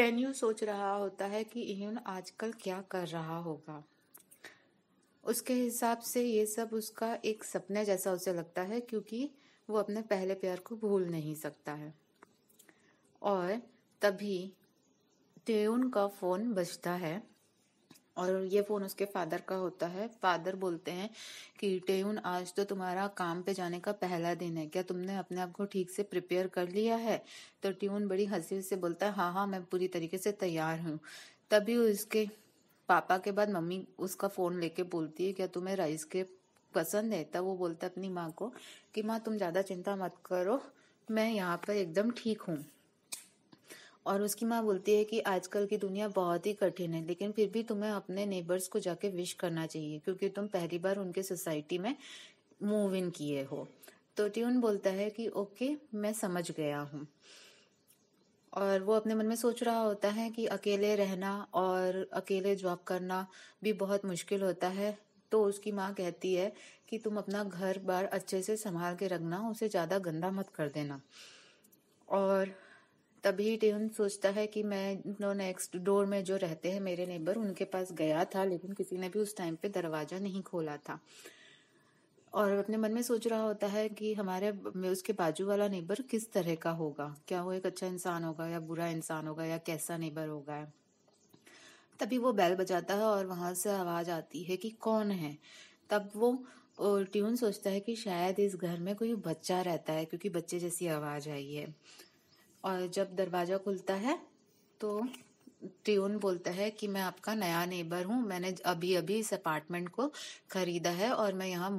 पेन्यू सोच रहा होता है कि इन्होन आजकल क्या कर रहा होगा। उसके हिसाब से ये सब उसका एक सपने जैसा उसे लगता है, क्योंकि वो अपने पहले प्यार को भूल नहीं सकता है। और तभी त्यून का फोन बजता है और ये फोन उसके फादर का होता है। फादर बोलते हैं कि टेयून, आज तो तुम्हारा काम पे जाने का पहला दिन है, क्या तुमने अपने आप को ठीक से प्रिपेयर कर लिया है? तो टेयून बड़ी हंसी से बोलता है, हाँ हाँ मैं पूरी तरीके से तैयार हूँ। तभी उसके पापा के बाद मम्मी उसका फोन लेके बोलती है, क्या तुम्हें राइस के पसंद है? तब वो बोलता है अपनी माँ को कि माँ तुम ज्यादा चिंता मत करो, मैं यहाँ पर एकदम ठीक हूँ। और उसकी माँ बोलती है कि आजकल की दुनिया बहुत ही कठिन है, लेकिन फिर भी तुम्हें अपने नेबर्स को जाके विश करना चाहिए, क्योंकि तुम पहली बार उनके सोसाइटी में मूव इन किए हो। तो ट्यून बोलता है कि ओके मैं समझ गया हूँ। और वो अपने मन में सोच रहा होता है कि अकेले रहना और अकेले जॉब करना भी बहुत मुश्किल होता है। तो उसकी माँ कहती है कि तुम अपना घर बार अच्छे से संभाल के रखना, उसे ज़्यादा गंदा मत कर देना। और तभी ट्यून सोचता है कि मैं नेक्स्ट डोर में जो रहते हैं मेरे नेबर, उनके पास गया था, लेकिन किसी ने भी उस टाइम पे दरवाज़ा नहीं खोला था। और अपने मन में सोच रहा होता है कि हमारे उसके बाजू वाला नेबर किस तरह का होगा, क्या वो एक अच्छा इंसान होगा या बुरा इंसान होगा या कैसा नेबर होगा। तभी वो बैल बजाता है और वहाँ से आवाज़ आती है कि कौन है। तब वो ट्यून सोचता है कि शायद इस घर में कोई बच्चा रहता है, क्योंकि बच्चे जैसी आवाज़ आई है। और जब दरवाज़ा खुलता है तो ट्यून बोलता है कि मैं आपका नया नेबर हूँ, मैंने अभी अभी इस अपार्टमेंट को खरीदा है और मैं यहाँ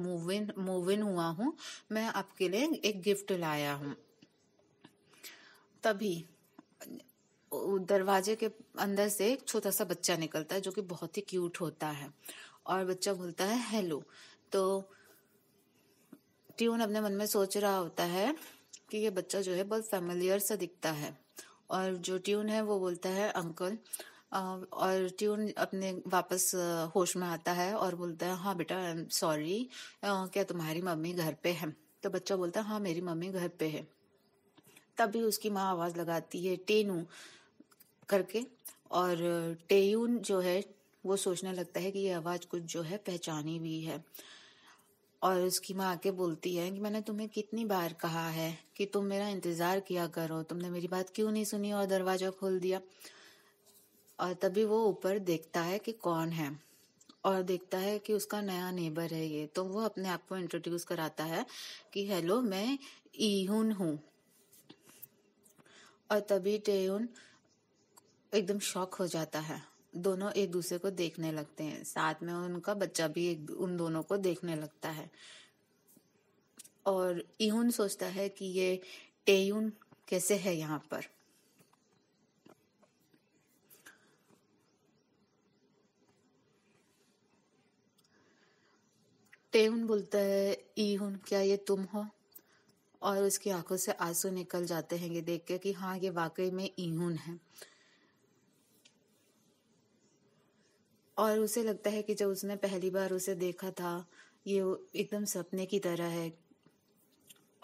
मूव इन हुआ हूँ, मैं आपके लिए एक गिफ्ट लाया हूँ। तभी दरवाजे के अंदर से एक छोटा सा बच्चा निकलता है जो कि बहुत ही क्यूट होता है, और बच्चा बोलता है हेलो। तो ट्यून अपने मन में सोच रहा होता है कि ये बच्चा जो है बहुत फैमिलियर सा दिखता है। और जो ट्यून है वो बोलता है अंकल, और ट्यून अपने वापस होश में आता है और बोलता है हाँ बेटा आई एम सॉरी, क्या तुम्हारी मम्मी घर पे है? तो बच्चा बोलता है हाँ मेरी मम्मी घर पे है। तभी उसकी माँ आवाज़ लगाती है टेनू करके, और टेयून जो है वो सोचने लगता है कि ये आवाज़ कुछ जो है पहचानी हुई है। और उसकी माँ आके बोलती है कि मैंने तुम्हें कितनी बार कहा है कि तुम मेरा इंतज़ार किया करो, तुमने मेरी बात क्यों नहीं सुनी और दरवाज़ा खोल दिया। और तभी वो ऊपर देखता है कि कौन है, और देखता है कि उसका नया नेबर है ये। तो वो अपने आप को इंट्रोड्यूस कराता है कि हेलो मैं ईहुन हूँ। और तभी टेयून एकदम शॉक हो जाता है, दोनों एक दूसरे को देखने लगते हैं, साथ में उनका बच्चा भी उन दोनों को देखने लगता है। और इहुन सोचता है कि ये टेयून कैसे है यहाँ पर। टेयून बोलता है इहुन क्या ये तुम हो? और उसकी आंखों से आंसू निकल जाते हैं ये देख के कि हाँ ये वाकई में इहुन है। और उसे लगता है कि जब उसने पहली बार उसे देखा था ये एकदम सपने की तरह है।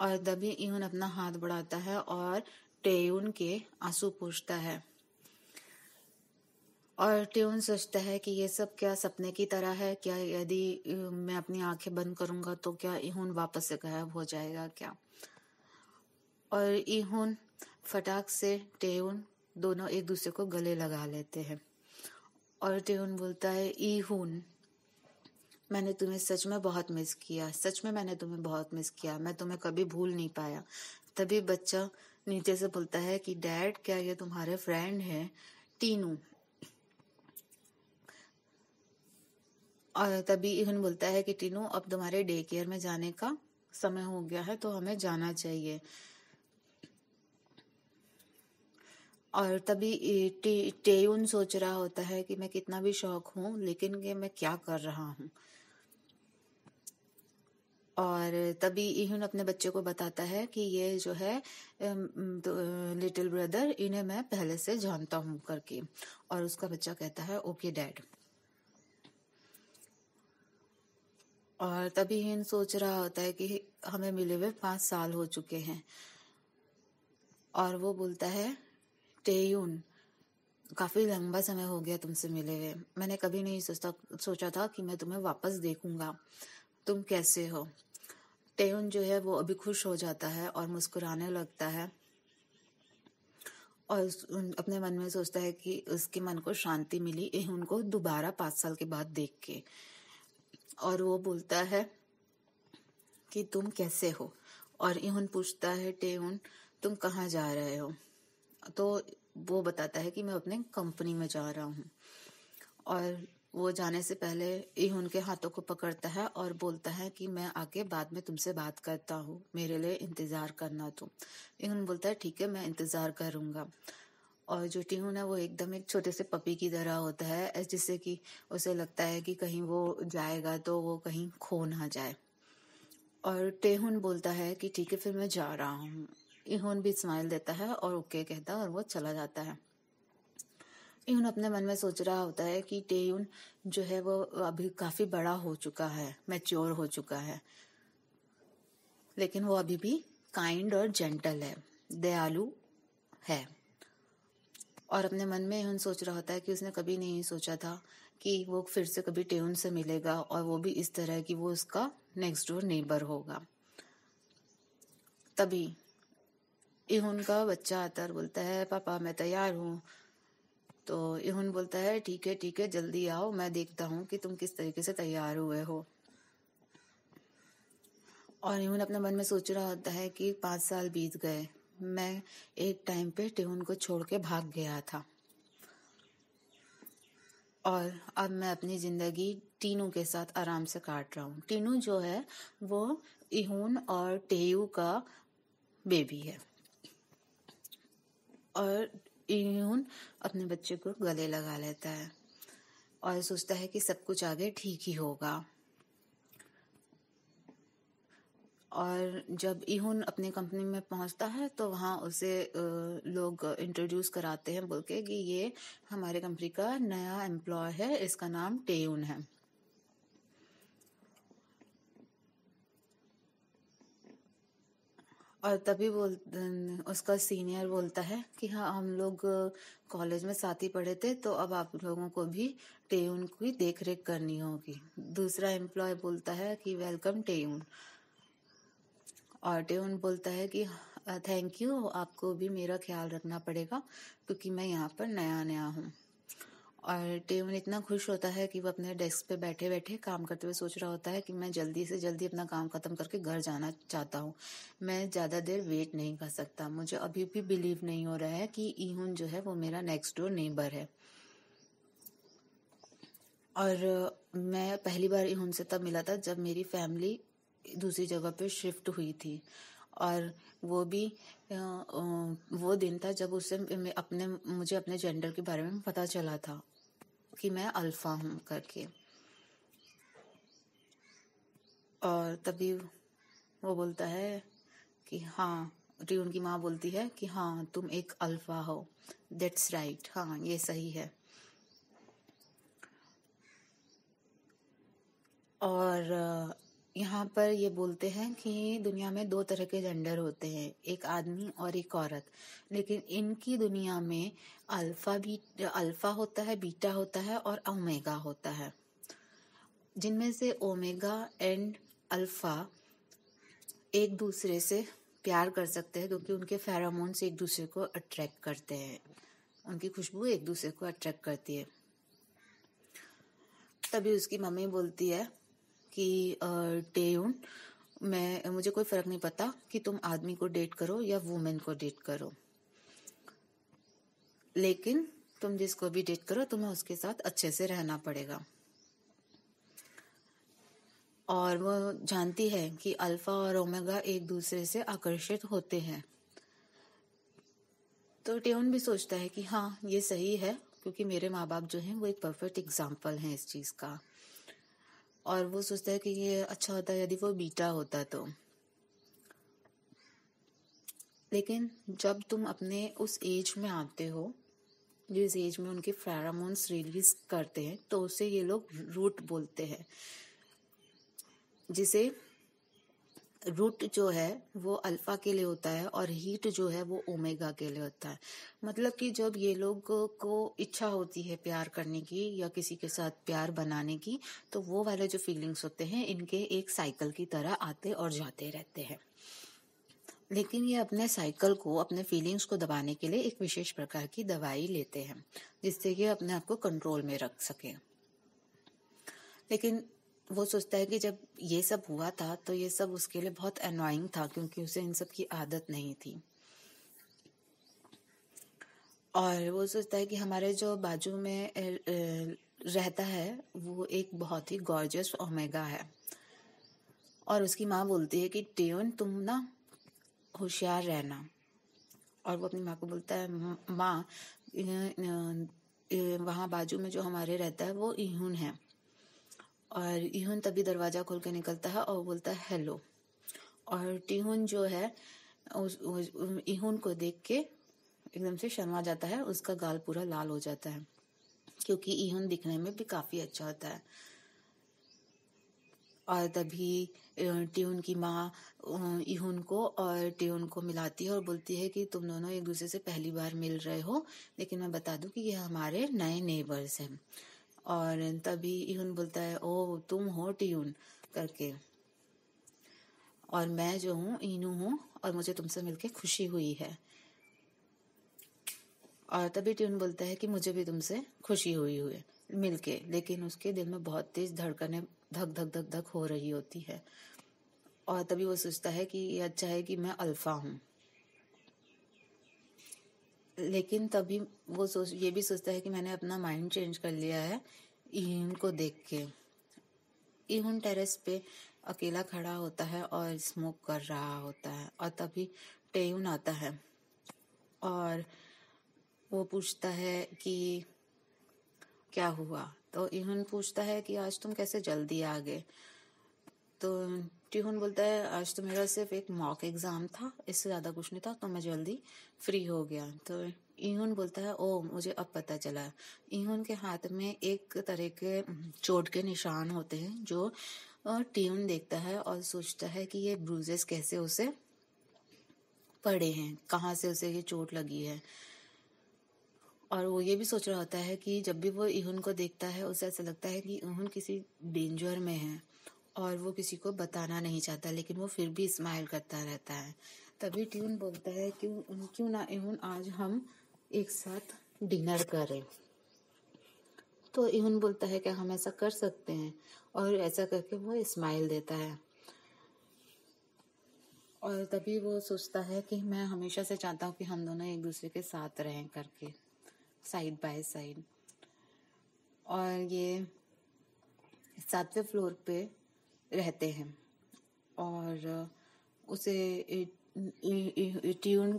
और तभी इहुन अपना हाथ बढ़ाता है और टेयून के आंसू पोंछता है। और टेयून सोचता है कि ये सब क्या सपने की तरह है, क्या यदि मैं अपनी आंखें बंद करूंगा तो क्या इहुन वापस से गायब हो जाएगा क्या? और इहुन फटाक से टेयून दोनों एक दूसरे को गले लगा लेते हैं। और टेयून बोलता है ईहुन मैंने तुम्हें सच में बहुत मिस किया, सच में मैंने तुम्हें बहुत मिस किया, मैं तुम्हें कभी भूल नहीं पाया। तभी बच्चा नीचे से बोलता है कि डैड क्या ये तुम्हारे फ्रेंड है टीनू? और तभी ईहुन बोलता है कि टीनू अब तुम्हारे डे केयर में जाने का समय हो गया है तो हमें जाना चाहिए। और तभी टेयून सोच रहा होता है कि मैं कितना भी शौक हूँ लेकिन ये मैं क्या कर रहा हूँ। और तभी इहुन अपने बच्चे को बताता है कि ये जो है लिटिल ब्रदर, इन्हें मैं पहले से जानता हूँ करके। और उसका बच्चा कहता है ओके डैड। और तभी इहुन सोच रहा होता है कि हमें मिले हुए 5 साल हो चुके हैं। और वो बोलता है टेयून काफ़ी लंबा समय हो गया तुमसे मिले हुए। मैंने कभी नहीं सोचा था कि मैं तुम्हें वापस देखूंगा। तुम कैसे हो? टेयुन जो है वो अभी खुश हो जाता है और मुस्कुराने लगता है और अपने मन में सोचता है कि उसके मन को शांति मिली एहुन को दोबारा 5 साल के बाद देख के। और वो बोलता है कि तुम कैसे हो, और एहुन पूछता है टेयुन तुम कहाँ जा रहे हो, तो वो बताता है कि मैं अपने कंपनी में जा रहा हूँ। और वो जाने से पहले एहुन के हाथों को पकड़ता है और बोलता है कि मैं आके बाद में तुमसे बात करता हूँ, मेरे लिए इंतज़ार करना तुम। एहुन बोलता है ठीक है, मैं इंतज़ार करूँगा। और जो टेयुन है वो एकदम एक छोटे से पपी की तरह होता है, जिससे कि उसे लगता है कि कहीं वो जाएगा तो वो कहीं खो ना जाए। और टेयुन बोलता है कि ठीक है फिर मैं जा रहा हूँ। एहुन भी स्माइल देता है और ओके कहता है और वो चला जाता है। एहुन अपने मन में सोच रहा होता है कि टेयुन जो है वो अभी काफ़ी बड़ा हो चुका है, मैच्योर हो चुका है, लेकिन वो अभी भी काइंड और जेंटल है, दयालु है। और अपने मन में एहुन सोच रहा होता है कि उसने कभी नहीं सोचा था कि वो फिर से कभी टेयुन से मिलेगा, और वो भी इस तरह कि वो उसका नेक्स्ट डोर नेबर होगा। तभी एहुन का बच्चा आता और बोलता है पापा मैं तैयार हूँ। तो एहुन बोलता है ठीक है जल्दी आओ, मैं देखता हूँ कि तुम किस तरीके से तैयार हुए हो। और एहुन अपने मन में सोच रहा होता है कि 5 साल बीत गए, मैं एक टाइम पे टेयुन को छोड़ के भाग गया था और अब मैं अपनी ज़िंदगी टीनू के साथ आराम से काट रहा हूँ। टीनू जो है वो एहुन और टेयू का बेबी है। और एहुन अपने बच्चे को गले लगा लेता है और सोचता है कि सब कुछ आगे ठीक ही होगा। और जब एहुन अपनी कंपनी में पहुंचता है तो वहां उसे लोग इंट्रोड्यूस कराते हैं बोल के कि ये हमारे कंपनी का नया एम्प्लॉय है, इसका नाम टेयुन है। और तभी उसका सीनियर बोलता है कि हाँ हम लोग कॉलेज में साथ ही पढ़े थे, तो अब आप लोगों को भी टेयुन की देखरेख करनी होगी। दूसरा एम्प्लॉय बोलता है कि वेलकम टेयुन। और टेयुन बोलता है कि थैंक यू, आपको भी मेरा ख्याल रखना पड़ेगा क्योंकि मैं यहाँ पर नया हूँ। और टेयुन इतना खुश होता है कि वो अपने डेस्क पे बैठे बैठे काम करते हुए सोच रहा होता है कि मैं जल्दी से जल्दी अपना काम ख़त्म करके घर जाना चाहता हूँ, मैं ज़्यादा देर वेट नहीं कर सकता। मुझे अभी भी बिलीव नहीं हो रहा है कि एहुन जो है वो मेरा नेक्स्ट डोर नेबर है। और मैं पहली बार एहुन से तब मिला था जब मेरी फैमिली दूसरी जगह पर शिफ्ट हुई थी, और वो भी वो दिन था जब उससे मुझे अपने जेंडर के बारे में पता चला था कि मैं अल्फा हूँ करके। और तभी वो बोलता है कि हाँ, टेयुन की माँ बोलती है कि हाँ तुम एक अल्फा हो, दैट्स राइट, हाँ ये सही है। और यहाँ पर ये बोलते हैं कि दुनिया में 2 तरह के जेंडर होते हैं, एक आदमी और एक औरत, लेकिन इनकी दुनिया में अल्फा होता है, बीटा होता है और ओमेगा होता है, जिनमें से ओमेगा एंड अल्फा एक दूसरे से प्यार कर सकते हैं क्योंकि उनके फेरोमोन्स एक दूसरे को अट्रैक्ट करते हैं, उनकी खुशबू एक दूसरे को अट्रैक्ट करती है। तभी उसकी मम्मी बोलती है कि टेयुन मुझे कोई फ़र्क नहीं पड़ता कि तुम आदमी को डेट करो या वुमेन को डेट करो, लेकिन तुम जिसको भी डेट करो तुम्हें उसके साथ अच्छे से रहना पड़ेगा। और वो जानती है कि अल्फा और ओमेगा एक दूसरे से आकर्षित होते हैं, तो टेयुन भी सोचता है कि हाँ ये सही है क्योंकि मेरे माँ बाप जो हैं वो एक परफेक्ट एग्जाम्पल हैं इस चीज़ का। और वो सोचता है कि ये अच्छा होता यदि वो बीटा होता तो। लेकिन जब तुम अपने उस एज में आते हो जिस एज में उनके फेरोमोन्स रिलीज करते हैं, तो उसे ये लोग रूट बोलते हैं, जिसे रूट जो है वो अल्फा के लिए होता है और हीट जो है वो ओमेगा के लिए होता है। मतलब कि जब ये लोग को इच्छा होती है प्यार करने की या किसी के साथ प्यार बनाने की, तो वो वाले जो फीलिंग्स होते हैं इनके एक साइकिल की तरह आते और जाते रहते हैं। लेकिन ये अपने साइकिल को, अपने फीलिंग्स को दबाने के लिए एक विशेष प्रकार की दवाई लेते हैं जिससे कि अपने आप को कंट्रोल में रख सके। लेकिन वो सोचता है कि जब ये सब हुआ था तो ये सब उसके लिए बहुत अनोइंग था क्योंकि उसे इन सब की आदत नहीं थी। और वो सोचता है कि हमारे जो बाजू में रहता है वो एक बहुत ही गॉर्जियस ओमेगा है और उसकी माँ बोलती है कि टेयोन तुम ना होशियार रहना। और वो अपनी माँ को बोलता है माँ वहाँ बाजू में जो हमारे रहता है वो इहुन है। और इहुन तभी दरवाज़ा खोल के निकलता है और बोलता है हेलो। और टीहुन जो है उस इहुन को देख के एकदम से शर्मा जाता है, उसका गाल पूरा लाल हो जाता है क्योंकि इहुन दिखने में भी काफ़ी अच्छा होता है। और तभी टीहुन की माँ इहुन को और टीहुन को मिलाती है और बोलती है कि तुम दोनों एक दूसरे से पहली बार मिल रहे हो, लेकिन मैं बता दूं कि ये हमारे नए नेबर्स हैं। और तभी इहुन बोलता है ओ तुम हो टीहुन करके, और मैं जो हूँ इनू हूँ और मुझे तुमसे मिलके खुशी हुई है। और तभी टीहुन बोलता है कि मुझे भी तुमसे खुशी हुई मिलके, लेकिन उसके दिल में बहुत तेज धड़कने धक धक धक धक हो रही होती है। और तभी वो सोचता है कि ये अच्छा है कि मैं अल्फा हूँ। लेकिन तभी वो ये भी सोचता है कि मैंने अपना माइंड चेंज कर लिया है इहुन को देख के। इहुन टेरेस पे अकेला खड़ा होता है और स्मोक कर रहा होता है और तभी टेयुन आता है और वो पूछता है कि क्या हुआ। तो इहुन पूछता है कि आज तुम कैसे जल्दी आ गए। तो टीहुन बोलता है आज तो मेरा सिर्फ एक मॉक एग्ज़ाम था, इससे ज़्यादा कुछ नहीं था, तो मैं जल्दी फ्री हो गया। तो इहुन बोलता है ओ मुझे अब पता चला है। इहुन के हाथ में एक तरह के चोट के निशान होते हैं जो टीहुन देखता है और सोचता है कि ये ब्रूजेस कैसे उसे पड़े हैं, कहाँ से उसे ये चोट लगी है। और वो ये भी सोच रहा होता है कि जब भी वो इहुन को देखता है उसे ऐसा लगता है कि इहुन किसी डेंजर में है और वो किसी को बताना नहीं चाहता, लेकिन वो फिर भी स्माइल करता रहता है। तभी टीहुन बोलता है कि क्यों ना इहुन आज हम एक साथ डिनर करें। तो इहुन बोलता है क्या हम ऐसा कर सकते हैं, और ऐसा करके वो स्माइल देता है। और तभी वो सोचता है कि मैं हमेशा से चाहता हूँ कि हम दोनों एक दूसरे के साथ रहें करके, साइड बाय साइड। और ये 7वें फ्लोर पे रहते हैं और उसे टीहुन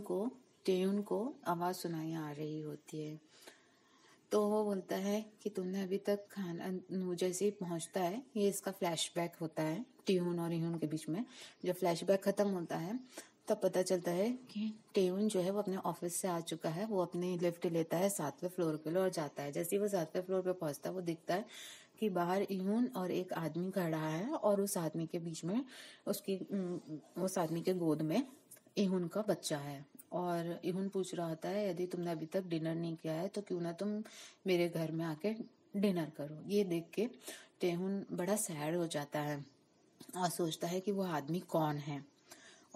को आवाज़ सुनाई आ रही होती है। तो वो बोलता है कि तुमने अभी तक खाना, जैसे ही पहुंचता है ये इसका फ्लैशबैक होता है टीहुन और इहुन के बीच में। जब फ्लैशबैक ख़त्म होता है तब पता चलता है कि टीहुन जो है वो अपने ऑफिस से आ चुका है। वो अपनी लिफ्ट लेता है 7वें फ्लोर के लिए और जाता है। जैसे ही वो 7वें फ्लोर पर पहुँचता है वो दिखता है कि बाहर इहुन और एक आदमी खड़ा है और उस आदमी के बीच में उस आदमी के गोद में इहुन का बच्चा है। और इहुन पूछ रहा होता है यदि तुमने अभी तक डिनर नहीं किया है तो क्यों ना तुम मेरे घर में आके डिनर करो। ये देख के टेहुन बड़ा सैड हो जाता है और सोचता है कि वो आदमी कौन है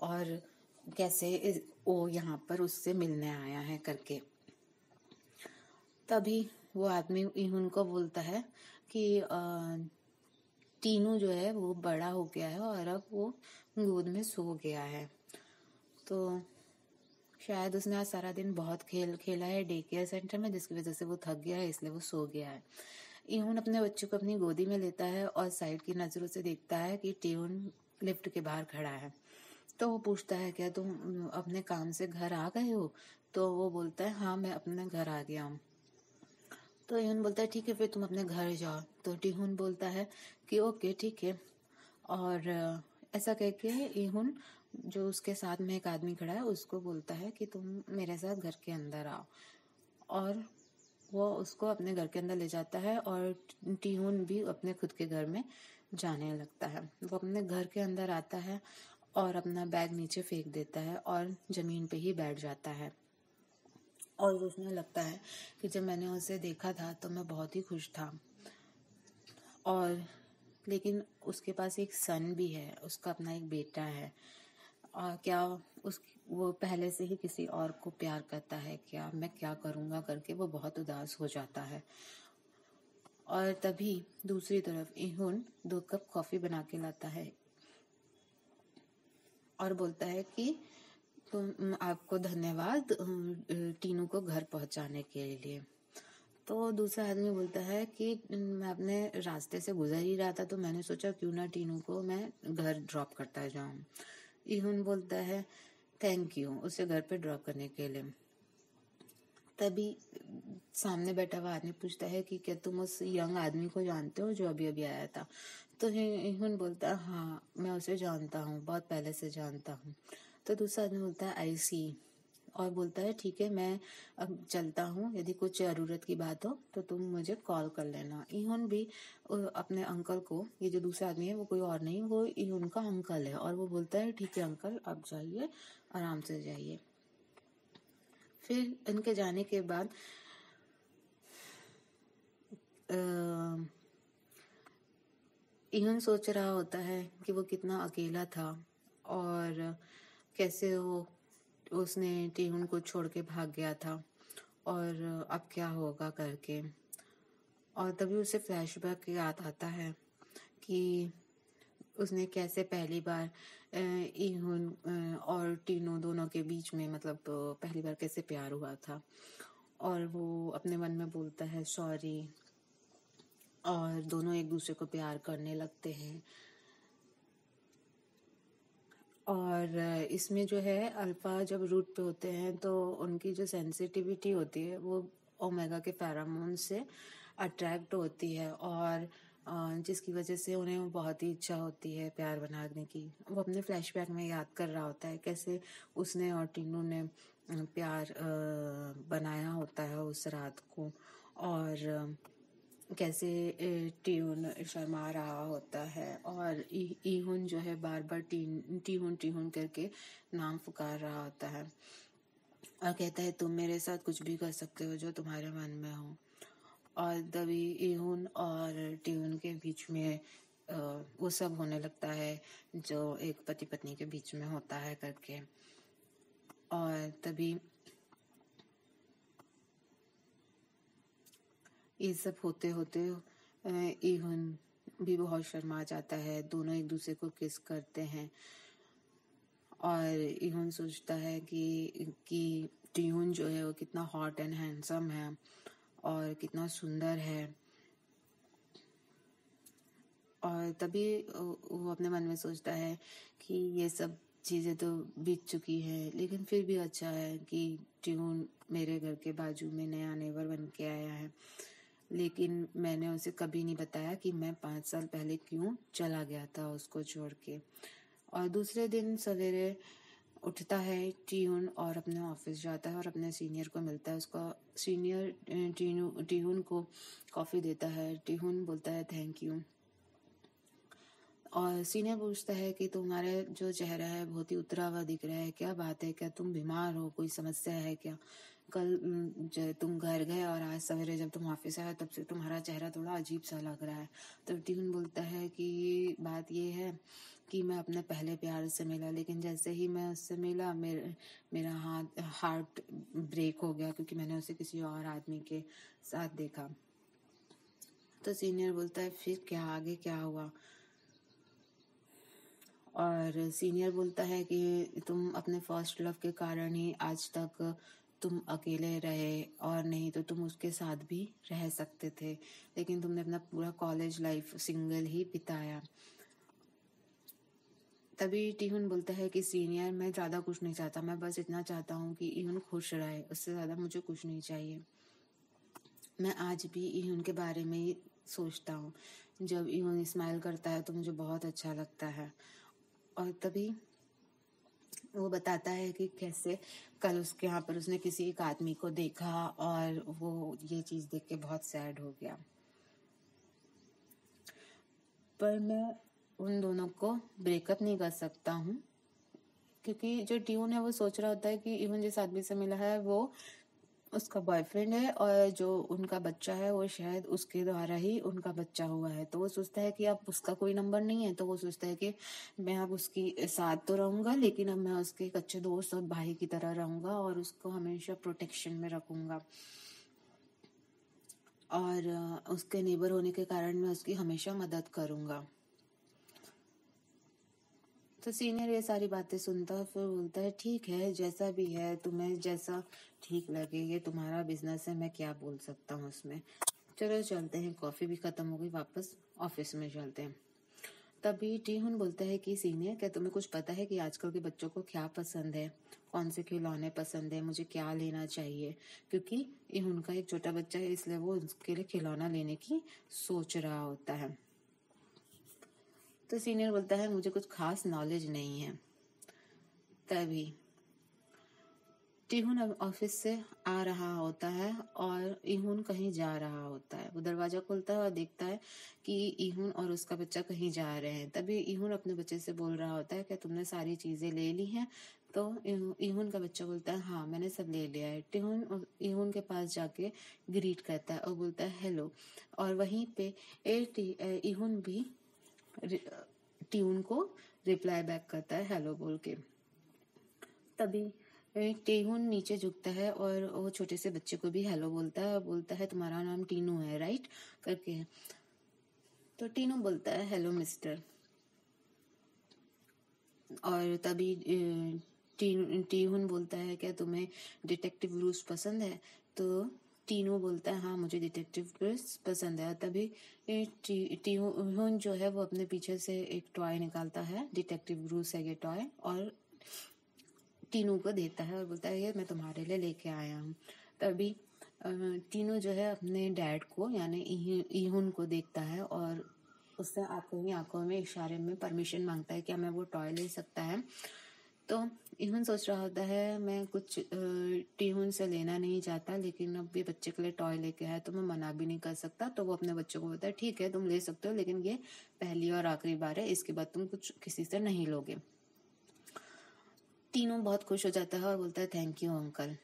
और कैसे वो यहाँ पर उससे मिलने आया है करके। तभी वो आदमी इहुन को बोलता है कि टीनू जो है वो बड़ा हो गया है और अब वो गोद में सो गया है। तो शायद उसने आज सारा दिन बहुत खेला है डे केयर सेंटर में, जिसकी वजह से वो थक गया है, इसलिए वो सो गया है। इहुन अपने बच्चे को अपनी गोदी में लेता है और साइड की नज़रों से देखता है कि टीहुन लिफ्ट के बाहर खड़ा है। तो वो पूछता है क्या तुम अपने काम से घर आ गए हो। तो वो बोलता है हाँ मैं अपने घर आ गया हूँ। तो इहुन बोलता है ठीक है फिर तुम अपने घर जाओ। तो टीहुन बोलता है कि ओके ठीक है। और ऐसा कह के इहुन जो उसके साथ में एक आदमी खड़ा है उसको बोलता है कि तुम मेरे साथ घर के अंदर आओ। और वो उसको अपने घर के अंदर ले जाता है और टीहुन भी अपने खुद के घर में जाने लगता है। वो अपने घर के अंदर आता है और अपना बैग नीचे फेंक देता है और ज़मीन पे ही बैठ जाता है। और उसने लगता है कि जब मैंने उसे देखा था तो मैं बहुत ही खुश था। और लेकिन उसके पास एक सन भी है, उसका अपना एक बेटा है। और क्या वो पहले से ही किसी और को प्यार करता है, क्या मैं क्या करूँगा करके वो बहुत उदास हो जाता है। और तभी दूसरी तरफ इहुन 2 कप कॉफ़ी बना के लाता है और बोलता है कि आपको धन्यवाद टीनू को घर पहुंचाने के लिए। तो दूसरा आदमी बोलता है कि मैं अपने रास्ते से गुजर ही रहा था तो मैंने सोचा क्यों ना टीनू को मैं घर ड्रॉप करता जाऊं। इहुन बोलता है थैंक यू उसे घर पे ड्रॉप करने के लिए। तभी सामने बैठा हुआ आदमी पूछता है कि क्या तुम उस यंग आदमी को जानते हो जो अभी अभी आया था। तो इहुन बोलता है हाँ मैं उसे जानता हूँ, बहुत पहले से जानता हूँ। तो दूसरा आदमी बोलता है आई सी और बोलता है ठीक है मैं अब चलता हूँ, यदि कुछ ज़रूरत की बात हो तो तुम मुझे कॉल कर लेना। इहुन भी अपने अंकल को, ये जो दूसरा आदमी है वो कोई और नहीं, वो इहुन का अंकल है। और वो बोलता है ठीक है अंकल आप जाइए, आराम से जाइए। फिर इनके जाने के बाद इहुन सोच रहा होता है कि वो कितना अकेला था और कैसे वो उसने टीहुन को छोड़ के भाग गया था और अब क्या होगा करके। और तभी उसे फ्लैशबैक याद आता है कि उसने कैसे पहली बार इहुन और टीनू दोनों के बीच में मतलब पहली बार कैसे प्यार हुआ था। और वो अपने मन में बोलता है सॉरी और दोनों एक दूसरे को प्यार करने लगते हैं। और इसमें जो है अल्फा जब रूट पे होते हैं तो उनकी जो सेंसिटिविटी होती है वो ओमेगा के फेरामोन से अट्रैक्ट होती है और जिसकी वजह से उन्हें बहुत ही इच्छा होती है प्यार बनाने की। वो अपने फ्लैशबैक में याद कर रहा होता है कैसे उसने और टीनू ने प्यार बनाया होता है उस रात को और कैसे टीहुन शर्मा रहा होता है और इहुन जो है बार बार टीहुन टीहुन करके नाम पुकार रहा होता है और कहता है तुम मेरे साथ कुछ भी कर सकते हो जो तुम्हारे मन में हो। और तभी इहुन और टीहुन के बीच में वो सब होने लगता है जो एक पति पत्नी के बीच में होता है करके। और तभी ये सब होते होते इहुन भी बहुत शर्मा जाता है, दोनों एक दूसरे को किस करते हैं। और इहुन सोचता है कि टीहुन जो है वो कितना हॉट एंड हैंडसम है और कितना सुंदर है। और तभी वो अपने मन में सोचता है कि ये सब चीज़ें तो बीत चुकी हैं लेकिन फिर भी अच्छा है कि टीहुन मेरे घर के बाजू में नया नेबर बन के आया है, लेकिन मैंने उसे कभी नहीं बताया कि मैं 5 साल पहले क्यों चला गया था उसको छोड़ के। और दूसरे दिन सवेरे उठता है टीहुन और अपने ऑफिस जाता है और अपने सीनियर को मिलता है। उसका सीनियर टीहुन को कॉफ़ी देता है। टीहुन बोलता है थैंक यू। और सीनियर पूछता है कि तुम्हारे जो चेहरा है बहुत ही उतरा हुआ दिख रहा है, क्या बात है, क्या तुम बीमार हो, कोई समस्या है क्या? कल तुम घर गए और आज सवेरे जब तुम ऑफिस आए तब से तुम्हारा चेहरा थोड़ा अजीब सा लग रहा है। तो टीहुन बोलता है कि बात ये है कि मैं अपने पहले प्यार से मिला, लेकिन जैसे ही मैं उससे मिला मेरा हार्ट ब्रेक हो गया क्योंकि मैंने उसे किसी और आदमी के साथ देखा। तो सीनियर बोलता है फिर क्या आगे क्या हुआ? और सीनियर बोलता है कि तुम अपने फर्स्ट लव के कारण ही आज तक तुम अकेले रहे और नहीं तो तुम उसके साथ भी रह सकते थे, लेकिन तुमने अपना पूरा कॉलेज लाइफ सिंगल ही बिताया। तभी टीहुन बोलता है कि सीनियर मैं ज़्यादा कुछ नहीं चाहता, मैं बस इतना चाहता हूँ कि इहुन खुश रहे, उससे ज़्यादा मुझे कुछ नहीं चाहिए। मैं आज भी इहुन के बारे में ही सोचता हूँ, जब इहुन स्माइल करता है तो मुझे बहुत अच्छा लगता है। और तभी वो बताता है कि कैसे कल उसके यहाँ पर उसने किसी एक आदमी को देखा और वो ये चीज़ देख के बहुत सैड हो गया। पर मैं उन दोनों को ब्रेकअप नहीं कर सकता हूँ क्योंकि जो ड्यून है वो सोच रहा होता है कि इवन जिस आदमी से मिला है वो उसका बॉयफ्रेंड है और जो उनका बच्चा है वो शायद उसके द्वारा ही उनका बच्चा हुआ है। तो वो सोचता है कि अब उसका कोई नंबर नहीं है, तो वो सोचता है कि मैं अब उसकी साथ तो रहूंगा लेकिन अब मैं उसके एक अच्छे दोस्त और भाई की तरह रहूंगा और उसको हमेशा प्रोटेक्शन में रखूंगा और उसके नेबर होने के कारण मैं उसकी हमेशा मदद करूंगा। तो सीनियर ये सारी बातें सुनता है, फिर बोलता है ठीक है जैसा भी है तुम्हें जैसा ठीक लगे, ये तुम्हारा बिजनेस है, मैं क्या बोल सकता हूँ उसमें, चलो चलते हैं। कॉफी भी खत्म हो गई, वापस ऑफिस में चलते हैं। तभी टीहुन बोलता है कि सीनियर क्या तुम्हें कुछ पता है कि आजकल के बच्चों को क्या पसंद है, कौन से खिलौने पसंद है, मुझे क्या लेना चाहिए, क्योंकि उनका एक छोटा बच्चा है इसलिए वो उसके लिए खिलौना लेने की सोच रहा होता है। तो सीनियर बोलता है मुझे कुछ खास नॉलेज नहीं है। तभी टीहुन ऑफिस से आ रहा होता है और इहुन कहीं जा रहा होता है। वो दरवाजा खोलता है और देखता है कि इहुन और उसका बच्चा कहीं जा रहे हैं। तभी इहुन अपने बच्चे से बोल रहा होता है क्या तुमने सारी चीजें ले ली हैं? तो इहुन का बच्चा बोलता है हाँ मैंने सब ले लिया है। टीहुन इहुन के पास जाके ग्रीट करता है और बोलता है हेलो, और वहीं पे इहुन भी टीहुन को रिप्लाई बैक करता है हेलो बोल के। तभी टीहुन नीचे झुकता है और वो छोटे से बच्चे को भी हेलो बोलता है और बोलता है तुम्हारा नाम टीनू है राइट करके। तो टीनू बोलता है हेलो मिस्टर, और तभी टीहुन बोलता है क्या तुम्हें डिटेक्टिव रूस पसंद है? तो टीनू बोलता है हाँ मुझे डिटेक्टिव रूस पसंद है। तभी टीहुन जो है वो अपने पीछे से एक टॉय निकालता है, डिटेक्टिव रूस है ये टॉय, और टीनू को देता है और बोलता है ये मैं तुम्हारे लिए लेके आया हूँ। तभी टीनू जो है अपने डैड को यानी इहुन को देखता है और उससे आंखों में इशारे में परमिशन मांगता है क्या मैं वो टॉय ले सकता है। तो इहुन सोच रहा होता है मैं कुछ टीहुन से लेना नहीं चाहता लेकिन अब ये बच्चे के लिए टॉय लेके आया तो मैं मना भी नहीं कर सकता। तो वो अपने बच्चों को बोलता है ठीक है तुम ले सकते हो लेकिन ये पहली और आखिरी बार है, इसके बाद तुम कुछ किसी से नहीं लोगे। टीनू बहुत खुश हो जाता है और बोलता है थैंक यू अंकल,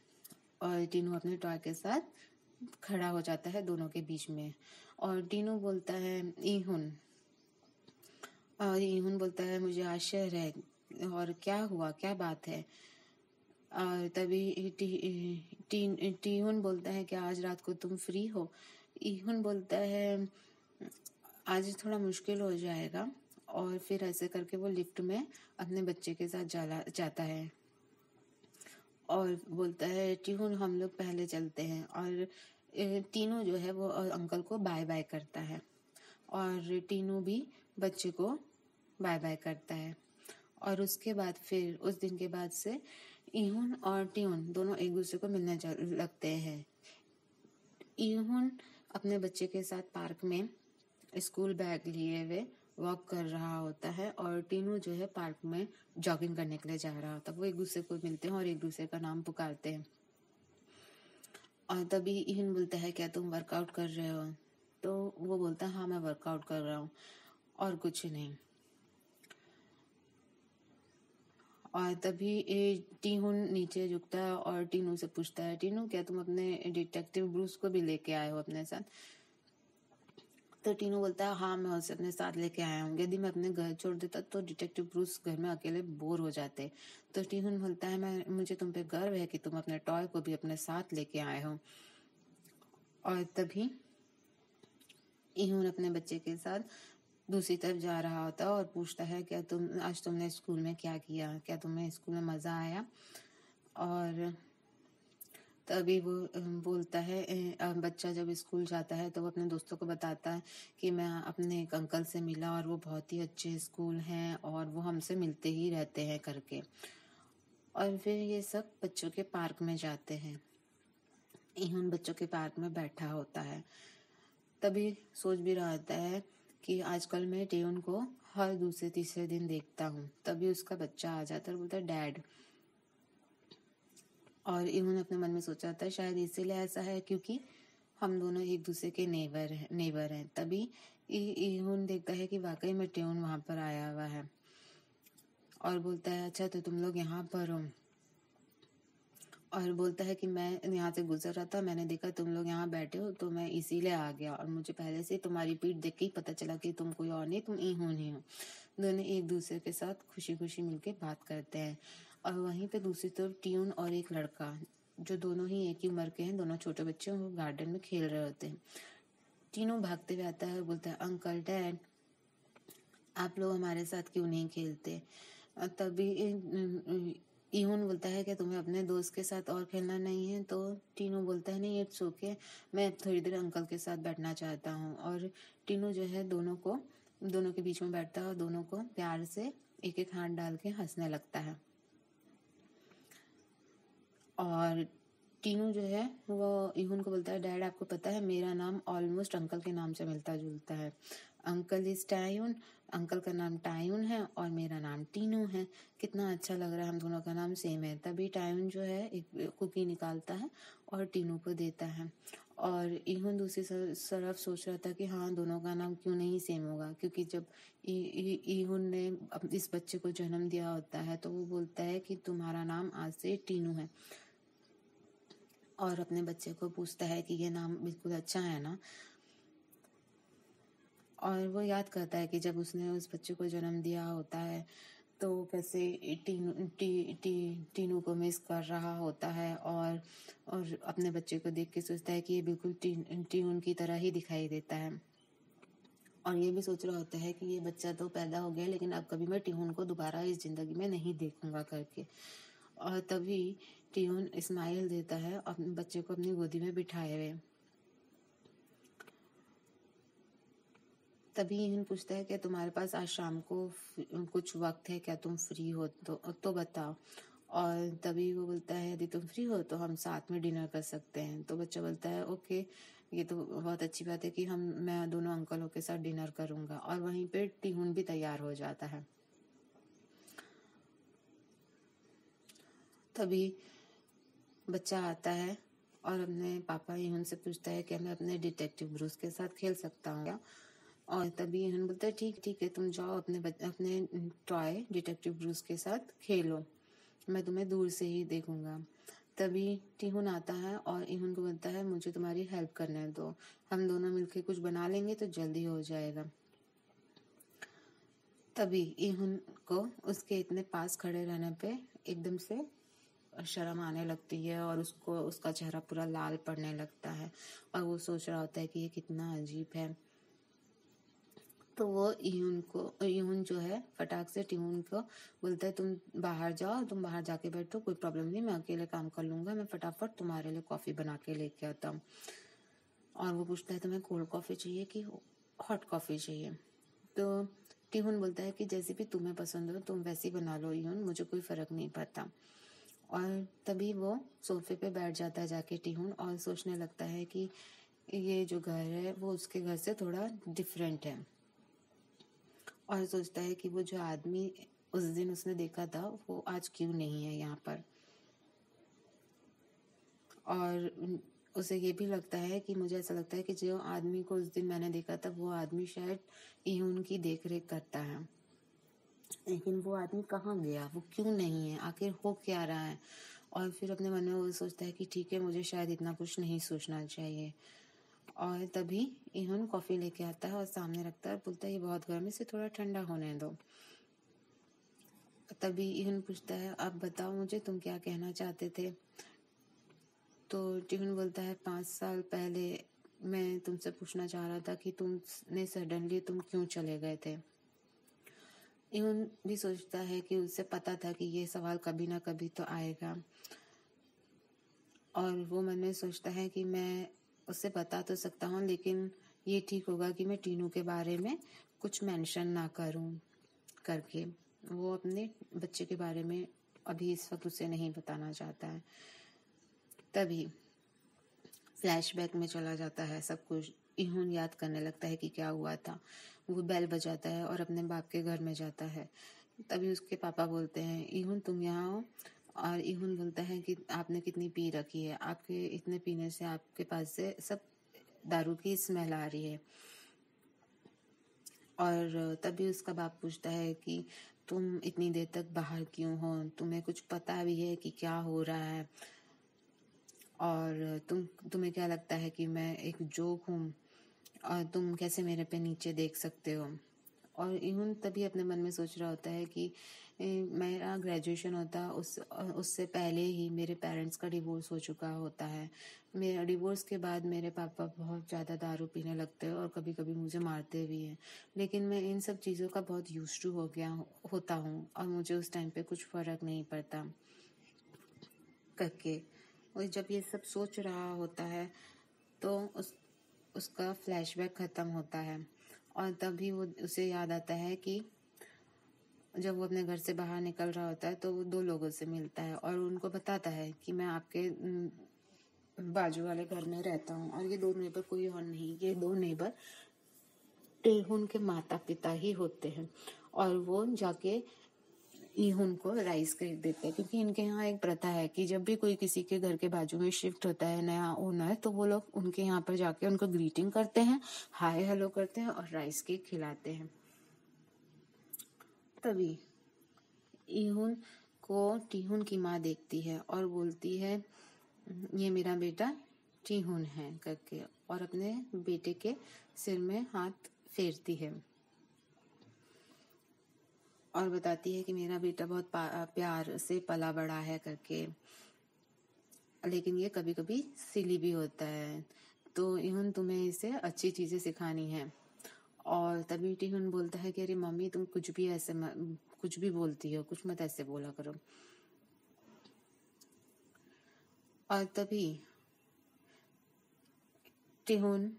और टीनू अपने टॉय के साथ खड़ा हो जाता है दोनों के बीच में। और टीनू बोलता है इहुन बोलता है मुझे आश्चर्य है और क्या हुआ क्या बात है। और तभी टीहुन बोलता है कि आज रात को तुम फ्री हो? इहुन बोलता है आज थोड़ा मुश्किल हो जाएगा, और फिर ऐसे करके वो लिफ्ट में अपने बच्चे के साथ जाता है और बोलता है टीहुन हम लोग पहले चलते हैं, और टीनू जो है वो अंकल को बाय बाय करता है और टीनू भी बच्चे को बाय बाय करता है। और उसके बाद फिर उस दिन के बाद से इहुन और टीहुन दोनों एक दूसरे को मिलने लगते हैं। इहुन अपने बच्चे के साथ पार्क में स्कूल बैग लिए हुए वॉक कर रहा होता है और टीनू जो है पार्क में जॉगिंग करने के लिए जा रहा होता है। वो एक दूसरे को मिलते हैं और एक दूसरे का नाम पुकारते हैं। और तभी इहुन बोलता है क्या तुम वर्कआउट कर रहे हो? तो वो बोलता है हाँ मैं वर्कआउट कर रहा हूँ और कुछ नहीं। और तभी टीहुन नीचे झुकता है और टीनू से पूछता है टीनू क्या तुम अपने डिटेक्टिव रूस को भी लेके आए हो अपने साथ? तो टीनू बोलता है हाँ मैं उसे अपने साथ लेके आया हूँ, यदि मैं अपने घर छोड़ देता तो डिटेक्टिव ब्रूस घर में अकेले बोर हो जाते। तो टीहुन बोलता है मुझे तुम पे गर्व है कि तुम अपने टॉय को भी अपने साथ लेके आए हो। और तभी इहुन अपने बच्चे के साथ दूसरी तरफ जा रहा होता और पूछता है क्या आज तुमने स्कूल में क्या किया, क्या तुम्हें स्कूल में मजा आया? और तभी वो बोलता है बच्चा जब स्कूल जाता है तो वो अपने दोस्तों को बताता है कि मैं अपने एक अंकल से मिला और वो बहुत ही अच्छे स्कूल हैं और वो हमसे मिलते ही रहते हैं करके। और फिर ये सब बच्चों के पार्क में जाते हैं। इहुन बच्चों के पार्क में बैठा होता है, तभी सोच भी रहा होता है कि आजकल मैं टीहुन को हर दूसरे तीसरे दिन देखता हूँ। तभी उसका बच्चा आ जाता है और बोलता है डैड, और इन्होंने अपने मन में सोचा था शायद इसीलिए ऐसा है क्योंकि हम दोनों एक दूसरे के नेबर हैं। तभी इहुन देखता है कि वाकई में टीहुन वहां पर आया हुआ है। और बोलता है अच्छा तो तुम लोग यहाँ पर हो, और बोलता है कि मैं यहाँ से गुजर रहा था, मैंने देखा तुम लोग यहाँ बैठे हो तो मैं इसीलिए आ गया, और मुझे पहले से तुम्हारी पीठ देख के ही पता चला कि तुम कोई और नहीं, तुम ही हो। दोनों एक दूसरे के साथ खुशी खुशी मिलके बात करते हैं। और वहीं पे दूसरी तरफ ट्यून और एक लड़का, जो दोनों ही एक ही उम्र के हैं, दोनों छोटे बच्चे, वो गार्डन में खेल रहे होते हैं। तीनों भागते हुए आता है और बोलता है अंकल डैड आप लोग हमारे साथ क्यों नहीं खेलते। तभी इवन बोलता है कि तुम्हें अपने दोस्त के साथ और खेलना नहीं है, तो टीनू बोलता है नहीं इट्स ओके, मैं अब थोड़ी देर अंकल के साथ बैठना चाहता हूँ। और टीनू जो है दोनों के बीच में बैठता है और दोनों को प्यार से एक एक हाथ डाल के हंसने लगता है। और टीनू जो है वो इवन को बोलता है डैड आपको पता है मेरा नाम ऑलमोस्ट अंकल के नाम से मिलता जुलता है, अंकल इज टायून, अंकल का नाम टायून है और मेरा नाम टीनू है, कितना अच्छा लग रहा है हम दोनों का नाम सेम है। तभी टायून जो है एक कुकी निकालता है और टीनू को देता है। और इवन दूसरी तरफ सोच रहा था कि हाँ दोनों का नाम क्यों नहीं सेम होगा, क्योंकि जब इवन ने इस बच्चे को जन्म दिया होता है तो वो बोलता है कि तुम्हारा नाम आज से टीनू है, और अपने बच्चे को पूछता है कि ये नाम बिल्कुल अच्छा है ना। और वो याद करता है कि जब उसने उस बच्चे को जन्म दिया होता है तो कैसे टीनू को मिस कर रहा होता है, और अपने बच्चे को देख के सोचता है कि ये बिल्कुल टीनू की तरह ही दिखाई देता है। और ये भी सोच रहा होता है कि ये बच्चा तो पैदा हो गया लेकिन अब कभी मैं टीनू को दोबारा इस जिंदगी में नहीं देखूंगा करके। और तभी टीनू स्माइल देता है अपने बच्चे को अपनी गोदी में बिठाए हुए। तभी इन्हें पूछता है कि तुम्हारे पास आज शाम को कुछ वक्त है क्या, तुम फ्री हो तो बताओ। और तभी वो बोलता है यदि तुम फ्री हो तो हम साथ में डिनर कर सकते हैं। तो बच्चा बोलता है ओके ये तो बहुत अच्छी बात है कि मैं दोनों अंकलों के साथ डिनर करूंगा। और वहीं पे टीहून भी तैयार हो जाता है। तभी बच्चा आता है और अपने पापा इन्होंने से पूछता है कि मैं अपने डिटेक्टिव ब्रूस के साथ खेल सकता हूँ। और तभी इन्होंने बोलता है ठीक है तुम जाओ अपने टॉय डिटेक्टिव ब्रूस के साथ खेलो, मैं तुम्हें दूर से ही देखूंगा। तभी टीहून आता है और इन्होंने को बोलता है मुझे तुम्हारी हेल्प करने दो, हम दोनों मिलके कुछ बना लेंगे तो जल्दी हो जाएगा। तभी इन्होंने को उसके इतने पास खड़े रहने पे एकदम से शर्म आने लगती है और उसका चेहरा पूरा लाल पड़ने लगता है। और वो सोच रहा होता है कि ये कितना अजीब है। तो वो इहुन जो है फटाक से टीहून को बोलता है तुम बाहर जाके बैठो, कोई प्रॉब्लम नहीं, मैं अकेले काम कर लूंगा, मैं फटाफट तुम्हारे लिए कॉफी बना के लेके आता हूँ। और वो पूछता है तुम्हें कोल्ड कॉफी चाहिए कि हॉट कॉफी चाहिए। तो टीहून बोलता है कि जैसे भी तुम्हें पसंद हो तुम वैसी बना लो इहुन, मुझे कोई फर्क नहीं पड़ता। और तभी वो सोफे पे बैठ जाता है जाके टीहून, और सोचने लगता है कि ये जो घर है वो उसके घर से थोड़ा डिफरेंट है। और सोचता है कि वो जो आदमी उस दिन उसने देखा था वो आज क्यों नहीं है यहाँ पर। और उसे ये भी लगता है कि मुझे ऐसा लगता है कि जो आदमी को उस दिन मैंने देखा था वो आदमी शायद इहुन की देखरेख करता है, लेकिन वो आदमी कहाँ गया, वो क्यों नहीं है, आखिर हो क्या रहा है। और फिर अपने मन में वो सोचता है कि ठीक है मुझे शायद इतना कुछ नहीं सोचना चाहिए। और तभी इहुन कॉफी लेके आता है और सामने रखता है और बोलता है ये बहुत गर्म है, इसे थोड़ा ठंडा होने दो। तभी इहुन पूछता है अब बताओ मुझे तुम क्या कहना चाहते थे। तो टीहून बोलता है 5 साल पहले मैं तुमसे पूछना चाह रहा था कि तुमने सडनली तुम क्यों चले गए थे। इहुन भी सोचता है कि उसे पता था कि ये सवाल कभी ना कभी तो आएगा, और वो मन में सोचता है कि मैं उससे बता तो सकता हूँ लेकिन ये ठीक होगा कि मैं टीनू के बारे में कुछ मेंशन ना करूँ करके। वो अपने बच्चे के बारे में अभी इस वक्त उसे नहीं बताना चाहता है। तभी फ्लैशबैक में चला जाता है, सब कुछ इहुन याद करने लगता है कि क्या हुआ था। वो बैल बजाता है और अपने बाप के घर में जाता है। तभी उसके पापा बोलते हैं इहुन तुम यहाँ हो, और इहुन बोलता है कि आपने कितनी पी रखी है, आपके इतने पीने से आपके पास से सब दारू की स्मेल आ रही है। और तभी उसका बाप पूछता है कि तुम इतनी देर तक बाहर क्यों हो, तुम्हें कुछ पता भी है कि क्या हो रहा है, और तुम्हें क्या लगता है कि मैं एक जोक हूँ, और तुम कैसे मेरे पे नीचे देख सकते हो। और इवन तभी अपने मन में सोच रहा होता है कि मेरा ग्रेजुएशन होता, उससे पहले ही मेरे पेरेंट्स का डिवोर्स हो चुका होता है। मेरे डिवोर्स के बाद मेरे पापा बहुत ज़्यादा दारू पीने लगते हैं और कभी कभी मुझे मारते भी हैं, लेकिन मैं इन सब चीज़ों का बहुत यूज्ड टू हो गया होता हूँ और मुझे उस टाइम पे कुछ फ़र्क नहीं पड़ता करके। और जब ये सब सोच रहा होता है तो उसका फ्लैशबैक ख़त्म होता है, और तभी वो उसे याद आता है कि जब वो अपने घर से बाहर निकल रहा होता है तो वो दो लोगों से मिलता है और उनको बताता है कि मैं आपके बाजू वाले घर में रहता हूँ, और ये दो नेबर कोई और नहीं, ये दो नेबर टेहुन के माता पिता ही होते हैं। और वो जाके ईहुन को राइस खरीद देते हैं, क्योंकि इनके यहाँ एक प्रथा है कि जब भी कोई किसी के घर के बाजू में शिफ्ट होता है नया ओनर, तो वो लोग उनके यहाँ पर जाके उनको ग्रीटिंग करते हैं, हाय हेलो करते हैं और राइस केक खिलाते हैं। तभी ईहुन को टीहुन की माँ देखती है और बोलती है ये मेरा बेटा टीहुन है करके, और अपने बेटे के सिर में हाथ फेरती है और बताती है कि मेरा बेटा बहुत प्यार से पला बड़ा है करके, लेकिन ये कभी कभी सिली भी होता है, तो इहुन तुम्हें इसे अच्छी चीज़ें सिखानी है। और तभी टीहुन बोलता है कि अरे मम्मी तुम कुछ भी बोलती हो, कुछ मत ऐसे बोला करो। और तभी टीहुन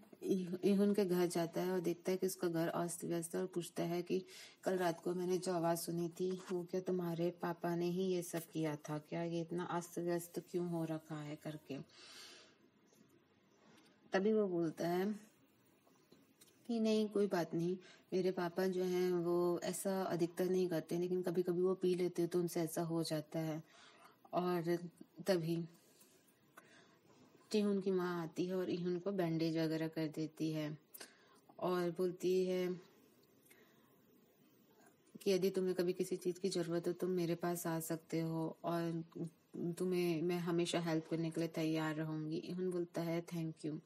इहुन के घर जाता है और देखता है कि उसका घर अस्त व्यस्त है, और पूछता है कि कल रात को मैंने जो आवाज़ सुनी थी वो क्या तुम्हारे पापा ने ही ये सब किया था क्या, ये इतना अस्त व्यस्त क्यों हो रखा है करके। तभी वो बोलता है कि नहीं कोई बात नहीं, मेरे पापा जो हैं वो ऐसा अधिकतर नहीं करते, लेकिन कभी कभी वो पी लेते तो उनसे ऐसा हो जाता है। और तभी टीहुन की माँ आती है और इहुन को बैंडेज वगैरह कर देती है और बोलती है कि यदि तुम्हें कभी किसी चीज़ की ज़रूरत हो तुम मेरे पास आ सकते हो, और तुम्हें मैं हमेशा हेल्प करने के लिए तैयार रहूँगी। इहुन बोलता है थैंक यू,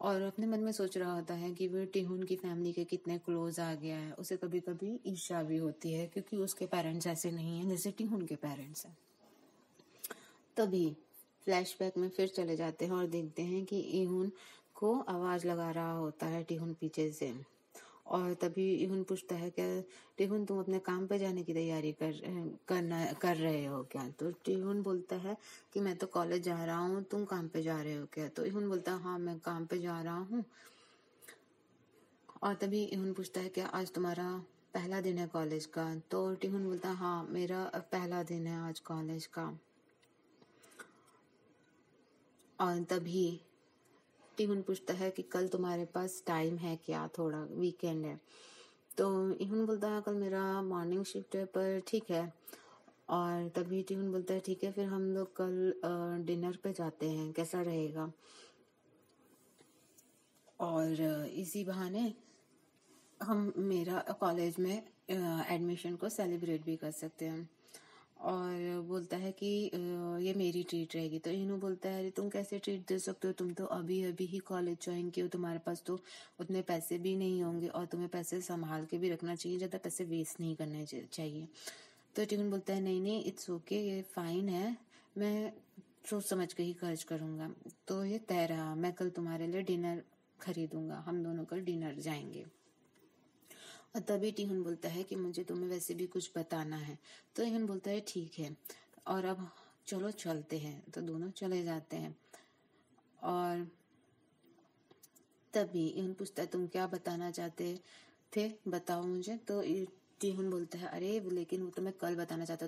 और अपने मन में सोच रहा होता है कि वो टीहुन की फैमिली के कितने क्लोज आ गया है। उसे कभी कभी ईर्ष्या भी होती है क्योंकि उसके पेरेंट्स ऐसे नहीं हैं जैसे टीहुन के पेरेंट्स हैं। तभी फ्लैशबैक में फिर चले जाते हैं और देखते हैं कि इहुन को आवाज़ लगा रहा होता है टीहुन पीछे से, और तभी इहुन पूछता है क्या टीहुन तुम अपने काम पे जाने की तैयारी कर रहे हो क्या, तो टीहुन बोलता है कि मैं तो कॉलेज जा रहा हूँ, तुम काम पे जा रहे हो क्या, तो इहुन बोलता है हाँ मैं काम पे जा रहा हूँ। और तभी इहुन पूछता है क्या आज तुम्हारा पहला दिन है कॉलेज का, तो टीहुन बोलता है हाँ मेरा पहला दिन है आज कॉलेज का। और तभी टीहुन पूछता है कि कल तुम्हारे पास टाइम है क्या, थोड़ा वीकेंड है, तो इहुन बोलता है कल मेरा मॉर्निंग शिफ्ट है पर ठीक है। और तभी टीहुन बोलता है ठीक है फिर हम लोग कल डिनर पे जाते हैं कैसा रहेगा, और इसी बहाने हम मेरा कॉलेज में एडमिशन को सेलिब्रेट भी कर सकते हैं। और बोलता है कि ये मेरी ट्रीट रहेगी, तो इन्हों बोलता है अरे तुम कैसे ट्रीट दे सकते हो, तुम तो अभी अभी ही कॉलेज ज्वाइन किए हो, तुम्हारे पास तो उतने पैसे भी नहीं होंगे, और तुम्हें पैसे संभाल के भी रखना चाहिए, ज़्यादा पैसे वेस्ट नहीं करने चाहिए। तो टीहुन बोलता है नहीं नहीं इट्स ओके, ये फ़ाइन है, मैं सोच समझ के ही खर्च करूँगा। तो ये तय रहा, मैं कल तुम्हारे लिए डिनर खरीदूँगा, हम दोनों कल डिनर जाएंगे। और तभी टीहुन बोलता है कि मुझे तुम्हें वैसे भी कुछ बताना है, तो इहुन बोलता है ठीक है और अब चलो चलते हैं, तो दोनों चले जाते हैं। और तभी इहुन पूछता है तुम क्या बताना चाहते थे बताओ मुझे, तो टीहुन बोलता है अरे लेकिन वो तो मैं कल बताना चाहता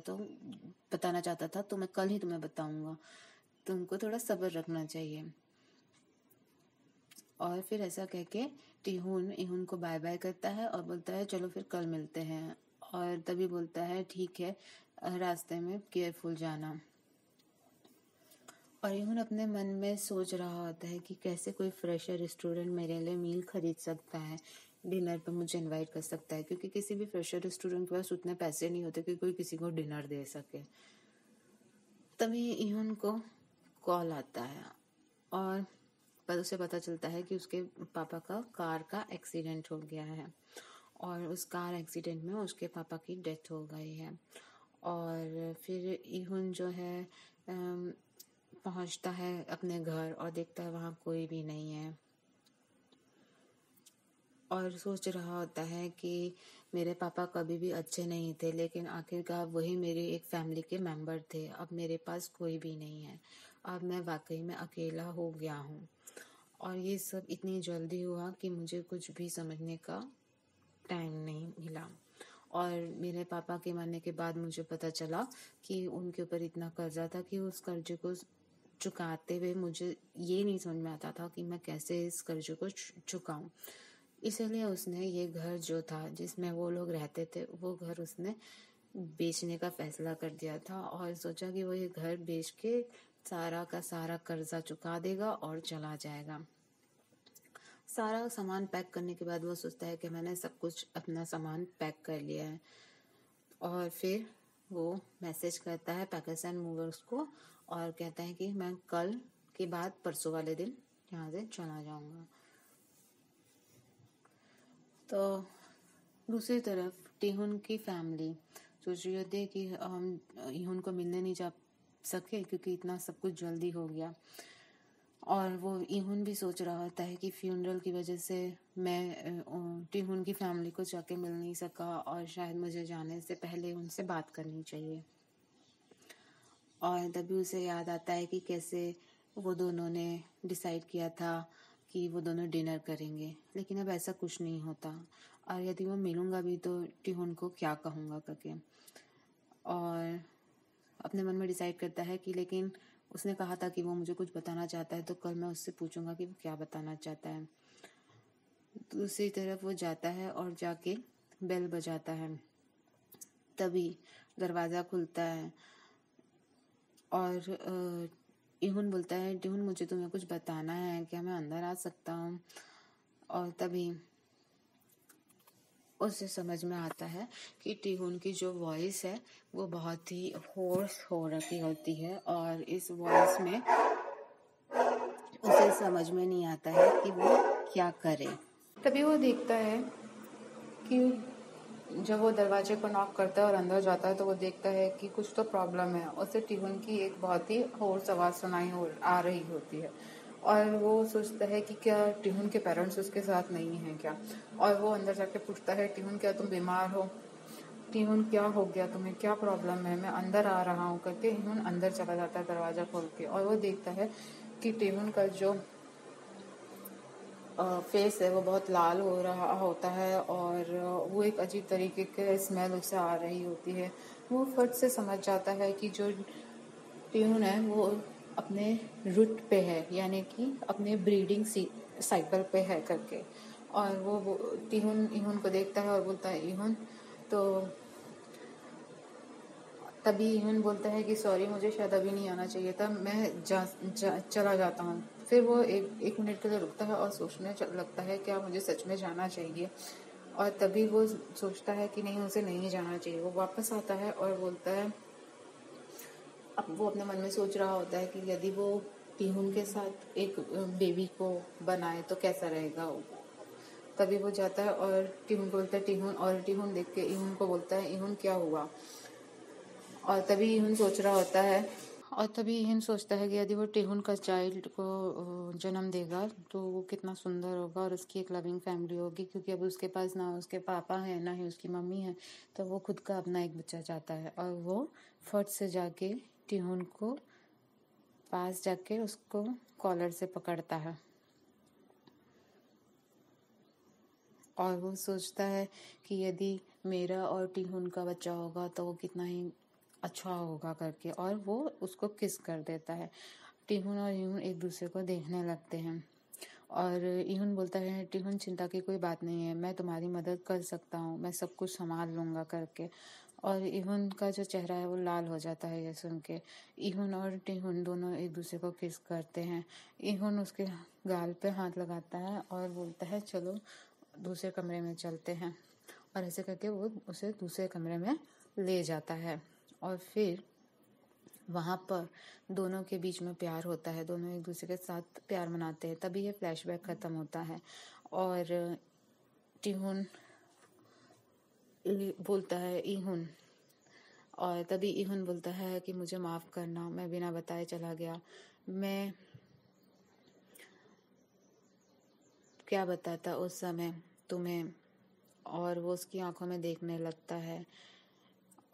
था तो मैं कल ही तुम्हें बताऊंगा, तुमको थोड़ा सब्र रखना चाहिए। और फिर ऐसा कह के टीहुन इहुन को बाय बाय करता है और बोलता है चलो फिर कल मिलते हैं। और तभी बोलता है ठीक है रास्ते में केयरफुल जाना। और इहुन अपने मन में सोच रहा होता है कि कैसे कोई फ्रेशर स्टूडेंट मेरे लिए मील खरीद सकता है, डिनर पे मुझे इनवाइट कर सकता है, क्योंकि किसी भी फ्रेशर स्टूडेंट के पास उतने पैसे नहीं होते कि कोई किसी को डिनर दे सके। तभी इहुन को कॉल आता है और पर उसे पता चलता है कि उसके पापा का कार का एक्सीडेंट हो गया है और उस कार एक्सीडेंट में उसके पापा की डेथ हो गई है। और फिर इहुन जो है पहुंचता है अपने घर और देखता है वहाँ कोई भी नहीं है और सोच रहा होता है कि मेरे पापा कभी भी अच्छे नहीं थे, लेकिन आखिरकार वही मेरी एक फैमिली के मेंबर थे। अब मेरे पास कोई भी नहीं है, अब मैं वाकई में अकेला हो गया हूँ। और ये सब इतनी जल्दी हुआ कि मुझे कुछ भी समझने का टाइम नहीं मिला। और मेरे पापा के मरने के बाद मुझे पता चला कि उनके ऊपर इतना कर्जा था कि उस कर्जे को चुकाते हुए मुझे ये नहीं समझ में आता था कि मैं कैसे इस कर्जे को चुकाऊँ। इसलिए उसने ये घर जो था जिसमें वो लोग रहते थे वो घर उसने बेचने का फैसला कर दिया था और सोचा कि वो ये घर बेच के सारा का सारा कर्जा चुका देगा और चला जाएगा। सारा सामान पैक करने के बाद वो सोचता है कि मैंने सब कुछ अपना सामान पैक कर लिया है। और फिर वो मैसेज करता है पाकिस्तान मूवर्स को और कहता है कि मैं कल के बाद परसों वाले दिन यहाँ से चला जाऊँगा। तो दूसरी तरफ टिहुन की फैमिली सोच रही होती है कि हम इहुन को मिलने नहीं जा सके क्योंकि इतना सब कुछ जल्दी हो गया। और वो इहुन भी सोच रहा होता है कि फ्यूनरल की वजह से मैं टिहुन की फैमिली को जाके मिल नहीं सका और शायद मुझे जाने से पहले उनसे बात करनी चाहिए। और तभी उसे याद आता है कि कैसे वो दोनों ने डिसाइड किया था कि वो दोनों डिनर करेंगे, लेकिन अब ऐसा कुछ नहीं होता और यदि वो मिलूंगा भी तो टिहुन को क्या कहूँगा करके। और अपने मन में डिसाइड करता है कि लेकिन उसने कहा था कि वो मुझे कुछ बताना चाहता है, तो कल मैं उससे पूछूंगा कि वो क्या बताना चाहता है। दूसरी तरफ वो जाता है और जाके बेल बजाता है, तभी दरवाज़ा खुलता है और इहुन बोलता है टिहुन मुझे तुम्हें कुछ बताना है, क्या मैं अंदर आ सकता हूँ। और तभी उसे समझ में आता है कि टिहुन की जो वॉइस है वो बहुत ही होर्स हो रखी होती है और इस वॉइस में उसे समझ में नहीं आता है कि वो क्या करे। तभी वो देखता है कि जब वो दरवाजे को नॉक करता है और अंदर जाता है तो वो देखता है कि कुछ तो प्रॉब्लम है। उसे टिहुन की एक बहुत ही होर्स आवाज़ सुनाई आ रही होती है और वो सोचता है कि क्या टिहुन के पेरेंट्स उसके साथ नहीं हैं क्या। और वो अंदर जाके पूछता है टिहुन क्या तुम बीमार हो, टिहुन क्या हो गया तुम्हें, क्या प्रॉब्लम है, मैं अंदर आ रहा हूँ करके टिहुन अंदर चला जाता है दरवाज़ा खोल के। और वो देखता है कि टिहुन का जो फेस है वो बहुत लाल हो रहा होता है और वो एक अजीब तरीके के स्मेल उससे आ रही होती है। वो फट से समझ जाता है कि जो टिहुन है वो अपने रूट पे है, यानी कि अपने ब्रीडिंग साइकिल पे है करके। और वो टिहुन इहुन को देखता है और बोलता है इहुन तो तभी इहुन बोलता है कि सॉरी मुझे शायद अभी नहीं आना चाहिए था, मैं चला जाता हूँ। फिर वो एक मिनट के लिए रुकता है और सोचने लगता है क्या मुझे सच में जाना चाहिए। और तभी वो सोचता है कि नहीं उसे नहीं जाना चाहिए। वो वापस आता है और बोलता है अब वो अपने मन में सोच रहा होता है कि यदि वो टिहुन के साथ एक बेबी को बनाए तो कैसा रहेगा। तभी वो जाता है और टिहुन को बोलता है टिहुन, और टिहुन देख के इहुन को बोलता है इहुन क्या हुआ। और तभी इहुन सोच रहा होता है कि यदि वो टिहुन का चाइल्ड को जन्म देगा तो वो कितना सुंदर होगा और उसकी एक लविंग फैमिली होगी, क्योंकि अब उसके पास ना उसके पापा है ना ही उसकी मम्मी है, तो वो खुद का अपना एक बच्चा चाहता है। और वो फट से जाके टिहुन को पास जाके उसको कॉलर से पकड़ता है और वो सोचता है कि यदि मेरा और टिहुन का बच्चा होगा तो वो कितना ही अच्छा होगा करके, और वो उसको किस कर देता है। टिहुन और इहुन एक दूसरे को देखने लगते हैं और इहुन बोलता है टिहुन चिंता की कोई बात नहीं है, मैं तुम्हारी मदद कर सकता हूँ, मैं सब कुछ संभाल लूँगा करके। और इहुन का जो चेहरा है वो लाल हो जाता है ये सुन के। इहुन और टिहुन दोनों एक दूसरे को किस करते हैं। इहुन उसके गाल पे हाथ लगाता है और बोलता है चलो दूसरे कमरे में चलते हैं। और ऐसे करके वो उसे दूसरे कमरे में ले जाता है और फिर वहाँ पर दोनों के बीच में प्यार होता है, दोनों एक दूसरे के साथ प्यार मनाते हैं। तभी यह फ्लैशबैक ख़त्म होता है और टीहुन बोलता है ईहुन, और तभी ईहुन बोलता है कि मुझे माफ़ करना, मैं बिना बताए चला गया। मैं क्या बताता उस समय तुम्हें, और वो उसकी आंखों में देखने लगता है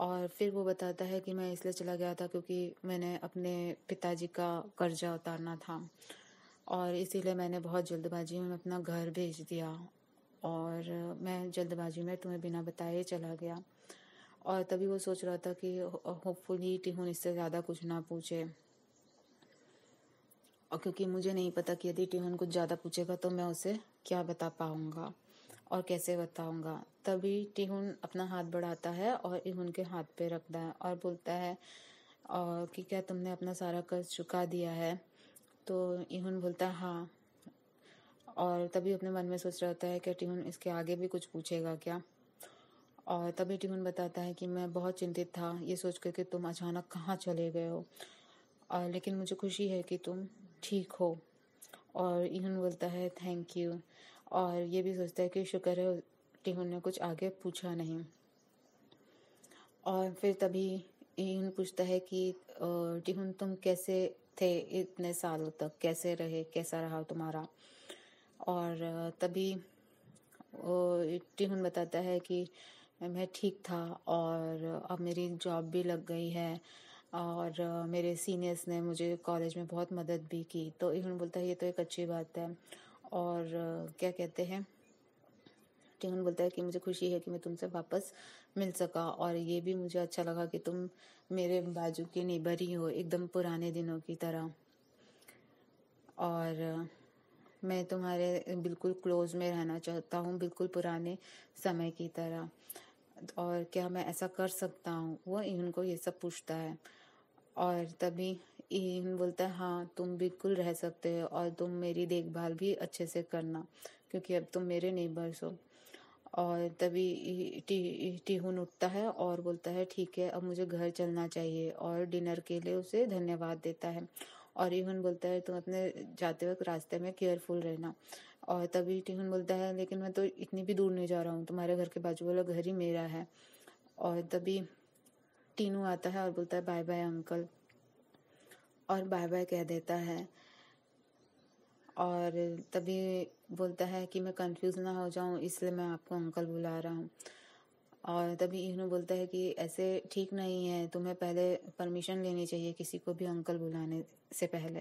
और फिर वो बताता है कि मैं इसलिए चला गया था क्योंकि मैंने अपने पिताजी का कर्जा उतारना था और इसीलिए मैंने बहुत जल्दबाजी में अपना घर बेच दिया और मैं जल्दबाजी में तुम्हें बिना बताए चला गया। और तभी वो सोच रहा था कि होपफुली टीहुन इससे ज़्यादा कुछ ना पूछे, और क्योंकि मुझे नहीं पता कि यदि टीहुन कुछ ज़्यादा पूछेगा तो मैं उसे क्या बता पाऊँगा और कैसे बताऊँगा। तभी टीहुन अपना हाथ बढ़ाता है और ईहुन के हाथ पे रखता है और बोलता है और कि क्या तुमने अपना सारा कर्ज चुका दिया है? तो ईहुन बोलता है हाँ, और तभी अपने मन में सोच रहा होता है कि टीहुन इसके आगे भी कुछ पूछेगा क्या। और तभी टीहुन बताता है कि मैं बहुत चिंतित था ये सोच कर कि तुम अचानक कहाँ चले गए हो, और लेकिन मुझे खुशी है कि तुम ठीक हो। और ईहुन बोलता है थैंक यू, और ये भी सोचता है कि शुक्र है टीहुन ने कुछ आगे पूछा नहीं। और फिर तभी ईहुन पूछता है कि टीहुन तुम कैसे थे इतने सालों तक, कैसे रहे, कैसा रहा तुम्हारा? और तभी टीहुन बताता है कि मैं ठीक था और अब मेरी जॉब भी लग गई है और मेरे सीनियर्स ने मुझे कॉलेज में बहुत मदद भी की। तो ईहुन बोलता है ये तो एक अच्छी बात है। और क्या कहते हैं, टीहुन बोलता है कि मुझे खुशी है कि मैं तुमसे वापस मिल सका और ये भी मुझे अच्छा लगा कि तुम मेरे बाजू के नेबर ही हो, एकदम पुराने दिनों की तरह, और मैं तुम्हारे बिल्कुल क्लोज में रहना चाहता हूँ, बिल्कुल पुराने समय की तरह, और क्या मैं ऐसा कर सकता हूँ? वो ईहुन को ये सब पूछता है। और तभी ईहुन बोलता है हाँ तुम बिल्कुल रह सकते हो और तुम मेरी देखभाल भी अच्छे से करना क्योंकि अब तुम मेरे नेबर्स हो। और तभी टीहुन उठता है और बोलता है ठीक है अब मुझे घर चलना चाहिए, और डिनर के लिए उसे धन्यवाद देता है। और ईहुन बोलता है तुम अपने जाते वक्त रास्ते में केयरफुल रहना। और तभी टीहुन बोलता है लेकिन मैं तो इतनी भी दूर नहीं जा रहा हूँ, तुम्हारे घर के बाजू वाला घर ही मेरा है। और तभी टीनू आता है और बोलता है बाय बाय अंकल, और बाय बाय कह देता है। और तभी बोलता है कि मैं कंफ्यूज ना हो जाऊँ इसलिए मैं आपको अंकल बुला रहा हूँ। और तभी ईहुन बोलता है कि ऐसे ठीक नहीं है, तुम्हें पहले परमिशन लेनी चाहिए किसी को भी अंकल बुलाने से पहले।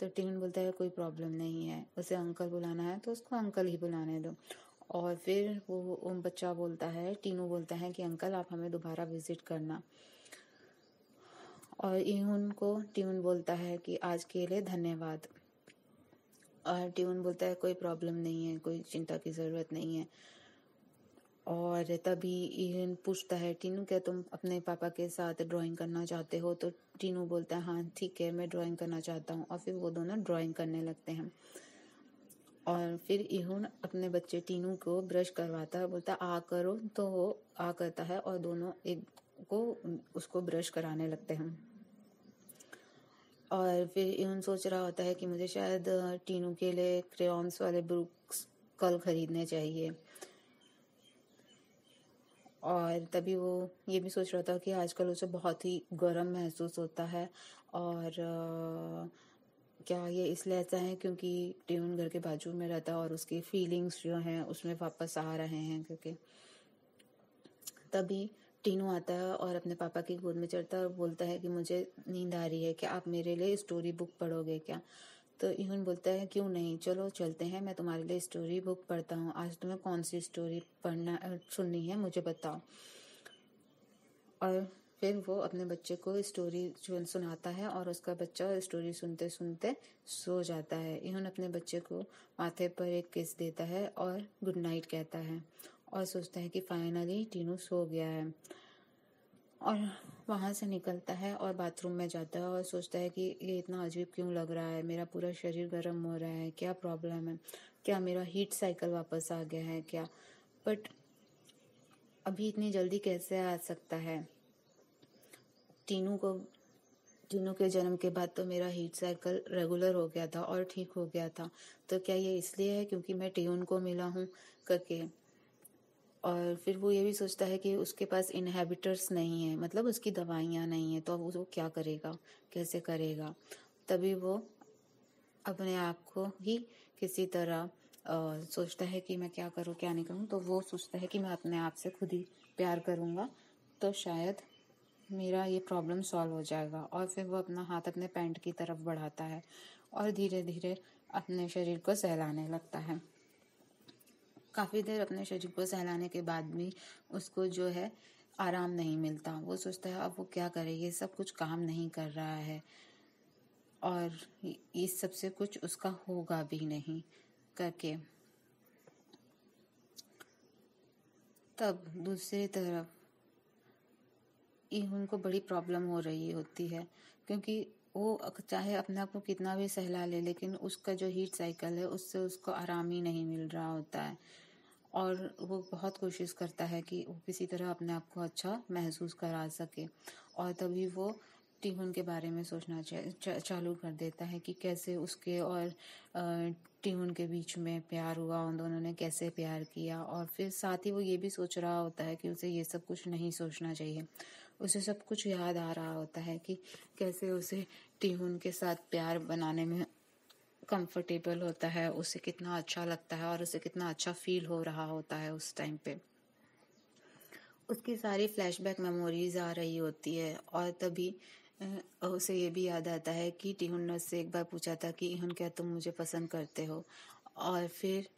तो टीहुन बोलता है कोई प्रॉब्लम नहीं है, उसे अंकल बुलाना है तो उसको अंकल ही बुलाने दो। और फिर वो बच्चा बोलता है, टीनू बोलता है कि अंकल आप हमें दोबारा विज़िट करना। और ईहुन को टीहुन बोलता है कि आज के लिए धन्यवाद। और टीहुन बोलता है कोई प्रॉब्लम नहीं है, कोई चिंता की ज़रूरत नहीं है। और तभी ईहुन पूछता है टीनू क्या तुम अपने पापा के साथ ड्राइंग करना चाहते हो? तो टीनू बोलता है हाँ ठीक है मैं ड्राइंग करना चाहता हूँ। और फिर वो दोनों ड्राइंग करने लगते हैं। और फिर ईहुन अपने बच्चे टीनू को ब्रश करवाता है, बोलता है आ करो, तो वो आ करता है और दोनों एक को उसको ब्रश कराने लगते हैं। और फिर ईहुन सोच रहा होता है कि मुझे शायद टीनू के लिए क्रेयॉन्स वाले बुक्स कल खरीदने चाहिए। और तभी वो ये भी सोच रहा था कि आजकल उसे बहुत ही गर्म महसूस होता है, और क्या ये इसलिए ऐसा है क्योंकि टीहुन घर के बाजू में रहता है और उसकी फीलिंग्स जो हैं उसमें वापस आ रहे हैं क्योंकि। तभी टीनू आता है और अपने पापा की गोद में चढ़ता है और बोलता है कि मुझे नींद आ रही है, क्या आप मेरे लिए स्टोरी बुक पढ़ोगे क्या? तो ईहुन बोलता है क्यों नहीं, चलो चलते हैं, मैं तुम्हारे लिए स्टोरी बुक पढ़ता हूँ। आज तुम्हें कौन सी स्टोरी पढ़ना सुननी है मुझे बताओ। और फिर वो अपने बच्चे को स्टोरी सुनाता है और उसका बच्चा स्टोरी सुनते सुनते सो जाता है। ईहुन अपने बच्चे को माथे पर एक किस देता है और गुड नाइट कहता है और सोचता है कि फाइनली टीनू सो गया है। और वहाँ से निकलता है और बाथरूम में जाता है और सोचता है कि ये इतना अजीब क्यों लग रहा है, मेरा पूरा शरीर गर्म हो रहा है, क्या प्रॉब्लम है, क्या मेरा हीट साइकिल वापस आ गया है क्या। बट अभी इतनी जल्दी कैसे आ सकता है, तीनों के जन्म के बाद तो मेरा हीट साइकिल रेगुलर हो गया था और ठीक हो गया था, तो क्या ये इसलिए है क्योंकि मैं टीयून को मिला हूँ करके। और फिर वो ये भी सोचता है कि उसके पास इनहेबिटर्स नहीं है, मतलब उसकी दवाइयाँ नहीं है, तो वो क्या करेगा, कैसे करेगा। तभी वो अपने आप को ही किसी तरह सोचता है कि मैं क्या करूँ क्या नहीं करूँ, तो वो सोचता है कि मैं अपने आप से खुद ही प्यार करूँगा तो शायद मेरा ये प्रॉब्लम सॉल्व हो जाएगा। और फिर वो अपना हाथ अपने पैंट की तरफ बढ़ाता है और धीरे धीरे अपने शरीर को सहलाने लगता है। काफ़ी देर अपने शरीर को सहलाने के बाद भी उसको जो है आराम नहीं मिलता। वो सोचता है अब वो क्या करे, ये सब कुछ काम नहीं कर रहा है और इस सब से कुछ उसका होगा भी नहीं करके। तब दूसरी तरफ उनको बड़ी प्रॉब्लम हो रही होती है क्योंकि वो चाहे अपने आप को कितना भी सहला ले, लेकिन उसका जो हीट साइकिल है उससे उसको आराम ही नहीं मिल रहा होता है। और वो बहुत कोशिश करता है कि वो किसी तरह अपने आप को अच्छा महसूस करा सके। और तभी वो टीहून के बारे में सोचना चालू कर देता है कि कैसे उसके और टीहून के बीच में प्यार हुआ, उन दोनों ने कैसे प्यार किया। और फिर साथ ही वो ये भी सोच रहा होता है कि उसे ये सब कुछ नहीं सोचना चाहिए, उसे सब कुछ याद आ रहा होता है कि कैसे उसे टीहून के साथ प्यार बनाने में कंफर्टेबल होता है, उसे कितना अच्छा लगता है और उसे कितना अच्छा फील हो रहा होता है उस टाइम पे। उसकी सारी फ्लैशबैक मेमोरीज आ रही होती है। और तभी उसे ये भी याद आता है कि टीहून ने उससे एक बार पूछा था कि इहुन क्या तुम मुझे पसंद करते हो। और फिर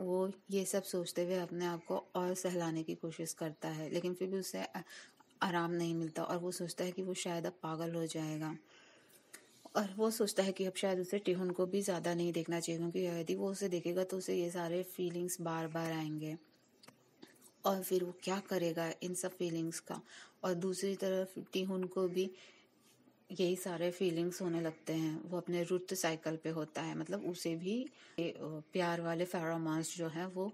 वो ये सब सोचते हुए अपने आप को और सहलाने की कोशिश करता है, लेकिन फिर भी उसे आराम नहीं मिलता और वो सोचता है कि वो शायद अब पागल हो जाएगा। और वो सोचता है कि अब शायद उसे टीहून को भी ज़्यादा नहीं देखना चाहिए क्योंकि यदि वो उसे देखेगा तो उसे ये सारे फीलिंग्स बार बार आएंगे और फिर वो क्या करेगा इन सब फीलिंग्स का। और दूसरी तरफ टीहून को भी यही सारे फीलिंग्स होने लगते हैं, वो अपने ऋतु साइकिल पे होता है, मतलब उसे भी प्यार वाले फेरोमोन्स जो हैं वो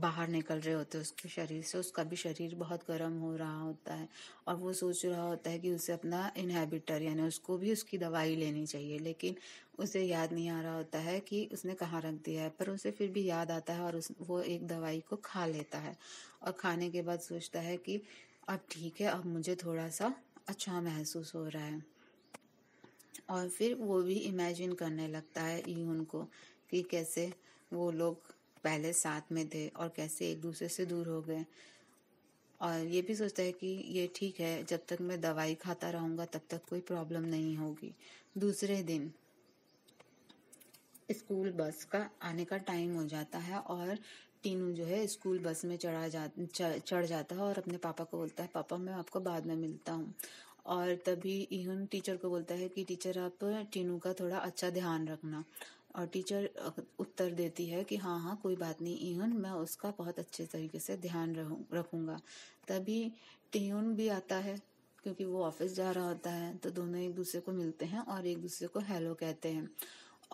बाहर निकल रहे होते हैं उसके शरीर से। उसका भी शरीर बहुत गर्म हो रहा होता है और वो सोच रहा होता है कि उसे अपना इनहेबिटर यानी उसको भी उसकी दवाई लेनी चाहिए, लेकिन उसे याद नहीं आ रहा होता है कि उसने कहाँ रख दिया है। पर उसे फिर भी याद आता है और वो एक दवाई को खा लेता है और खाने के बाद सोचता है कि अब ठीक है, अब मुझे थोड़ा सा अच्छा महसूस हो रहा है। और फिर वो भी इमेजिन करने लगता है यून को कि कैसे वो लोग पहले साथ में थे और कैसे एक दूसरे से दूर हो गए। और ये भी सोचता है कि ये ठीक है, जब तक मैं दवाई खाता रहूँगा तब तक कोई प्रॉब्लम नहीं होगी। दूसरे दिन स्कूल बस का आने का टाइम हो जाता है और टीनू जो है स्कूल बस में चढ़ जाता है और अपने पापा को बोलता है पापा मैं आपको बाद में मिलता हूँ। और तभी इहुन टीचर को बोलता है कि टीचर आप टीनू का थोड़ा अच्छा ध्यान रखना। और टीचर उत्तर देती है कि हाँ हाँ कोई बात नहीं इहुन, मैं उसका बहुत अच्छे तरीके से ध्यान रखूँगा। तभी टीहुन भी आता है क्योंकि वो ऑफिस जा रहा होता है, तो दोनों एक दूसरे को मिलते हैं और एक दूसरे को हेलो कहते हैं।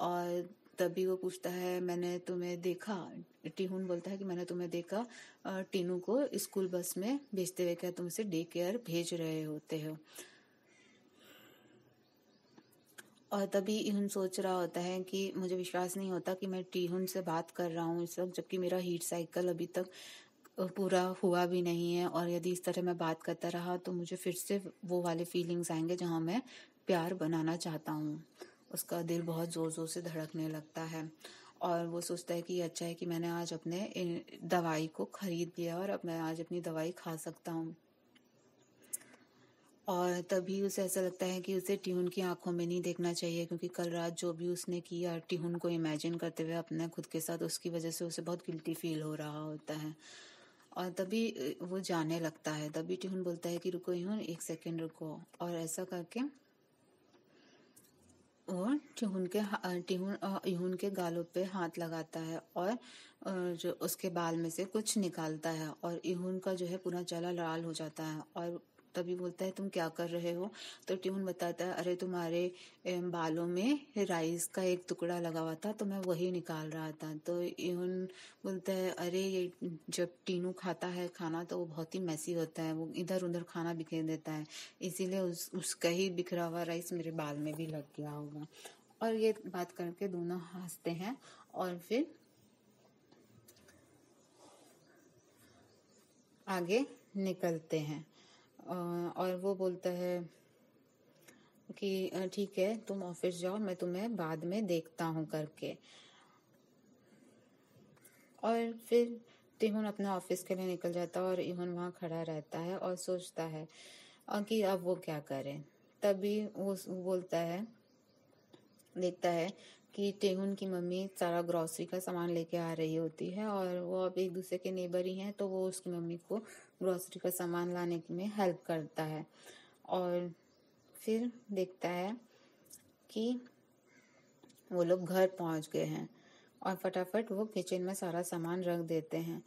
और तभी वो पूछता है मैंने तुम्हें देखा, टीहून बोलता है कि मैंने तुम्हें देखा टीनू को स्कूल बस में भेजते हुए, क्या तुम उसे डे केयर भेज रहे होते हो। और तभी इहुन सोच रहा होता है कि मुझे विश्वास नहीं होता कि मैं टीहून से बात कर रहा हूँ इस वक्त, जबकि मेरा हीट साइकिल अभी तक पूरा हुआ भी नहीं है और यदि इस तरह मैं बात करता रहा तो मुझे फिर से वो वाले फीलिंग्स आएंगे जहाँ मैं प्यार बनाना चाहता हूँ। उसका दिल बहुत ज़ोर ज़ोर से धड़कने लगता है और वो सोचता है कि ये अच्छा है कि मैंने आज अपने दवाई को ख़रीद लिया और अब मैं आज अपनी दवाई खा सकता हूँ। और तभी उसे ऐसा लगता है कि उसे टीहून की आंखों में नहीं देखना चाहिए क्योंकि कल रात जो भी उसने किया टीहून को इमेजिन करते हुए अपने खुद के साथ, उसकी वजह से उसे बहुत गिल्टी फील हो रहा होता है। और तभी वो जाने लगता है। तभी टीहून बोलता है कि रुको इहुन, एक सेकेंड रुको। और ऐसा करके और टीहून के गालों पे हाथ लगाता है और जो उसके बाल में से कुछ निकालता है और इहुन का जो है पूरा चेहरा लाल हो जाता है और तभी बोलता है तुम क्या कर रहे हो, तो ट्यून बताता है अरे तुम्हारे बालों में राइस का एक टुकड़ा लगा हुआ था तो मैं वही निकाल रहा था। तो ट्यून बोलता है अरे ये जब टीनू खाता है खाना तो वो बहुत ही मैसी होता है, वो इधर उधर खाना बिखेर देता है, इसीलिए उसका ही बिखरा हुआ राइस मेरे बाल में भी लग गया होगा। और ये बात करके दोनों हंसते हैं और फिर आगे निकलते हैं। और वो बोलता है कि ठीक है तुम ऑफिस जाओ, मैं तुम्हें बाद में देखता हूँ करके। और फिर टिहुन अपना ऑफिस के लिए निकल जाता है और इहुन वहाँ खड़ा रहता है और सोचता है कि अब वो क्या करे। तभी वो बोलता है, देखता है कि टेहुन की मम्मी सारा ग्रॉसरी का सामान लेके आ रही होती है और वो अब एक दूसरे के नेबर ही हैं, तो वो उसकी मम्मी को ग्रॉसरी का सामान लाने में हेल्प करता है। और फिर देखता है कि वो लोग घर पहुंच गए हैं और फटाफट वो किचन में सारा सामान रख देते हैं।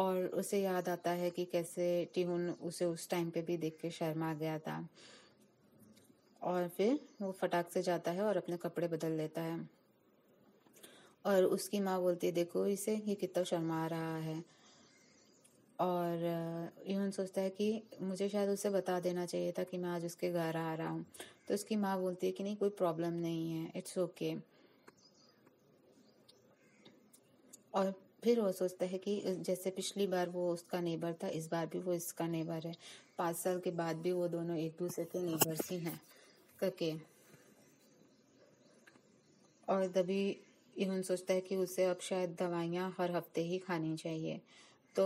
और उसे याद आता है कि कैसे टेहुन उसे उस टाइम पे भी देख के शर्मा गया था। और फिर वो फटाक से जाता है और अपने कपड़े बदल लेता है और उसकी माँ बोलती है देखो इसे, ये कितना शर्मा रहा है। और यून सोचता है कि मुझे शायद उसे बता देना चाहिए था कि मैं आज उसके घर आ रहा हूँ। तो उसकी माँ बोलती है कि नहीं कोई प्रॉब्लम नहीं है, इट्स ओके। और फिर वो सोचता है कि जैसे पिछली बार वो उसका नेबर था, इस बार भी वो इसका नेबर है, 5 साल के बाद भी वो दोनों एक दूसरे के नेबर्स ही हैं करके। और तभी यून सोचता है कि उसे अब शायद दवाइयाँ हर हफ्ते ही खानी चाहिए तो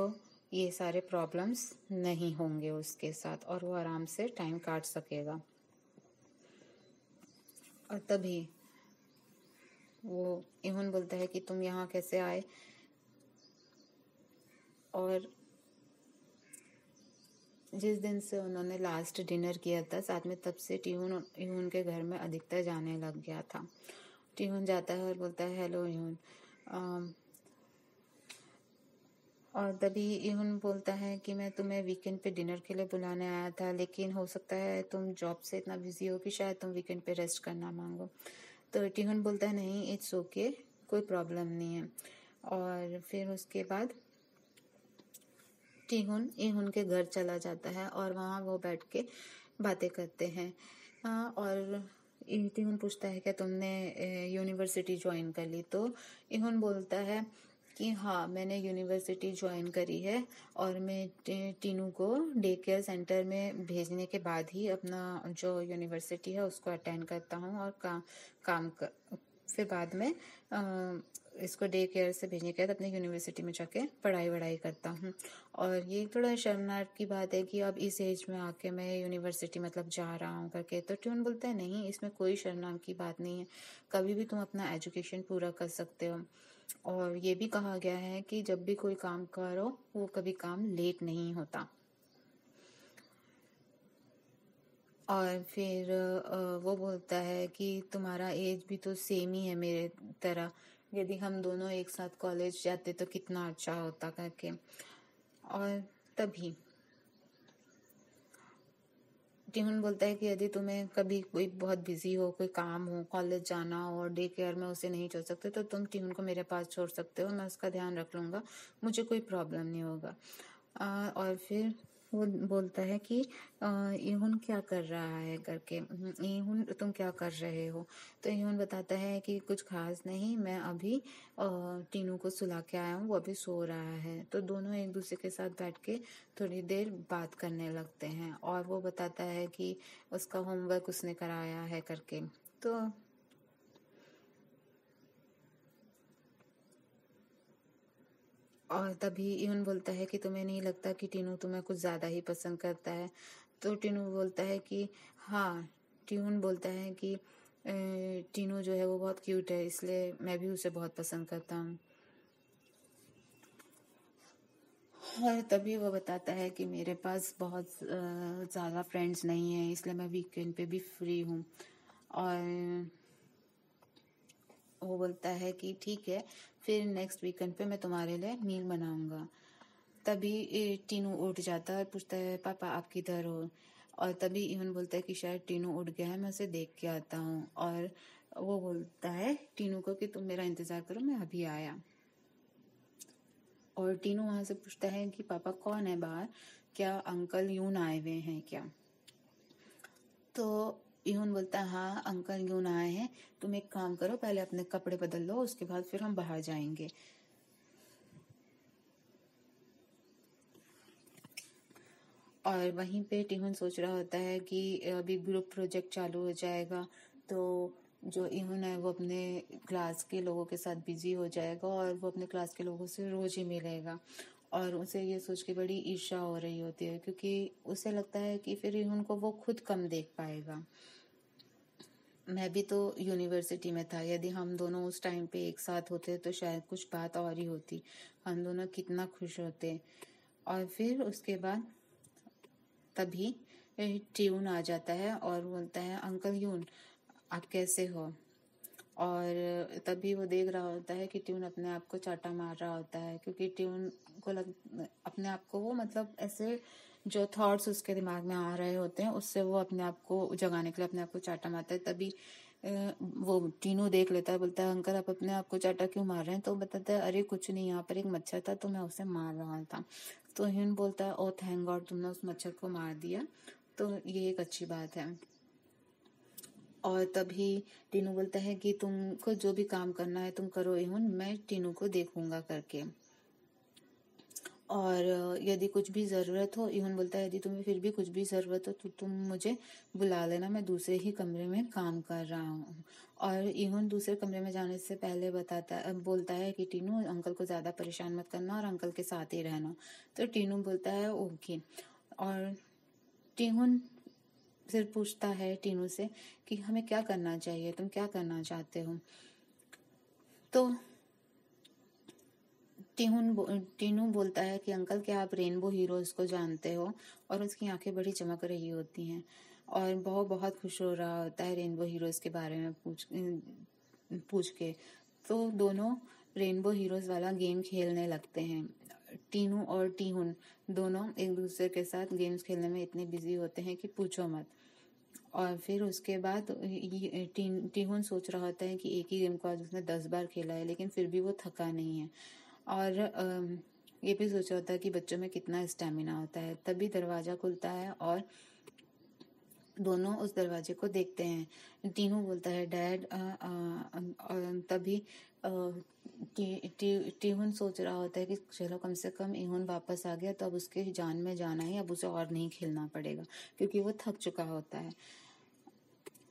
ये सारे प्रॉब्लम्स नहीं होंगे उसके साथ और वो आराम से टाइम काट सकेगा। और तभी वो यून बोलता है कि तुम यहाँ कैसे आए। और जिस दिन से उन्होंने लास्ट डिनर किया था साथ में, तब से टिहुन के घर में अधिकतर जाने लग गया था। टिहुन जाता है और बोलता है हेलो यून। और तभी यून बोलता है कि मैं तुम्हें वीकेंड पे डिनर के लिए बुलाने आया था, लेकिन हो सकता है तुम जॉब से इतना बिजी हो कि शायद तुम वीकेंड पे रेस्ट करना मांगो। तो टिहुन बोलता है नहीं इट्स ओके, कोई प्रॉब्लम नहीं है। और फिर उसके बाद टिहुन इहुन के घर चला जाता है और वहाँ वो बैठ के बातें करते हैं। और टिहुन पूछता है क्या तुमने यूनिवर्सिटी ज्वाइन कर ली। तो इहुन बोलता है कि हाँ मैंने यूनिवर्सिटी ज्वाइन करी है और मैं टीनू को डे केयर सेंटर में भेजने के बाद ही अपना जो यूनिवर्सिटी है उसको अटेंड करता हूँ और फिर बाद में इसको डे केयर से भेजने के बाद अपने यूनिवर्सिटी में जाके पढ़ाई वढ़ाई करता हूँ। और ये थोड़ा शर्मनाक की बात है कि अब इस एज में आके मैं यूनिवर्सिटी मतलब जा रहा हूँ करके। तो ट्यून बोलता है नहीं इसमें कोई शर्मनाक की बात नहीं है, कभी भी तुम अपना एजुकेशन पूरा कर सकते हो। और ये भी कहा गया है कि जब भी कोई काम करो वो कभी काम लेट नहीं होता। और फिर वो बोलता है कि तुम्हारा एज भी तो सेम ही है मेरे तरह, यदि हम दोनों एक साथ कॉलेज जाते तो कितना अच्छा होता करके। और तभी टिहुन बोलता है कि यदि तुम्हें कभी कोई बहुत बिजी हो, कोई काम हो, कॉलेज जाना हो और डे केयर में उसे नहीं छोड़ सकते तो तुम टिहुन को मेरे पास छोड़ सकते हो, मैं उसका ध्यान रख लूँगा, मुझे कोई प्रॉब्लम नहीं होगा। और फिर वो बोलता है कि इहुन क्या कर रहा है करके, इहुन तुम क्या कर रहे हो। तो इहुन बताता है कि कुछ खास नहीं, मैं अभी टीनू को सुला के आया हूँ, वो अभी सो रहा है। तो दोनों एक दूसरे के साथ बैठ के थोड़ी देर बात करने लगते हैं और वो बताता है कि उसका होमवर्क उसने कराया है करके। तो और तभी इवन बोलता है कि तुम्हें नहीं लगता कि टीनू तुम्हें कुछ ज़्यादा ही पसंद करता है। तो टीनू बोलता है कि हाँ, टिहुन बोलता है कि टीनू जो है वो बहुत क्यूट है, इसलिए मैं भी उसे बहुत पसंद करता हूँ। और तभी वो बताता है कि मेरे पास बहुत ज़्यादा फ्रेंड्स नहीं है, इसलिए मैं वीकेंड पे भी फ्री हूँ। और वो बोलता है कि ठीक है, फिर नेक्स्ट वीकेंड पे मैं तुम्हारे लिए मील बनाऊंगा। तभी टीनू उठ जाता है और पूछता है पापा आप किधर हो। और तभी इवन बोलता है कि शायद टीनू उड़ गया है, मैं उसे देख के आता हूँ। और वो बोलता है टीनू को कि तुम मेरा इंतजार करो, मैं अभी आया। और टीनू वहां से पूछता है कि पापा कौन है बाहर, क्या अंकल यून आए हुए हैं क्या? तो यून बोलता है हाँ अंकल यून आए हैं, तुम एक काम करो पहले अपने कपड़े बदल लो, उसके बाद फिर हम बाहर जाएंगे। और वहीं पे टीहून सोच रहा होता है कि अभी ग्रुप प्रोजेक्ट चालू हो जाएगा तो जो इहुन है वो अपने क्लास के लोगों के साथ बिजी हो जाएगा और वो अपने क्लास के लोगों से रोज ही मिलेगा। और उसे ये सोच के बड़ी ईर्ष्या हो रही होती है क्योंकि उसे लगता है कि फिर इहुन को वो खुद कम देख पाएगा। मैं भी तो यूनिवर्सिटी में था, यदि हम दोनों उस टाइम पे एक साथ होते तो शायद कुछ बात और ही होती, हम दोनों कितना खुश होते। और फिर उसके बाद तभी टीयून आ जाता है और बोलता है अंकल यून आप कैसे हो? और तभी वो देख रहा होता है कि ट्यून अपने आप को चाटा मार रहा होता है क्योंकि ट्यून को अपने आप को वो मतलब ऐसे जो थॉट्स उसके दिमाग में आ रहे होते हैं उससे वो अपने आप को जगाने के लिए अपने आप को चाटा मारता है। तभी वो टीनू देख लेता है, बोलता है अंकल आप अपने आप को चाटा क्यों मार रहे हैं? तो बताता है अरे कुछ नहीं, यहाँ पर एक मच्छर था तो मैं उसे मार रहा था। तो ह्यून बोलता है ओ थैंक गॉड तुमने उस मच्छर को मार दिया, तो ये एक अच्छी बात है। और तभी टीनू बोलता है कि तुमको जो भी काम करना है तुम करो ह्यून, मैं टीनू को देखूंगा करके। और यदि कुछ भी ज़रूरत हो, ह्यून बोलता है यदि तुम्हें फिर भी कुछ भी ज़रूरत हो तो तुम मुझे बुला लेना, मैं दूसरे ही कमरे में काम कर रहा हूँ। और ह्यून दूसरे कमरे में जाने से पहले बोलता है कि टीनू अंकल को ज़्यादा परेशान मत करना और अंकल के साथ ही रहना। तो टीनू बोलता है ओके। और टीहून फिर पूछता है टीनू से कि हमें क्या करना चाहिए, तुम क्या करना चाहते हो? तो टीनू बोलता है कि अंकल क्या आप रेनबो हीरोज को जानते हो? और उसकी आंखें बड़ी चमक रही होती हैं और बहुत बहुत खुश हो रहा होता है रेनबो हीरोज के बारे में पूछ के। तो दोनों रेनबो हीरोज वाला गेम खेलने लगते हैं। टीनू और टीहून दोनों एक दूसरे के साथ गेम्स खेलने में इतने बिजी होते हैं कि पूछो मत। और फिर उसके बाद टीहून सोच रहा होता है कि एक ही गेम को आज उसने 10 बार खेला है लेकिन फिर भी वो थका नहीं है। और ये भी सोचा होता है कि बच्चों में कितना स्टैमिना होता है। तभी दरवाज़ा खुलता है और दोनों उस दरवाजे को देखते हैं। टीनू बोलता है डैड। और तभी टीहून सोच रहा होता है कि चलो कम से कम इहुन वापस आ गया तो अब उसके जान में जाना ही, अब उसे और नहीं खेलना पड़ेगा क्योंकि वो थक चुका होता है।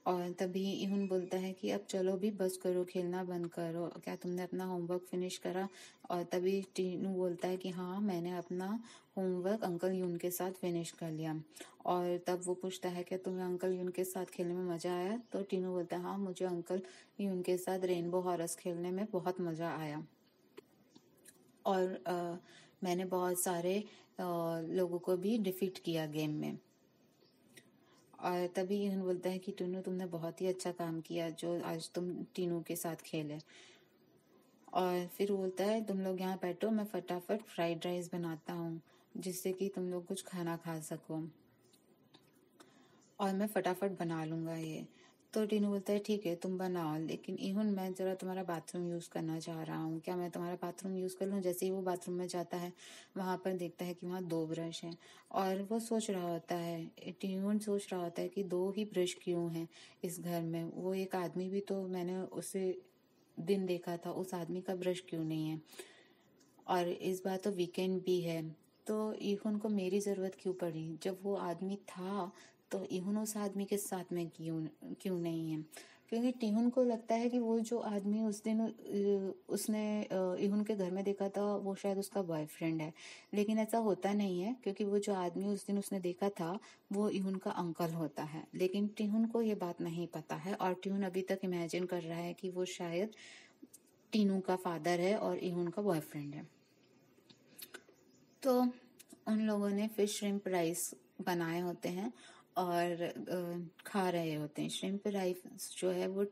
और तभी इहुन बोलता है कि अब चलो भी बस करो, खेलना बंद करो, क्या तुमने अपना होमवर्क फिनिश करा? और तभी टीनू बोलता है कि हाँ मैंने अपना होमवर्क अंकल यून के साथ फिनिश कर लिया। और तब वो पूछता है कि तुम्हें अंकल यून के साथ खेलने में मज़ा आया? तो टीनू बोलता है हाँ मुझे अंकल यून के साथ रेनबो हॉरर्स खेलने में बहुत मज़ा आया। और मैंने बहुत सारे लोगों को भी डिफीट किया गेम में। और तभी इहुन बोलता है कि टीनू तुमने बहुत ही अच्छा काम किया जो आज तुम टीनू के साथ खेले। और फिर बोलता है तुम लोग यहाँ बैठो, मैं फटाफट फ्राइड राइस बनाता हूँ जिससे कि तुम लोग कुछ खाना खा सको और मैं फटाफट बना लूँगा ये। तो टीनू बोलता है ठीक है तुम बनाओ, लेकिन इहुन मैं ज़रा तुम्हारा बाथरूम यूज़ करना चाह रहा हूँ, क्या मैं तुम्हारा बाथरूम यूज़ कर लूँ? जैसे ही वो बाथरूम में जाता है वहाँ पर देखता है कि वहाँ 2 ब्रश हैं। और वो सोच रहा होता है, टीहून सोच रहा होता है कि 2 ही ब्रश क्यों हैं इस घर में? वो एक आदमी भी तो मैंने उसे दिन देखा था, उस आदमी का ब्रश क्यों नहीं है? और इस बार तो वीकेंड भी है तो इहुन को मेरी ज़रूरत क्यों पड़ी? जब वो आदमी था तो इहुन उस आदमी के साथ में क्यों नहीं है? क्योंकि टीहून को लगता है कि वो जो आदमी उस दिन उसने इहुन के घर में देखा था वो शायद उसका बॉयफ्रेंड है, लेकिन ऐसा होता नहीं है क्योंकि वो जो आदमी उस दिन उसने देखा था वो इहुन का अंकल होता है। लेकिन टीहून को ये बात नहीं पता है और टीहून अभी तक इमेजिन कर रहा है कि वो शायद टीनू का फादर है और इहुन का बॉयफ्रेंड है। तो उन लोगों ने फिर श्रिम्प राइस बनाए होते हैं और खा रहे होते हैं। श्रिम्प राइस जो है वो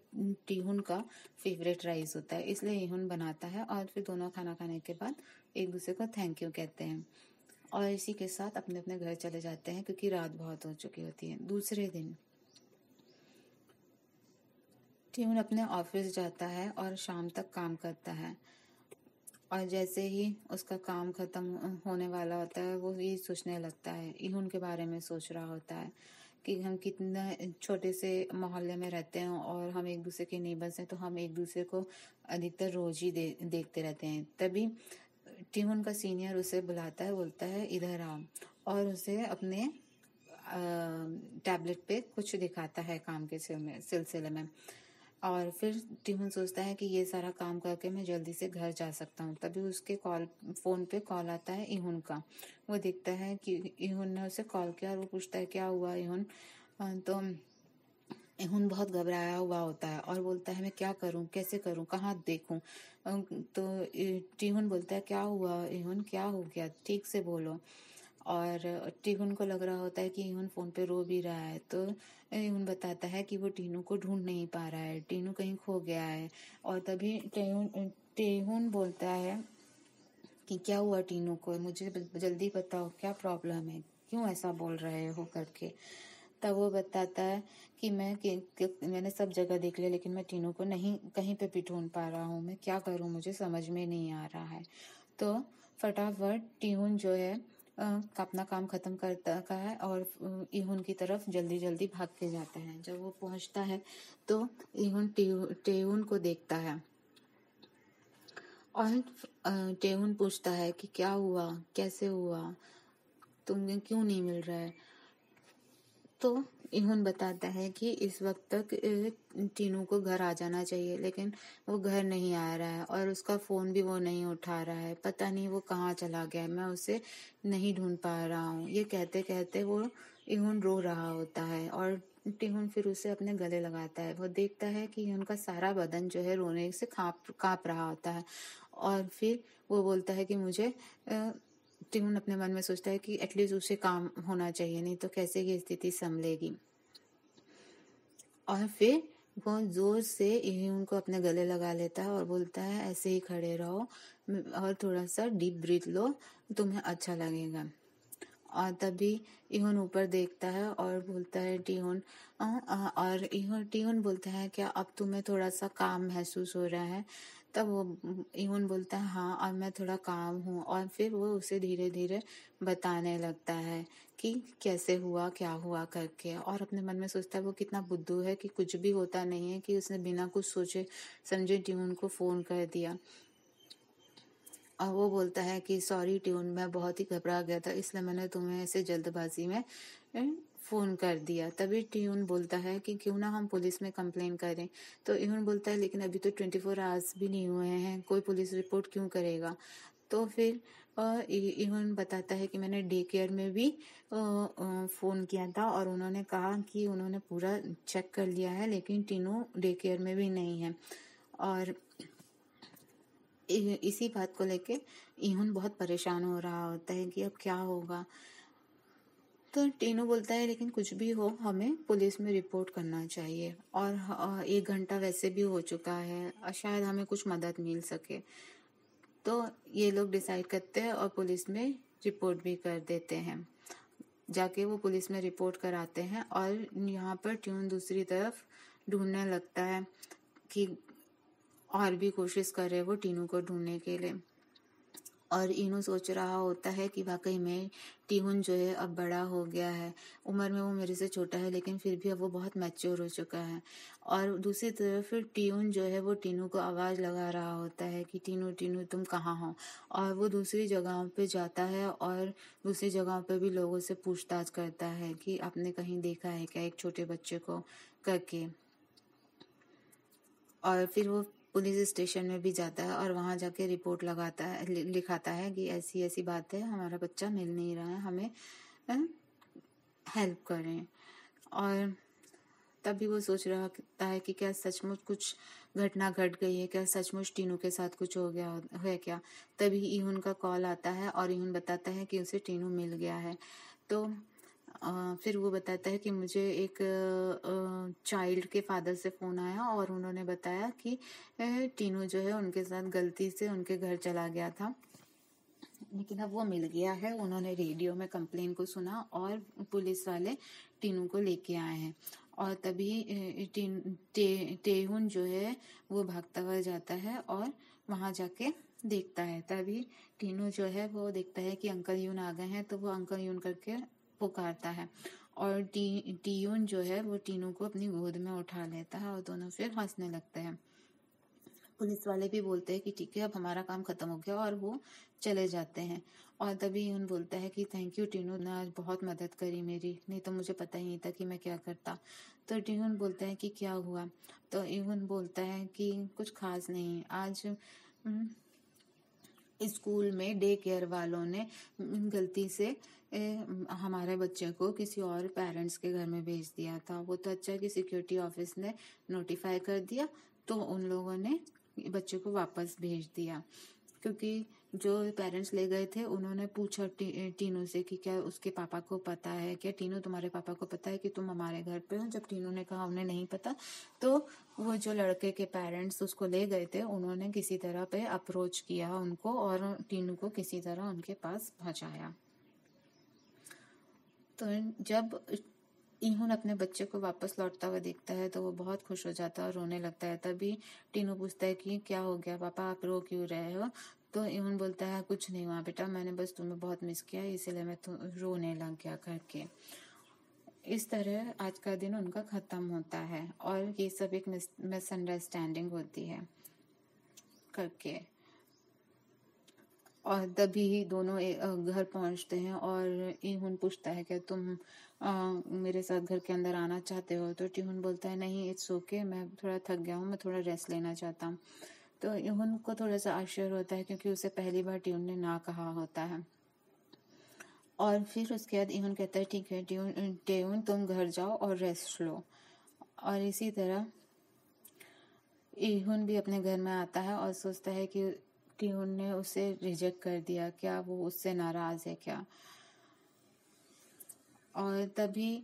टीहून का फेवरेट राइस होता है इसलिए टीहून बनाता है। और फिर दोनों खाना खाने के बाद एक दूसरे को थैंक यू कहते हैं। और इसी के साथ अपने अपने घर चले जाते हैं क्योंकि रात बहुत हो चुकी होती है। दूसरे दिन ट्यून अपने ऑफिस जाता है और शाम तक काम करता है, और जैसे ही उसका काम खत्म होने वाला होता है वो ये सोचने लगता है, इल्हुन के बारे में सोच रहा होता है कि हम कितना छोटे से मोहल्ले में रहते हैं और हम एक दूसरे के नेबर्स हैं, तो हम एक दूसरे को अधिकतर रोज ही देखते रहते हैं। तभी ट्यून का सीनियर उसे बुलाता है, बोलता है इधर आओ, और उसे अपने टैबलेट पे कुछ दिखाता है काम के सिलसिले में। और फिर ट्यून सोचता है कि ये सारा काम करके मैं जल्दी से घर जा सकता हूँ। तभी उसके फोन पे कॉल आता है इल्हुन का। वो देखता है कि इल्हुन ने उसे कॉल किया और वो पूछता है क्या हुआ इल्हुन, तो इल्हुन बहुत घबराया हुआ होता है और बोलता है मैं क्या करूँ, कैसे करूँ, कहाँ देखूँ। तो ट्यून बोलता है क्या हुआ इल्हुन, क्या हो गया, ठीक से बोलो। और टीहुन को लग रहा होता है कि इल्हुन फोन पे रो भी रहा है, तो इल्हुन बताता है कि वो टीनू को ढूंढ नहीं पा रहा है, टीनू कहीं खो गया है। और तभी टीहुन बोलता है कि क्या हुआ टीनू को, मुझे जल्दी बताओ क्या प्रॉब्लम है, क्यों ऐसा बोल रहे हो करके। तब वो बताता है कि मैंने सब जगह देख लिया लेकिन मैं टीनू को नहीं कहीं पे भी ढूंढ पा रहा हूँ, मैं क्या करूँ, मुझे समझ में नहीं आ रहा है। तो फटाफट टीहुन जो है अपना काम खत्म करता है और इल्हुन की तरफ जल्दी जल्दी भाग के जाता है। जब वो पहुंचता है तो इल्हुन टेहुन को देखता है और टेहुन पूछता है कि क्या हुआ, कैसे हुआ, तुम्हें क्यों नहीं मिल रहा है। तो इल्हुन बताता है कि इस वक्त तक टीनू को घर आ जाना चाहिए लेकिन वो घर नहीं आ रहा है और उसका फोन भी वो नहीं उठा रहा है, पता नहीं वो कहाँ चला गया है, मैं उसे नहीं ढूंढ पा रहा हूँ। ये कहते कहते वो इल्हुन रो रहा होता है और टीहुन फिर उसे अपने गले लगाता है। वो देखता है कि उनका सारा बदन जो है रोने से काँप रहा होता है और फिर वो बोलता है कि मुझे टीहुन अपने मन में सोचता है कि एटलीस्ट उसे काम होना चाहिए, नहीं तो कैसे ये स्थिति संभलेगी। और फिर वो जोर से इल्हुन को अपने गले लगा लेता है और बोलता है ऐसे ही खड़े रहो और थोड़ा सा डीप ब्रीथ लो, तुम्हें अच्छा लगेगा। और तभी इल्हुन ऊपर देखता है और बोलता है टीहुन, और टीहुन बोलता है क्या अब तुम्हें थोड़ा सा काम महसूस हो रहा है। तब वो इल्हुन बोलता है हाँ अब मैं थोड़ा काम हूँ। और फिर वो उसे धीरे धीरे बताने लगता है कि कैसे हुआ, क्या हुआ करके, और अपने मन में सोचता है वो कितना बुद्धू है कि कुछ भी होता नहीं है कि उसने बिना कुछ सोचे समझे टीहुन को फोन कर दिया। और वो बोलता है कि सॉरी टीहुन, मैं बहुत ही घबरा गया था इसलिए मैंने तुम्हें ऐसे जल्दबाजी में फोन कर दिया। तभी टीहुन बोलता है कि क्यों ना हम पुलिस में कंप्लेन करें। तो इल्हुन बोलता है लेकिन अभी तो 24 आवर्स भी नहीं हुए हैं, कोई पुलिस रिपोर्ट क्यों करेगा। तो फिर इल्हुन बताता है कि मैंने डे केयर में भी फोन किया था और उन्होंने कहा कि उन्होंने पूरा चेक कर लिया है लेकिन टीनू डे केयर में भी नहीं है। और इसी बात को लेके इल्हुन बहुत परेशान हो रहा होता है कि अब क्या होगा। तो टीनू बोलता है लेकिन कुछ भी हो हमें पुलिस में रिपोर्ट करना चाहिए और 1 घंटा वैसे भी हो चुका है और शायद हमें कुछ मदद मिल सके। तो ये लोग डिसाइड करते हैं और पुलिस में रिपोर्ट भी कर देते हैं। जाके वो पुलिस में रिपोर्ट कराते हैं और यहाँ पर ट्यून दूसरी तरफ ढूंढने लगता है कि और भी कोशिश कर रहे हैं वो टीनू को ढूंढने के लिए। और इल्हुन सोच रहा होता है कि वाकई में टीहुन जो है अब बड़ा हो गया है, उम्र में वो मेरे से छोटा है लेकिन फिर भी अब वो बहुत मैच्योर हो चुका है। और दूसरी तरफ टीहुन जो है वो टीनू को आवाज़ लगा रहा होता है कि टीनू टीनू तुम कहाँ हो। और वो दूसरी जगहों पे जाता है और दूसरी जगहों पे भी लोगों से पूछताछ करता है कि आपने कहीं देखा है क्या एक छोटे बच्चे को करके। और फिर वो पुलिस स्टेशन में भी जाता है और वहाँ जाके रिपोर्ट लगाता है, लिखाता है कि ऐसी ऐसी बात है, हमारा बच्चा मिल नहीं रहा है, हमें हेल्प करें। और तभी वो सोच रहा है कि क्या सचमुच कुछ घटना घट गई है, क्या सचमुच टीनू के साथ कुछ हो गया है क्या। तभी इल्हुन का कॉल आता है और इल्हुन बताता है कि उसे टीनू मिल गया है। तो फिर वो बताता है कि मुझे एक चाइल्ड के फादर से फ़ोन आया और उन्होंने बताया कि टीनू जो है उनके साथ गलती से उनके घर चला गया था लेकिन अब वो मिल गया है। उन्होंने रेडियो में कंप्लेन को सुना और पुलिस वाले टीनू को लेके आए हैं। और तभी टेहुन जो है वो भागता हुआ जाता है और वहां जाके देखता है। तभी टीनू जो है वो देखता है कि अंकल यून आ गए हैं, तो वो अंकल यून करके पुकारता है और टीयून जो है वो टीनू को अपनी गोद में उठा लेता है और दोनों फिर हंसने लगते हैं। पुलिस वाले भी बोलते हैं कि ठीक है, अब हमारा काम खत्म हो गया और वो चले जाते हैं। और तभी यून बोलता है कि थैंक यू टीनू, ने आज बहुत मदद करी मेरी, नहीं तो मुझे पता ही नहीं था कि मैं क्या करता। तो टीयून बोलता है कि क्या हुआ, तो यून बोलता है कि कुछ खास नहीं, आज स्कूल में डे केयर वालों ने गलती से हमारे बच्चे को किसी और पेरेंट्स के घर में भेज दिया था। वो तो अच्छा कि सिक्योरिटी ऑफिस ने नोटिफाई कर दिया, तो उन लोगों ने बच्चे को वापस भेज दिया, क्योंकि जो पेरेंट्स ले गए थे उन्होंने पूछा टीनू से कि क्या उसके पापा को पता है, क्या टीनू तुम्हारे पापा को पता है कि तुम हमारे घर पे हो। जब टीनू ने कहा उन्हें नहीं पता, तो वो जो लड़के के पेरेंट्स उसको ले गए थे उन्होंने किसी तरह पे अप्रोच किया उनको और टीनू को किसी तरह उनके पास पहुंचाया। तो जब इहुन अपने बच्चे को वापस लौटता हुआ देखता है तो वो बहुत खुश हो जाता है और रोने लगता है। तभी टीनू पूछता है कि क्या हो गया पापा, आप रो क्यों रहे हो। तो इहुन बोलता है कुछ नहीं हुआ बेटा, मैंने बस तुम्हें बहुत मिस किया, इसलिए मैं रोने लग गया करके। इस तरह आज का दिन उनका खत्म होता है और ये सब एक मिसअंडरस्टैंडिंग होती है करके। और तभी दोनों घर पहुंचते हैं और इहुन पूछता है कि तुम मेरे साथ घर के अंदर आना चाहते हो। तो टीहुन बोलता है नहीं, इट्स ओके, मैं थोड़ा थक गया हूँ, मैं थोड़ा रेस्ट लेना चाहता हूँ। तो इहुन को थोड़ा सा आश्चर्य होता है क्योंकि उसे पहली बार टीहुन ने ना कहा होता है। और फिर उसके बाद इहुन कहता है ठीक है टेहुन, तुम घर जाओ और रेस्ट लो। और इसी तरह इहुन भी अपने घर में आता है और सोचता है कि टीहुन ने उसे रिजेक्ट कर दिया, क्या वो उससे नाराज है क्या। और तभी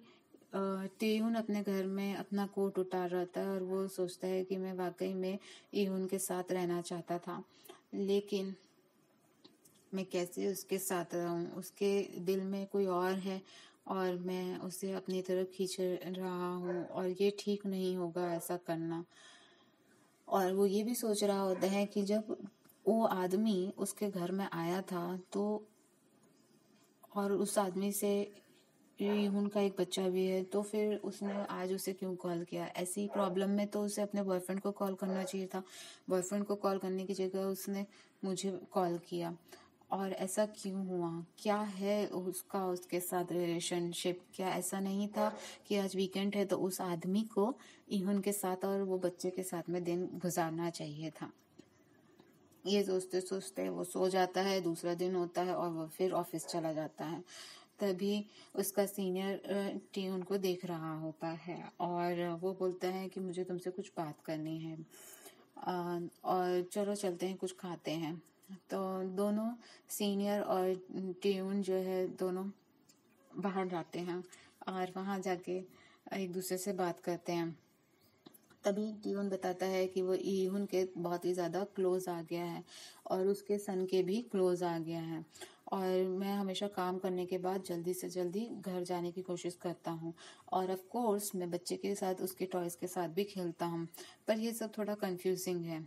टीहुन अपने घर में अपना कोट उतार रहता है और वो सोचता है कि मैं वाकई में इहुन के साथ रहना चाहता था, लेकिन मैं कैसे उसके साथ रहूँ, उसके दिल में कोई और है और मैं उसे अपनी तरफ खींच रहा हूँ और ये ठीक नहीं होगा ऐसा करना। और वो ये भी सोच रहा होता है कि जब वो आदमी उसके घर में आया था तो, और उस आदमी से इहुन का एक बच्चा भी है, तो फिर उसने आज उसे क्यों कॉल किया। ऐसी प्रॉब्लम में तो उसे अपने बॉयफ्रेंड को कॉल करना चाहिए था, बॉयफ्रेंड को कॉल करने की जगह उसने मुझे कॉल किया, और ऐसा क्यों हुआ, क्या है उसका उसके साथ रिलेशनशिप। क्या ऐसा नहीं था कि आज वीकेंड है तो उस आदमी को इहुन के साथ और वो बच्चे के साथ में दिन गुजारना चाहिए था। ये सोचते सोचते वो सो जाता है, दूसरा दिन होता है और वो फिर ऑफिस चला जाता है। तभी उसका सीनियर टीयून को देख रहा होता है और वो बोलता है कि मुझे तुमसे कुछ बात करनी है और चलो चलते हैं कुछ खाते हैं। तो दोनों सीनियर और टीयून जो है दोनों बाहर जाते हैं और वहाँ जाके एक दूसरे से बात करते हैं। तभी टीहुन बताता है कि वो इहुन के बहुत ही ज़्यादा क्लोज आ गया है और उसके सन के भी क्लोज आ गया है, और मैं हमेशा काम करने के बाद जल्दी से जल्दी घर जाने की कोशिश करता हूँ और ऑफ कोर्स मैं बच्चे के साथ उसके टॉयज के साथ भी खेलता हूँ, पर यह सब थोड़ा कंफ्यूजिंग है।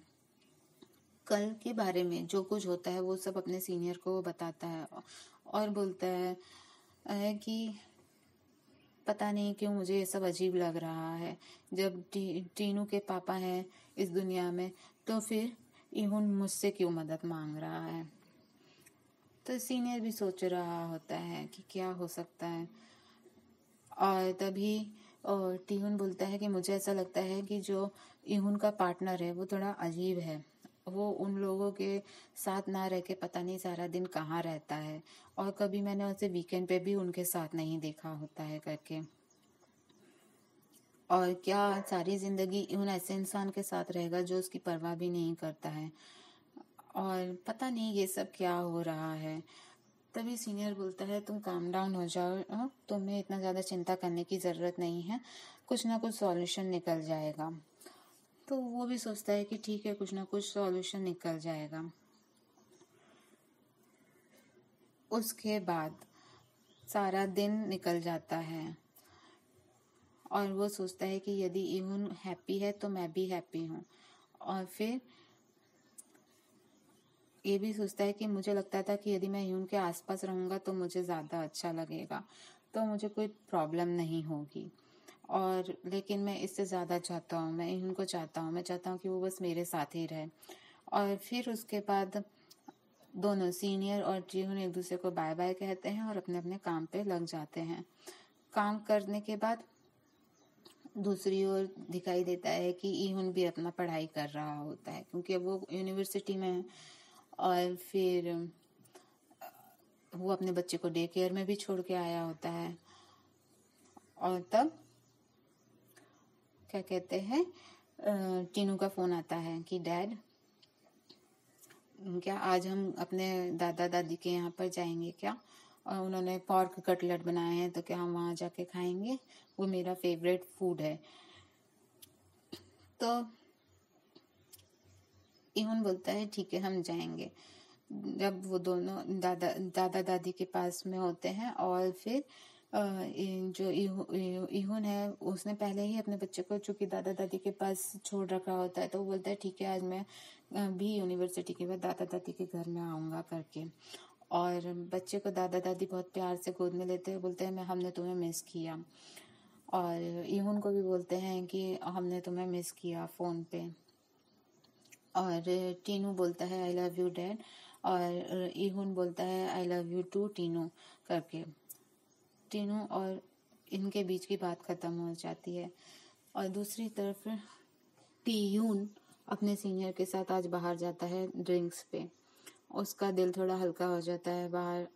कल के बारे में जो कुछ होता है वो सब अपने सीनियर को बताता है और बोलता है कि पता नहीं क्यों मुझे ये सब अजीब लग रहा है, जब टीनू के पापा हैं इस दुनिया में तो फिर इहुन मुझसे क्यों मदद मांग रहा है। तो सीनियर भी सोच रहा होता है कि क्या हो सकता है। और तभी टीहुन बोलता है कि मुझे ऐसा लगता है कि जो इहुन का पार्टनर है वो थोड़ा अजीब है, वो उन लोगों के साथ ना रह के पता नहीं सारा दिन कहाँ रहता है, और कभी मैंने उसे वीकेंड पे भी उनके साथ नहीं देखा होता है करके। और क्या सारी जिंदगी उन ऐसे इंसान के साथ रहेगा जो उसकी परवाह भी नहीं करता है, और पता नहीं ये सब क्या हो रहा है। तभी सीनियर बोलता है तुम काम डाउन हो जाओ, तुम्हें इतना ज़्यादा चिंता करने की ज़रूरत नहीं है, कुछ ना कुछ सॉल्यूशन निकल जाएगा। तो वो भी सोचता है कि ठीक है कुछ ना कुछ सॉल्यूशन निकल जाएगा। उसके बाद सारा दिन निकल जाता है और वो सोचता है कि यदि इवन हैप्पी है तो मैं भी हैप्पी हूँ। और फिर ये भी सोचता है कि मुझे लगता था कि यदि मैं यून के आसपास रहूँगा तो मुझे ज़्यादा अच्छा लगेगा, तो मुझे कोई प्रॉब्लम नहीं होगी। और लेकिन मैं इससे ज़्यादा चाहता हूँ, मैं यून को चाहता हूँ, मैं चाहता हूँ कि वो बस मेरे साथ ही रहे। और फिर उसके बाद दोनों सीनियर और जीवन एक दूसरे को बाय बाय कहते हैं और अपने अपने काम पे लग जाते हैं। काम करने के बाद दूसरी ओर दिखाई देता है कि ईहुन भी अपना पढ़ाई कर रहा होता है क्योंकि वो यूनिवर्सिटी में है। और फिर वो अपने बच्चे को डे केयर में भी छोड़ के आया होता है। और तब क्या कहते हैं, टीनू का फोन आता है कि डैड क्या आज हम अपने दादा दादी के यहाँ पर जाएंगे क्या, और उन्होंने पोर्क कटलेट बनाए हैं तो क्या हम वहाँ जाके खाएंगे, वो मेरा फेवरेट फूड है। तो इवन बोलता है ठीक है हम जाएंगे। जब वो दोनों दादा दादी के पास में होते हैं और फिर जो इहुन है उसने पहले ही अपने बच्चे को चूंकि दादा दादी के पास छोड़ रखा होता है तो वो बोलता है ठीक है आज मैं भी यूनिवर्सिटी के बाद दादा दादी के घर में आऊँगा करके। और बच्चे को दादा दादी बहुत प्यार से गोद में लेते हैं, बोलते हैं मैं हमने तुम्हें मिस किया। और इहुन को भी बोलते हैं कि हमने तुम्हें मिस किया फ़ोन पे। और टीनू बोलता है आई लव यू डैड, और इहुन बोलता है I love you too Tinu करके। टीनू और इनके बीच की बात ख़त्म हो जाती है। और दूसरी तरफ पीयून अपने सीनियर के साथ आज बाहर जाता है ड्रिंक्स पे। उसका दिल थोड़ा हल्का हो जाता है बाहर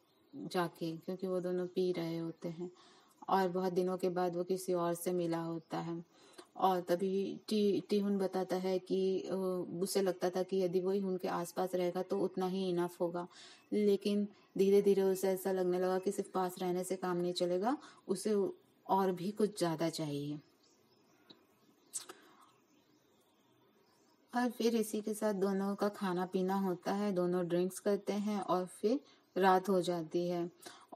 जाके क्योंकि वो दोनों पी रहे होते हैं और बहुत दिनों के बाद वो किसी और से मिला होता है। और तभी टीहुन बताता है कि उसे लगता था कि यदि वो ईहुन के आसपास रहेगा तो उतना ही इनफ होगा, लेकिन धीरे धीरे उसे ऐसा लगने लगा कि सिर्फ पास रहने से काम नहीं चलेगा, उसे और भी कुछ ज़्यादा चाहिए। और फिर इसी के साथ दोनों का खाना पीना होता है, दोनों ड्रिंक्स करते हैं और फिर रात हो जाती है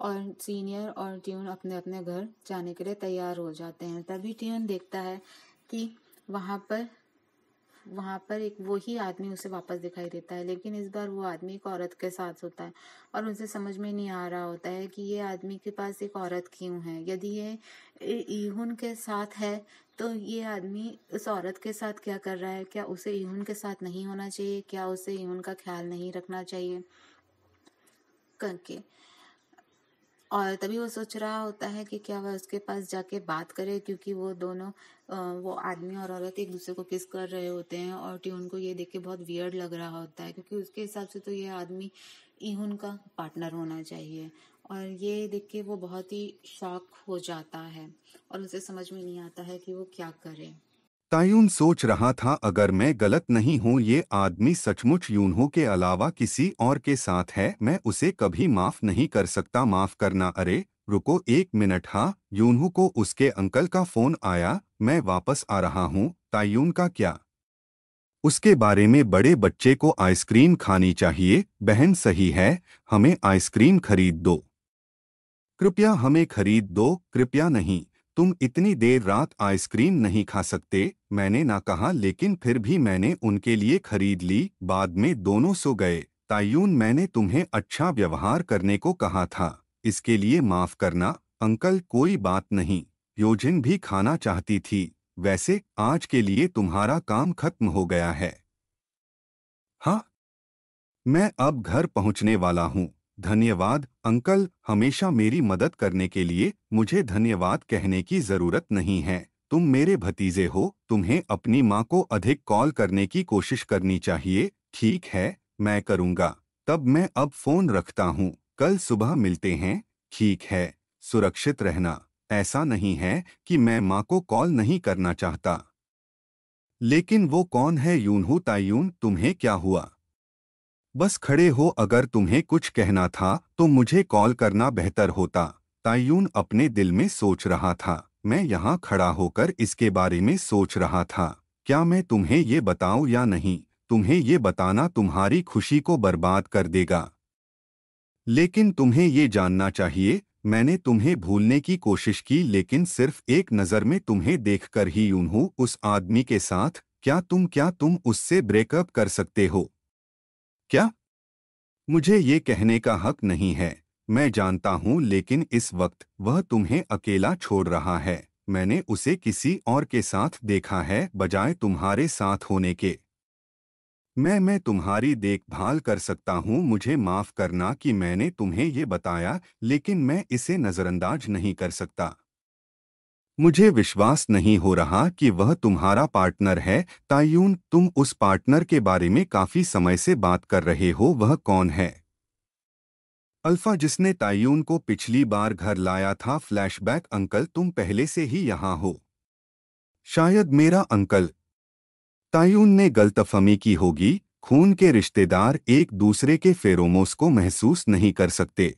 और सीनियर और ट्यून अपने अपने घर जाने के लिए तैयार हो जाते हैं। तभी ट्यून देखता है कि वहाँ पर एक वही आदमी उसे वापस दिखाई देता है, लेकिन इस बार वो आदमी एक औरत के साथ होता है। और उसे समझ में नहीं आ रहा होता है कि ये आदमी के पास एक औरत क्यों है। यदि ये ईहुन के साथ है तो ये आदमी उस औरत के साथ क्या कर रहा है, क्या उसे ईहुन के साथ नहीं होना चाहिए, क्या उसे ईहुन का ख्याल नहीं रखना चाहिए करके। और तभी वो सोच रहा होता है कि क्या वह उसके पास जाके बात करे क्योंकि वो दोनों वो आदमी और औरत एक दूसरे को किस कर रहे होते हैं। और ट्यून को ये देख के बहुत वियर्ड लग रहा होता है क्योंकि उसके हिसाब से तो ये आदमी ईहुन का पार्टनर होना चाहिए। और ये देख के वो बहुत ही शॉक हो जाता है और उसे समझ में नहीं आता है कि वो क्या करे। तायुन सोच रहा था अगर मैं गलत नहीं हूँ ये आदमी सचमुच यूनहो के अलावा किसी और के साथ है, मैं उसे कभी माफ़ नहीं कर सकता, माफ़ करना। अरे रुको एक मिनट, हाँ यूनहो को उसके अंकल का फ़ोन आया, मैं वापस आ रहा हूँ। तायुन का क्या उसके बारे में, बड़े बच्चे को आइसक्रीम खानी चाहिए, बहन सही है हमें आइसक्रीम खरीद दो, कृपया हमें खरीद दो, कृपया नहीं तुम इतनी देर रात आइसक्रीम नहीं खा सकते, मैंने ना कहा लेकिन फिर भी मैंने उनके लिए खरीद ली, बाद में दोनों सो गए। तायुन मैंने तुम्हें अच्छा व्यवहार करने को कहा था, इसके लिए माफ़ करना अंकल, कोई बात नहीं। योजिन भी खाना चाहती थी, वैसे आज के लिए तुम्हारा काम खत्म हो गया है। हाँ मैं अब घर पहुँचने वाला हूँ, धन्यवाद अंकल हमेशा मेरी मदद करने के लिए, मुझे धन्यवाद कहने की ज़रूरत नहीं है, तुम मेरे भतीजे हो, तुम्हें अपनी माँ को अधिक कॉल करने की कोशिश करनी चाहिए। ठीक है मैं करूँगा, तब मैं अब फ़ोन रखता हूँ, कल सुबह मिलते हैं। ठीक है सुरक्षित रहना, ऐसा नहीं है कि मैं माँ को कॉल नहीं करना चाहता। लेकिन वो कौन है यूनहू? तायुन तुम्हें क्या हुआ? बस खड़े हो, अगर तुम्हें कुछ कहना था तो मुझे कॉल करना बेहतर होता। तायुन अपने दिल में सोच रहा था, मैं यहाँ खड़ा होकर इसके बारे में सोच रहा था क्या मैं तुम्हें ये बताऊँ या नहीं, तुम्हें ये बताना तुम्हारी खुशी को बर्बाद कर देगा। लेकिन तुम्हें ये जानना चाहिए, मैंने तुम्हें भूलने की कोशिश की, लेकिन सिर्फ एक नज़र में तुम्हें देखकर ही यूं उस आदमी के साथ, क्या तुम उससे ब्रेकअप कर सकते हो? क्या मुझे ये कहने का हक नहीं है? मैं जानता हूँ, लेकिन इस वक्त वह तुम्हें अकेला छोड़ रहा है। मैंने उसे किसी और के साथ देखा है बजाय तुम्हारे साथ होने के। मैं तुम्हारी देखभाल कर सकता हूँ। मुझे माफ़ करना कि मैंने तुम्हें ये बताया, लेकिन मैं इसे नज़रअंदाज नहीं कर सकता। मुझे विश्वास नहीं हो रहा कि वह तुम्हारा पार्टनर है। तायून, तुम उस पार्टनर के बारे में काफ़ी समय से बात कर रहे हो। वह कौन है? अल्फा, जिसने तायून को पिछली बार घर लाया था। फ्लैशबैक, अंकल तुम पहले से ही यहाँ हो। शायद मेरा अंकल। तायून ने गलतफहमी की होगी। खून के रिश्तेदार एक दूसरे के फेरोमोन्स को महसूस नहीं कर सकते।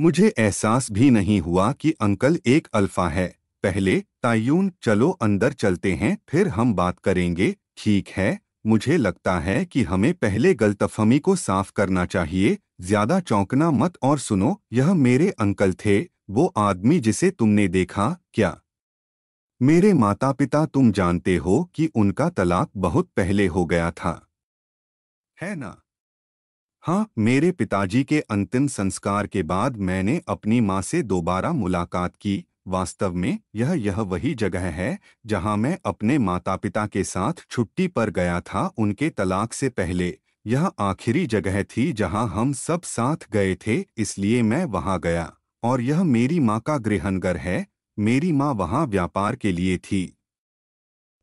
मुझे एहसास भी नहीं हुआ कि अंकल एक अल्फा है। पहले तायून, चलो अंदर चलते हैं, फिर हम बात करेंगे, ठीक है? मुझे लगता है कि हमें पहले गलतफहमी को साफ करना चाहिए। ज़्यादा चौंकना मत। और सुनो, यह मेरे अंकल थे, वो आदमी जिसे तुमने देखा। क्या मेरे माता पिता, तुम जानते हो कि उनका तलाक बहुत पहले हो गया था, है ना? हाँ, मेरे पिताजी के अंतिम संस्कार के बाद मैंने अपनी माँ से दोबारा मुलाकात की। वास्तव में यह वही जगह है जहाँ मैं अपने माता पिता के साथ छुट्टी पर गया था उनके तलाक से पहले। यह आखिरी जगह थी जहाँ हम सब साथ गए थे, इसलिए मैं वहाँ गया। और यह मेरी माँ का गृहनगर है। मेरी माँ वहाँ व्यापार के लिए थी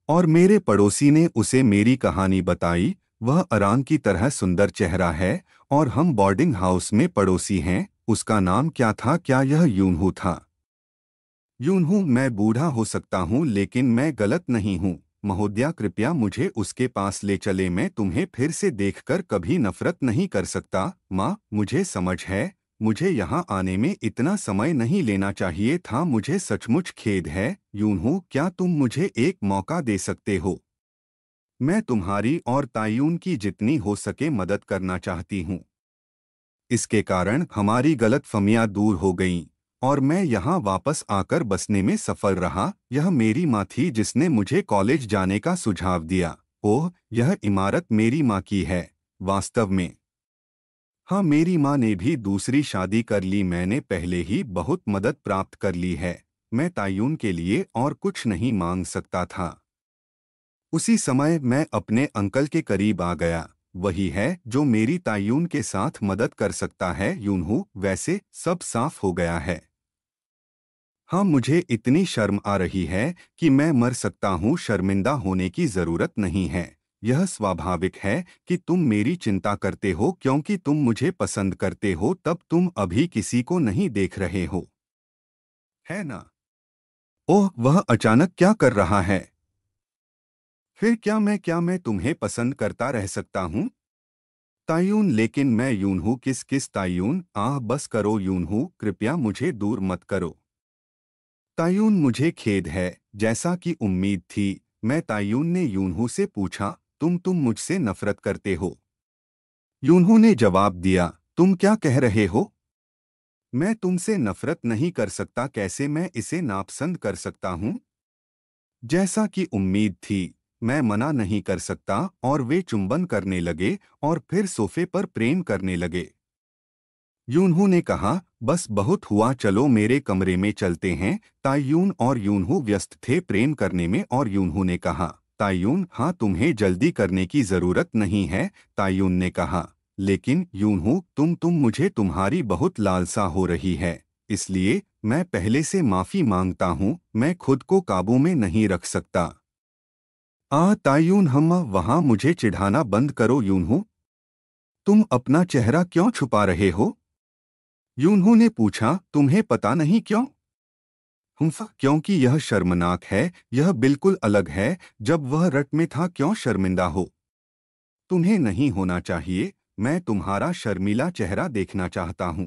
और मेरे पड़ोसी ने उसे मेरी कहानी बताई। वह अरान की तरह सुंदर चेहरा है और हम बोर्डिंग हाउस में पड़ोसी हैं। उसका नाम क्या था? क्या यह यूनहू था? यूनहू, मैं बूढ़ा हो सकता हूँ लेकिन मैं गलत नहीं हूँ। महोदया, कृपया मुझे उसके पास ले चले। मैं तुम्हें फिर से देखकर कभी नफरत नहीं कर सकता। माँ, मुझे समझ है, मुझे यहाँ आने में इतना समय नहीं लेना चाहिए था। मुझे सचमुच खेद है। यूनहू, क्या तुम मुझे एक मौका दे सकते हो? मैं तुम्हारी और तायून की जितनी हो सके मदद करना चाहती हूँ। इसके कारण हमारी गलतफहमियाँ दूर हो गईं और मैं यहाँ वापस आकर बसने में सफल रहा। यह मेरी माँ थी जिसने मुझे कॉलेज जाने का सुझाव दिया। ओह, यह इमारत मेरी माँ की है। वास्तव में हाँ, मेरी माँ ने भी दूसरी शादी कर ली। मैंने पहले ही बहुत मदद प्राप्त कर ली है। मैं तायून के लिए और कुछ नहीं मांग सकता था। उसी समय मैं अपने अंकल के करीब आ गया। वही है जो मेरी तायून के साथ मदद कर सकता है। यूनहू, वैसे सब साफ हो गया है। हाँ, मुझे इतनी शर्म आ रही है कि मैं मर सकता हूँ। शर्मिंदा होने की ज़रूरत नहीं है। यह स्वाभाविक है कि तुम मेरी चिंता करते हो क्योंकि तुम मुझे पसंद करते हो। तब तुम अभी किसी को नहीं देख रहे हो, है ना? ओह, वह अचानक क्या कर रहा है? फिर क्या मैं तुम्हें पसंद करता रह सकता हूँ? तायून, लेकिन मैं यूनहू। किस तायून? आह, बस करो यूनहू, कृपया मुझे दूर मत करो। तायून, मुझे खेद है। जैसा कि उम्मीद थी मैं, तायून ने यूनहू से पूछा, तुम मुझसे नफरत करते हो? यूनहू ने जवाब दिया, तुम क्या कह रहे हो? मैं तुमसे नफरत नहीं कर सकता। कैसे मैं इसे नापसंद कर सकता हूँ? जैसा कि उम्मीद थी मैं मना नहीं कर सकता। और वे चुंबन करने लगे और फिर सोफे पर प्रेम करने लगे। यूनहू ने कहा, बस बहुत हुआ, चलो मेरे कमरे में चलते हैं। तायून और यूनहू व्यस्त थे प्रेम करने में और यूनहू ने कहा, तायून, हाँ तुम्हें जल्दी करने की ज़रूरत नहीं है। तायून ने कहा, लेकिन यूनहू, तुम मुझे तुम्हारी बहुत लालसा हो रही है, इसलिए मैं पहले से माफ़ी मांगता हूँ। मैं खुद को काबू में नहीं रख सकता। आ तायून, हम वहाँ मुझे चिढ़ाना बंद करो। यूनहू, तुम अपना चेहरा क्यों छुपा रहे हो? यूनहू ने पूछा, तुम्हें पता नहीं क्यों? हुम्फा, क्योंकि यह शर्मनाक है। यह बिल्कुल अलग है। जब वह रट में था, क्यों शर्मिंदा हो? तुम्हें नहीं होना चाहिए। मैं तुम्हारा शर्मीला चेहरा देखना चाहता हूँ।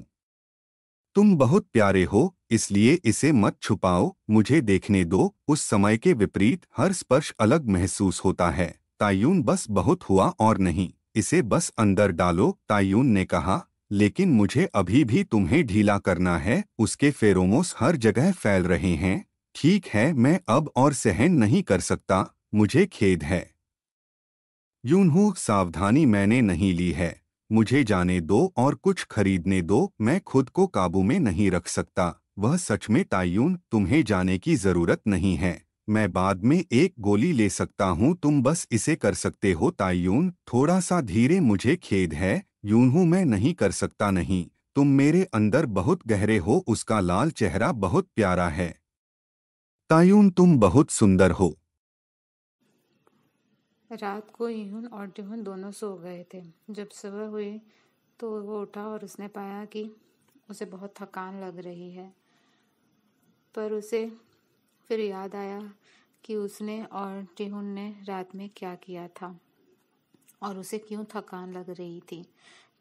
तुम बहुत प्यारे हो, इसलिए इसे मत छुपाओ। मुझे देखने दो। उस समय के विपरीत हर स्पर्श अलग महसूस होता है। तायून, बस बहुत हुआ और नहीं, इसे बस अंदर डालो। तायून ने कहा, लेकिन मुझे अभी भी तुम्हें ढीला करना है। उसके फेरोमोस हर जगह फैल रहे हैं। ठीक है, मैं अब और सहन नहीं कर सकता, मुझे खेद है। यूनहू, सावधानी मैंने नहीं ली है, मुझे जाने दो और कुछ खरीदने दो, मैं खुद को काबू में नहीं रख सकता। वह सच में तायून, तुम्हें जाने की जरूरत नहीं है, मैं बाद में एक गोली ले सकता हूँ, तुम बस इसे कर सकते हो। तायून, थोड़ा सा धीरे, मुझे खेद है। यूनहू, मैं नहीं कर सकता, नहीं, तुम मेरे अंदर बहुत गहरे हो। उसका लाल चेहरा बहुत प्यारा है। तायून, तुम बहुत सुंदर हो। रात को यून और ड्यून दोनों सो गए थे। जब सुबह हुई तो वो उठा और उसने पाया कि उसे बहुत थकान लग रही है, पर उसे फिर याद आया कि उसने और ड्यून ने रात में क्या किया था और उसे क्यों थकान लग रही थी।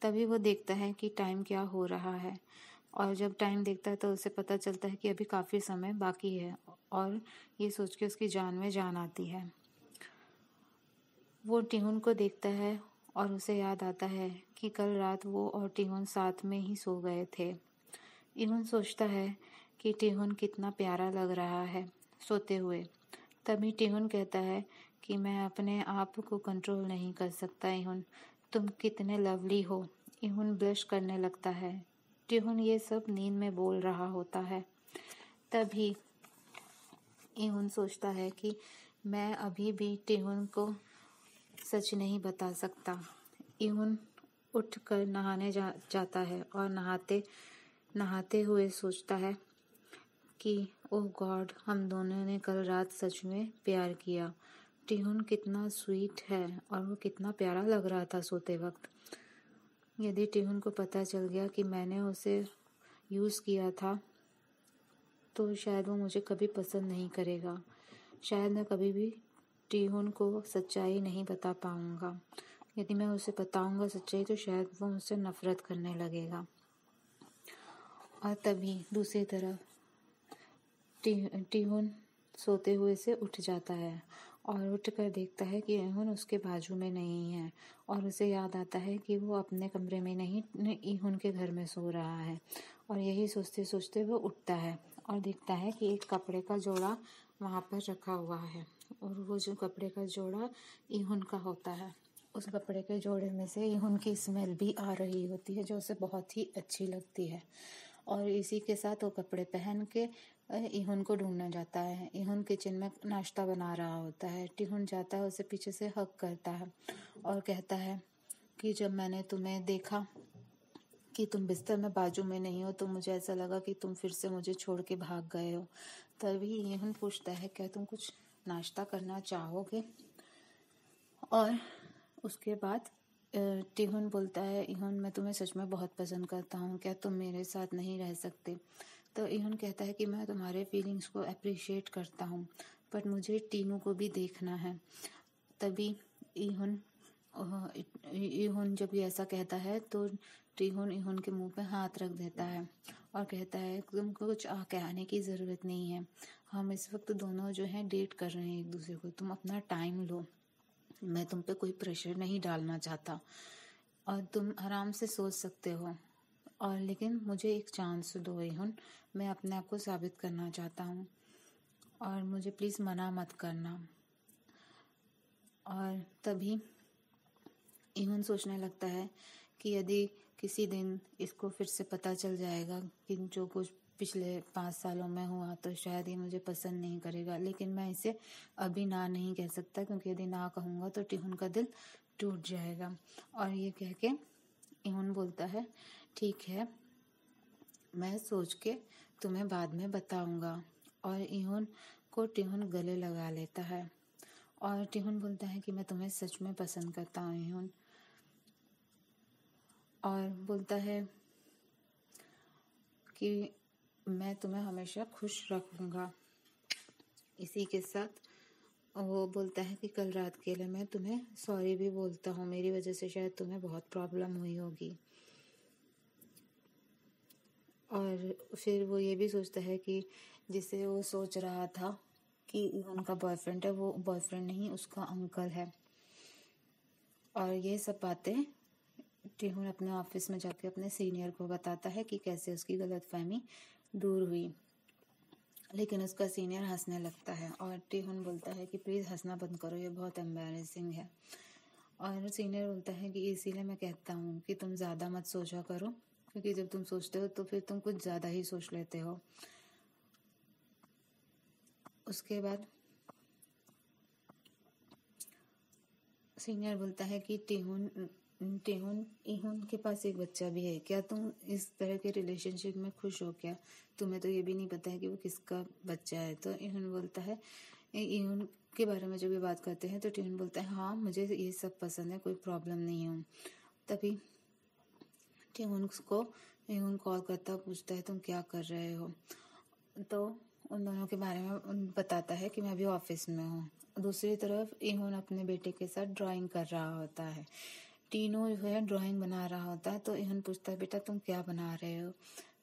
तभी वो देखता है कि टाइम क्या हो रहा है, और जब टाइम देखता है तो उसे पता चलता है कि अभी काफ़ी समय बाकी है, और ये सोच के उसकी जान में जान आती है। वो टिहुन को देखता है और उसे याद आता है कि कल रात वो और टिहुन साथ में ही सो गए थे। टिहुन सोचता है कि टिहुन कितना प्यारा लग रहा है सोते हुए। तभी टिहुन कहता है कि मैं अपने आप को कंट्रोल नहीं कर सकता। टिहुन, तुम कितने लवली हो। टिहुन ब्लश करने लगता है। टिहुन ये सब नींद में बोल रहा होता है। तभी टिहुन सोचता है कि मैं अभी भी टिहुन को सच नहीं बता सकता। टिहुन उठकर नहाने जाता है और नहाते हुए सोचता है कि ओह गॉड, हम दोनों ने कल रात सच में प्यार किया। टिहुन कितना स्वीट है और वो कितना प्यारा लग रहा था सोते वक्त। यदि टिहुन को पता चल गया कि मैंने उसे यूज़ किया था तो शायद वो मुझे कभी पसंद नहीं करेगा। शायद मैं कभी भी टिहुन को सच्चाई नहीं बता पाऊँगा। यदि मैं उसे बताऊँगा सच्चाई तो शायद वो मुझसे नफरत करने लगेगा। और तभी दूसरी तरफ टिहुन सोते हुए से उठ जाता है और उठकर देखता है कि ईहुन उसके बाजू में नहीं है, और उसे याद आता है कि वो अपने कमरे में नहीं, ईहुन के घर में सो रहा है। और यही सोचते सोचते वो उठता है और देखता है कि एक कपड़े का जोड़ा वहाँ पर रखा हुआ है, और वो जो कपड़े का जोड़ा ईहुन का होता है, उस कपड़े के जोड़े में से ईहुन की स्मेल भी आ रही होती है जो उसे बहुत ही अच्छी लगती है। और इसी के साथ वो कपड़े पहन के ईहुन को ढूंढना जाता है। ईहुन किचन में नाश्ता बना रहा होता है। टिहुन जाता है, उसे पीछे से हक करता है और कहता है कि जब मैंने तुम्हें देखा कि तुम बिस्तर में बाजू में नहीं हो तो मुझे ऐसा लगा कि तुम फिर से मुझे छोड़ के भाग गए हो। तभी ईहुन पूछता है, क्या तुम कुछ नाश्ता करना चाहोगे? और उसके बाद टिहुन बोलता है, ईहुन मैं तुम्हें सच में बहुत पसंद करता हूँ, क्या तुम मेरे साथ नहीं रह सकते? तो ईहुन कहता है कि मैं तुम्हारे फीलिंग्स को अप्रिशिएट करता हूँ, बट मुझे टीनू को भी देखना है। तभी ईहुन जब ये ऐसा कहता है तो टिहुन ईहुन के मुंह पे हाथ रख देता है और कहता है तुमको कुछ कहने की ज़रूरत नहीं है, हम इस वक्त दोनों जो हैं डेट कर रहे हैं एक दूसरे को, तुम अपना टाइम लो, मैं तुम पे कोई प्रेशर नहीं डालना चाहता और तुम आराम से सोच सकते हो, और लेकिन मुझे एक चांस दो ईहुन, मैं अपने आप को साबित करना चाहता हूँ और मुझे प्लीज़ मना मत करना। और तभी ईहुन सोचने लगता है कि यदि किसी दिन इसको फिर से पता चल जाएगा कि जो कुछ पिछले 5 सालों में हुआ तो शायद ये मुझे पसंद नहीं करेगा, लेकिन मैं इसे अभी ना नहीं कह सकता क्योंकि यदि ना कहूँगा तो टिहुन का दिल टूट जाएगा। और ये कह के ईहुन बोलता है, ठीक है, मैं सोच के तुम्हें बाद में बताऊंगा। और ईहुन को टिहुन गले लगा लेता है और टिहुन बोलता है कि मैं तुम्हें सच में पसंद करता हूँ ईहुन, और बोलता है कि मैं तुम्हें हमेशा खुश रखूँगा। इसी के साथ वो बोलता है कि कल रात के लिए मैं तुम्हें सॉरी भी बोलता हूँ, मेरी वजह से शायद तुम्हें बहुत प्रॉब्लम हुई होगी। और फिर वो ये भी सोचता है कि जिसे वो सोच रहा था कि उनका बॉयफ्रेंड है वो बॉयफ्रेंड नहीं उसका अंकल है। और ये सब बातें टेहून अपने ऑफिस में जाकर अपने सीनियर को बताता है कि कैसे उसकी गलतफहमी दूर हुई, लेकिन उसका सीनियर हंसने लगता है और टेहून बोलता है कि प्लीज़ हंसना बंद करो, ये बहुत एम्बैरेसिंग है। और सीनियर बोलता है कि इसीलिए मैं कहता हूँ कि तुम ज़्यादा मत सोचा करो, क्योंकि जब तुम सोचते हो तो फिर तुम कुछ ज़्यादा ही सोच लेते हो। उसके बाद सीनियर बोलता है कि टेहून के पास एक बच्चा भी है, क्या तुम इस तरह के रिलेशनशिप में खुश हो क्या? तुम्हें तो ये भी नहीं पता है कि वो किसका बच्चा है। तो इहुन बोलता है, इहुन के बारे में जब ये बात करते हैं तो टेहून बोलता है हाँ मुझे ये सब पसंद है, कोई प्रॉब्लम नहीं है। तभी टेहून कॉल करता पूछता है तुम क्या कर रहे हो, तो उन दोनों के बारे में बताता है कि मैं अभी ऑफिस में हूँ। दूसरी तरफ इहुन अपने बेटे के साथ ड्राइंग कर रहा होता है, तीनों जो है ड्राइंग बना रहा होता है। तो इहुन पूछता है बेटा तुम क्या बना रहे हो,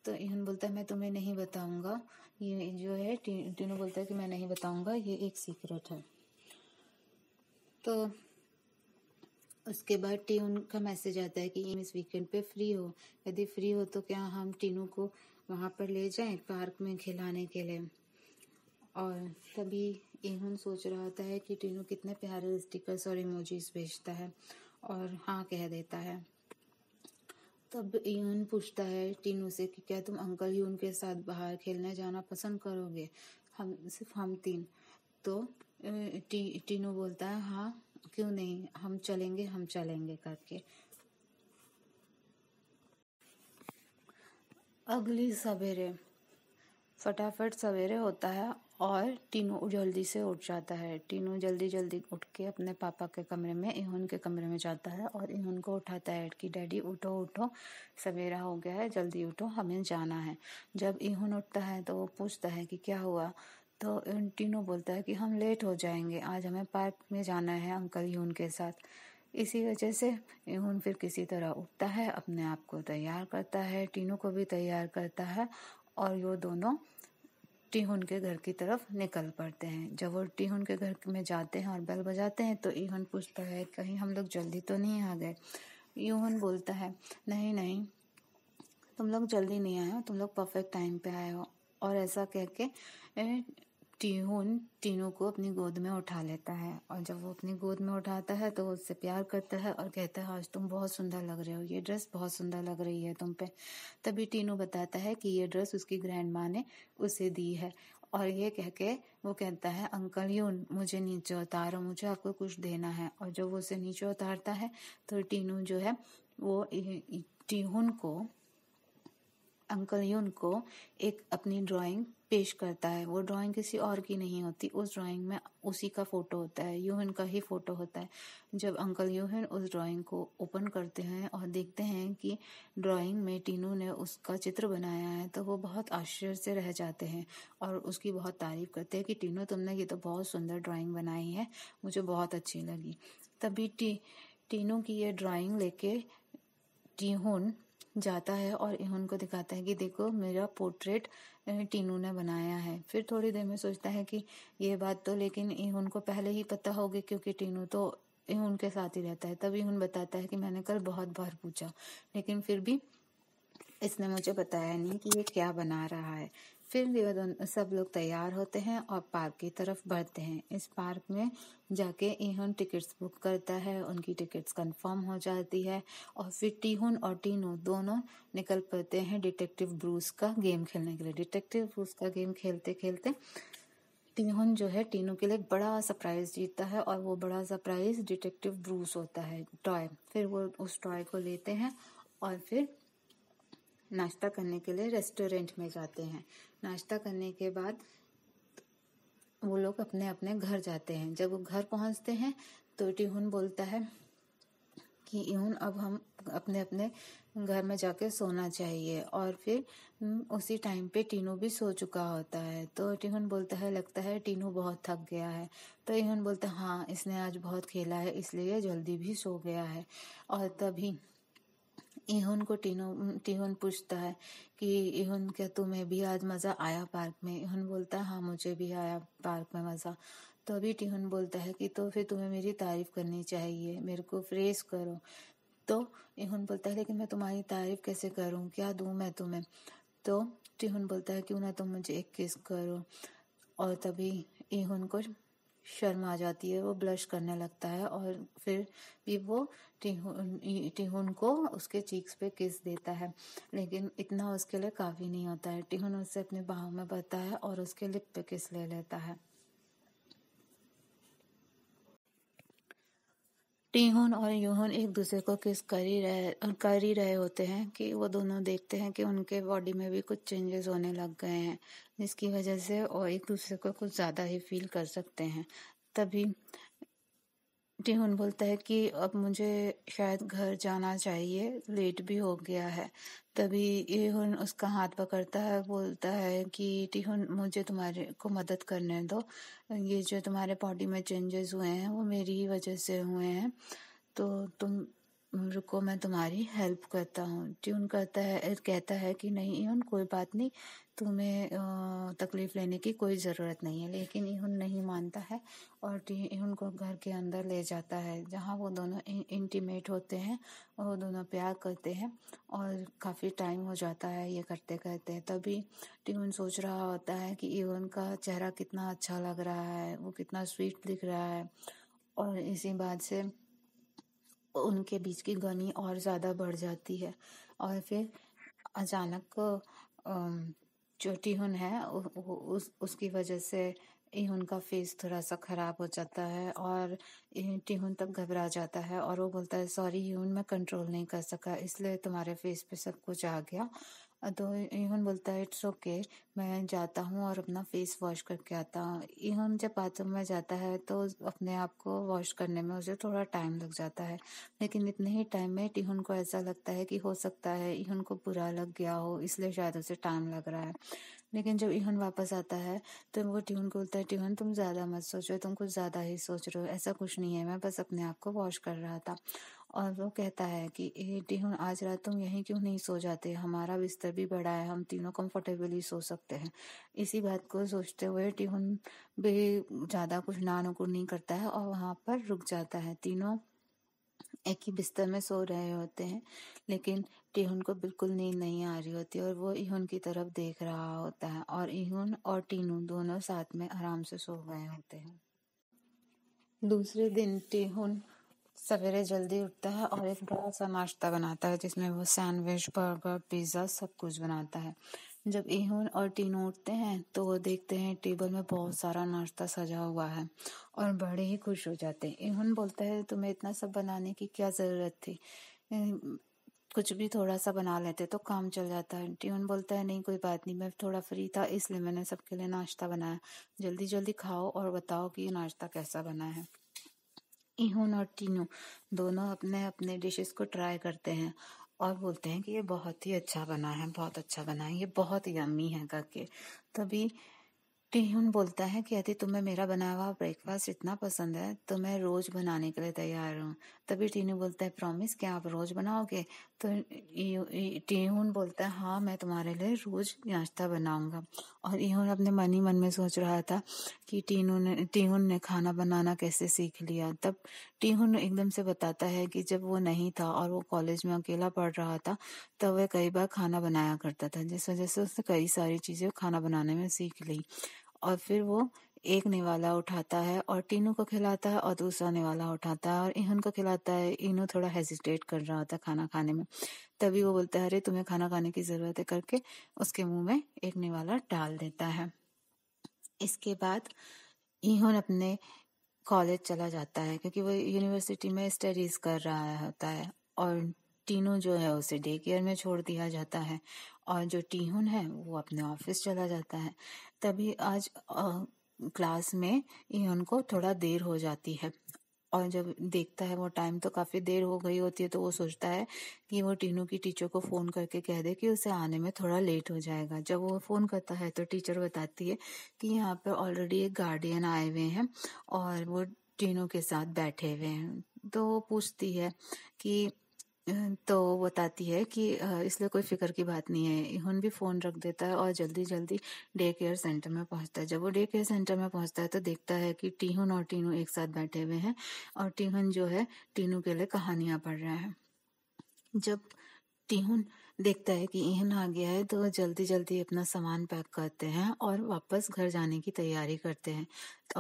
तो इहुन बोलता है मैं तुम्हें नहीं बताऊंगा, ये जो है तीनों बोलता है कि मैं नहीं बताऊंगा, ये एक सीक्रेट है। तो उसके बाद टीन का मैसेज आता है कि इस वीकेंड पे फ्री हो, यदि फ्री हो तो क्या हम तीनों को वहाँ पर ले जाएं पार्क में खिलाने के लिए। और तभी इहुन सोच रहा होता है कि टीनू कितने प्यारे स्टिकर्स और इमोजीज भेजता है और हाँ कह देता है। तब इहुन पूछता है टीनू से कि क्या तुम अंकल यून के साथ बाहर खेलने जाना पसंद करोगे, हम सिर्फ हम तीन। तो टीनू बोलता है हाँ क्यों नहीं, हम चलेंगे करके। अगली सवेरे फटाफट सवेरे होता है और टीनू जल्दी से उठ जाता है। टीनू जल्दी उठ के अपने पापा के कमरे में इहुन के कमरे में जाता है और इहुन को उठाता है कि डैडी उठो सवेरा हो गया है, जल्दी उठो, हमें जाना है। जब इहुन उठता है तो वो पूछता है कि क्या हुआ, तो टीनू बोलता है कि हम लेट हो जाएंगे, आज हमें पार्क में जाना है अंकल यून के साथ। इसी वजह से यून फिर किसी तरह उठता है, अपने आप को तैयार करता है, टीनू को भी तैयार करता है और वो दोनों टीहून के घर की तरफ निकल पड़ते हैं। जब वो टीहून के घर में जाते हैं और बेल बजाते हैं तो यून पूछता है कहीं हम लोग जल्दी तो नहीं आ गए। यून बोलता है नहीं तुम लोग जल्दी नहीं आए हो, तुम लोग परफेक्ट टाइम पे आए हो। और ऐसा कह के टीहून टीनू को अपनी गोद में उठा लेता है और जब वो अपनी गोद में उठाता है तो उससे प्यार करता है और कहता है आज तुम बहुत सुंदर लग रहे हो, ये ड्रेस बहुत सुंदर लग रही है तुम पे। तभी टीनू बताता है कि ये ड्रेस उसकी ग्रैंड माँ ने उसे दी है। और ये कह के वो कहता है अंकल यून मुझे नीचे उतारो, मुझे आपको कुछ देना है। और जब वो उसे नीचे उतारता है तो टीनू जो है वो टीहून को अंकल यून को एक अपनी ड्राइंग पेश करता है। वो ड्राइंग किसी और की नहीं होती, उस ड्राइंग में उसी का फ़ोटो होता है, यूहन का ही फ़ोटो होता है। जब अंकल यूहन उस ड्राइंग को ओपन करते हैं और देखते हैं कि ड्राइंग में टीनू ने उसका चित्र बनाया है तो वो बहुत आश्चर्य से रह जाते हैं और उसकी बहुत तारीफ़ करते हैं कि टीनू तुमने ये तो बहुत सुंदर ड्राइंग बनाई है, मुझे बहुत अच्छी लगी। तभी टीनू की ये ड्राइंग लेके टीहून जाता है और इहुन को दिखाता है कि देखो मेरा पोर्ट्रेट टीनू ने बनाया है। फिर थोड़ी देर में सोचता है कि ये बात तो लेकिन इहुन को पहले ही पता होगी क्योंकि टीनू तो इहुन के साथ ही रहता है। तब इहुन बताता है कि मैंने कल बहुत बार पूछा लेकिन फिर भी इसने मुझे बताया नहीं कि ये क्या बना रहा है। फिर ये सब लोग तैयार होते हैं और पार्क की तरफ बढ़ते हैं। इस पार्क में जाके इहुन टिकट्स बुक करता है, उनकी टिकट्स कंफर्म हो जाती है और फिर टीहून और टीनू दोनों निकल पड़ते हैं डिटेक्टिव ब्रूस का गेम खेलने के लिए। डिटेक्टिव ब्रूस का गेम खेलते खेलते टीहून जो है टीनू के लिए एक बड़ा सरप्राइज़ जीतता है और वो बड़ा सरप्राइज़ डिटेक्टिव ब्रूस होता है, टॉय। फिर वो उस टॉय को लेते हैं और फिर नाश्ता करने के लिए रेस्टोरेंट में जाते हैं। नाश्ता करने के बाद वो लोग अपने अपने घर जाते हैं। जब वो घर पहुंचते हैं तो टीहून बोलता है कि इहुन अब हम अपने अपने घर में जाके सोना चाहिए। और फिर उसी टाइम पे टीनू भी सो चुका होता है। तो टीहून बोलता है लगता है टीनू बहुत थक गया है। तो इहुन बोलता है हाँ इसने आज बहुत खेला है इसलिए जल्दी भी सो गया है। और तभी इहुन को टीहून पूछता है कि इहुन क्या तुम्हें भी आज मज़ा आया पार्क में? इहुन बोलता है हाँ मुझे भी आया पार्क में मज़ा। तो अभी टीहून बोलता है कि तो फिर तुम्हें मेरी तारीफ़ करनी चाहिए, मेरे को फ्रेश करो। तो इहुन बोलता है लेकिन मैं तुम्हारी तारीफ कैसे करूं, क्या दूं मैं तुम्हें। तो टिहुन बोलता है क्यों ना तुम मुझे एक किस करो, और तभी इहुन को शर्म आ जाती है, वो ब्लश करने लगता है और फिर भी वो टिहुन को उसके चीक्स पे किस देता है, लेकिन इतना उसके लिए काफ़ी नहीं होता है। टिहुन उससे अपने बाहों में बहता है और उसके लिप पे किस ले लेता है। टिहुन और यूहुन एक दूसरे को किस कर ही रहे होते हैं कि वो दोनों देखते हैं कि उनके बॉडी में भी कुछ चेंजेस होने लग गए हैं, जिसकी वजह से और एक दूसरे को कुछ ज़्यादा ही फील कर सकते हैं। तभी टिहुन बोलता है कि अब मुझे शायद घर जाना चाहिए, लेट भी हो गया है। तभी यूहुन उसका हाथ पकड़ता है, बोलता है कि टिहुन मुझे तुम्हारे को मदद करने दो, ये जो तुम्हारे बॉडी में चेंजेस हुए हैं वो मेरी ही वजह से हुए हैं, तो तुम रुको मैं तुम्हारी हेल्प करता हूँ। टिहुन कहता है कि नहीं यूहुन कोई बात नहीं, तुम्हें तकलीफ़ लेने की कोई ज़रूरत नहीं है, लेकिन यूहुन नहीं मानता है और यूहुन को घर के अंदर ले जाता है, जहाँ वो दोनों इंटीमेट होते हैं और वो दोनों प्यार करते हैं और काफ़ी टाइम हो जाता है ये करते करते। तभी टिहुन सोच रहा होता है कि यूहुन का चेहरा कितना अच्छा लग रहा है, वो कितना स्वीट दिख रहा है, और इसी बात से उनके बीच की गनी और ज़्यादा बढ़ जाती है। और फिर अचानक जो टिहुन है उसकी वजह से यूहुन का फेस थोड़ा सा ख़राब हो जाता है और टिहुन तक घबरा जाता है और वो बोलता है सॉरी यूहुन मैं कंट्रोल नहीं कर सका, इसलिए तुम्हारे फेस पे सब कुछ आ गया। तो यूहुन बोलता है इट्स ओके, मैं जाता हूँ और अपना फेस वॉश करके आता हूँ। यूहुन जब बाथरूम में जाता है तो अपने आप को वॉश करने में उसे थोड़ा टाइम लग जाता है, लेकिन इतने ही टाइम में टिहुन को ऐसा लगता है कि हो सकता है यूहुन को बुरा लग गया हो, इसलिए शायद उसे टाइम लग रहा है। लेकिन जब यूहुन वापस आता है तो वो टिहुन को बोलता है टिहुन तुम ज़्यादा मत सोचो, तुम कुछ ज़्यादा ही सोच रहे हो, ऐसा कुछ नहीं है, मैं बस अपने आप को वॉश कर रहा था। और वो कहता है कि टिहुन आज रात तुम यहीं क्यों नहीं सो जाते, हमारा बिस्तर भी बड़ा है, हम तीनों कंफर्टेबली सो सकते हैं। इसी बात को सोचते हुए टिहुन भी ज़्यादा कुछ नानुकुर नहीं करता है और वहाँ पर रुक जाता है। तीनों एक ही बिस्तर में सो रहे होते हैं, लेकिन टिहुन को बिल्कुल नींद नहीं आ रही होती और वो यूहुन की तरफ देख रहा होता है, और यूहुन और टिनु दोनों साथ में आराम से सो गए होते हैं। दूसरे दिन टिहुन सवेरे जल्दी उठता है और एक बड़ा सा नाश्ता बनाता है, जिसमें वो सैंडविच, बर्गर, पिज़्ज़ा सब कुछ बनाता है। जब यूहुन और टिनु उठते हैं तो वो देखते हैं टेबल में बहुत सारा नाश्ता सजा हुआ है और बड़े ही खुश हो जाते हैं। यूहुन बोलता है तुम्हें इतना सब बनाने की क्या ज़रूरत थी, कुछ भी थोड़ा सा बना लेते तो काम चल जाता है। टिहुन बोलता है नहीं कोई बात नहीं, मैं थोड़ा फ्री था इसलिए मैंने सबके लिए नाश्ता बनाया, जल्दी जल्दी खाओ और बताओ कि ये नाश्ता कैसा बना है। यूहुन और टिनु दोनों अपने अपने डिशेस को ट्राई करते हैं और बोलते हैं कि ये बहुत ही अच्छा बना है, बहुत अच्छा बना है, ये बहुत यम्मी है करके। तभी टिहुन बोलता है कि यदि तुम्हें मेरा बनाया हुआ ब्रेकफास्ट इतना पसंद है तो मैं रोज़ बनाने के लिए तैयार हूँ। तभी टिनु बोलता है प्रॉमिस क्या आप रोज़ बनाओगे। तो टिहुन बोलता है हाँ मैं तुम्हारे लिए रोज़ नाश्ता बनाऊँगा। और यूहुन अपने मन ही मन में सोच रहा था कि टिहुन ने खाना बनाना कैसे सीख लिया। तब टिहुन एकदम से बताता है कि जब वो नहीं था और वो कॉलेज में अकेला पढ़ रहा था तब वह कई बार खाना बनाया करता था, जिस वजह से उसने कई सारी चीज़ें खाना बनाने में सीख ली। और फिर वो एक निवाला उठाता है और टिनु को खिलाता है और दूसरा निवाला उठाता है और यूहुन को खिलाता है। यूहुन थोड़ा हेजिटेट कर रहा होता है खाना खाने में, तभी वो बोलता है अरे तुम्हें खाना खाने की ज़रूरत है करके उसके मुंह में एक निवाला डाल देता है। इसके बाद यूहुन अपने कॉलेज चला जाता है क्योंकि वो यूनिवर्सिटी में स्टडीज़ कर रहा होता है, और टिनु जो है उसे डे केयर में छोड़ दिया जाता है और जो टिहुन है वो अपने ऑफिस चला जाता है। तभी आज क्लास में यूहुन को थोड़ा देर हो जाती है और जब देखता है वो टाइम तो काफ़ी देर हो गई होती है, तो वो सोचता है कि वो टिनु की टीचर को फ़ोन करके कह दे कि उसे आने में थोड़ा लेट हो जाएगा। जब वो फ़ोन करता है तो टीचर बताती है कि यहाँ पर ऑलरेडी एक गार्डियन आए हुए हैं और वो टिनु के साथ बैठे हुए हैं। तो वो पूछती है कि तो बताती है कि इसलिए कोई फिक्र की बात नहीं है। यूहुन भी फ़ोन रख देता है और जल्दी जल्दी डे केयर सेंटर में पहुंचता है। जब वो डे केयर सेंटर में पहुंचता है तो देखता है कि टिहुन और टिनु एक साथ बैठे हुए हैं और टिहुन जो है टिनु के लिए कहानियां पढ़ रहा है। जब टिहुन देखता है कि एहन आ गया है तो जल्दी जल्दी अपना सामान पैक करते हैं और वापस घर जाने की तैयारी करते हैं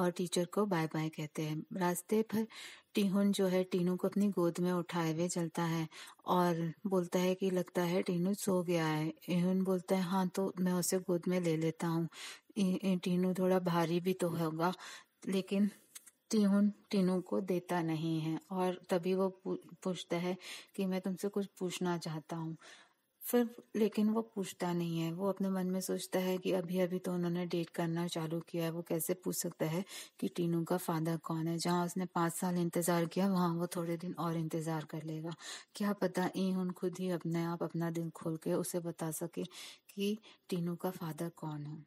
और टीचर को बाय बाय कहते हैं। रास्ते पर टिहुन जो है टीनू को अपनी गोद में उठाए हुए चलता है और बोलता है कि लगता है टीनू सो गया है। एहन बोलता है हाँ तो मैं उसे गोद में ले लेता हूँ, टीनू थोड़ा भारी भी तो होगा। लेकिन टिहुन टीनू को देता नहीं है और तभी वो पूछता है कि मैं तुमसे कुछ पूछना चाहता हूँ। फिर लेकिन वो पूछता नहीं है। वो अपने मन में सोचता है कि अभी अभी तो उन्होंने डेट करना चालू किया है, वो कैसे पूछ सकता है कि टीनू का फादर कौन है। जहाँ उसने 5 साल इंतज़ार किया वहाँ वो थोड़े दिन और इंतज़ार कर लेगा। क्या पता एहन खुद ही अपने आप अपना दिल खोल के उसे बता सके कि टीनू का फादर कौन है।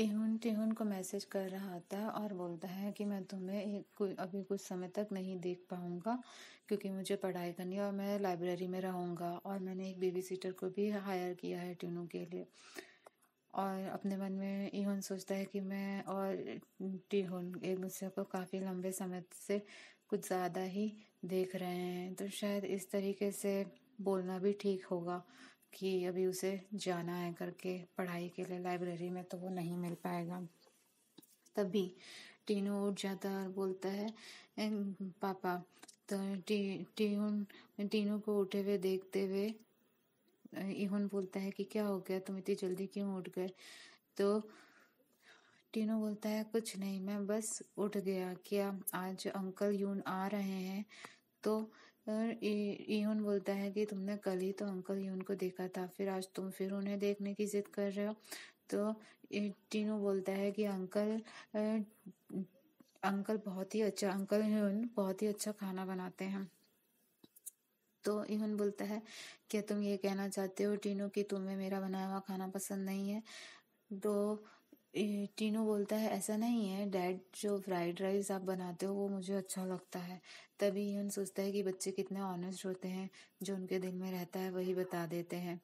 एहन टिहुन को मैसेज कर रहा था और बोलता है कि मैं तुम्हें अभी कुछ समय तक नहीं देख पाऊंगा क्योंकि मुझे पढ़ाई करनी है और मैं लाइब्रेरी में रहूंगा और मैंने एक बेबी सीटर को भी हायर किया है टिनू के लिए। और अपने मन में एहन सोचता है कि मैं और टिहुन एक दूसरे को काफ़ी लंबे समय से कुछ ज़्यादा ही देख रहे हैं, तो शायद इस तरीके से बोलना भी ठीक होगा कि अभी उसे जाना है करके पढ़ाई के लिए लाइब्रेरी में, तो वो नहीं मिल पाएगा। तभी टीनू उठ जाता है और बोलता है पापा। तो टीनू को उठे हुए देखते हुए एहन बोलता है कि क्या हो गया, तुम इतनी जल्दी क्यों उठ गए। तो टीनू बोलता है कुछ नहीं, मैं बस उठ गया। क्या आज अंकल यून आ रहे हैं? तो एहन बोलता है कि तुमने कल ही तो अंकल यून को देखा था, फिर आज तुम फिर उन्हें देखने की जिद कर रहे हो। तो टीनू बोलता है कि अंकल यून बहुत ही अच्छा खाना बनाते हैं। तो एहन बोलता है क्या तुम ये कहना चाहते हो टीनू कि तुम्हें मेरा बनाया हुआ खाना पसंद नहीं है? तो टीनू बोलता है ऐसा नहीं है डैड, जो फ्राइड राइस आप बनाते हो वो मुझे अच्छा लगता है। तभी एहन सोचता है कि बच्चे कितने ऑनेस्ट होते हैं, जो उनके दिल में रहता है वही बता देते हैं।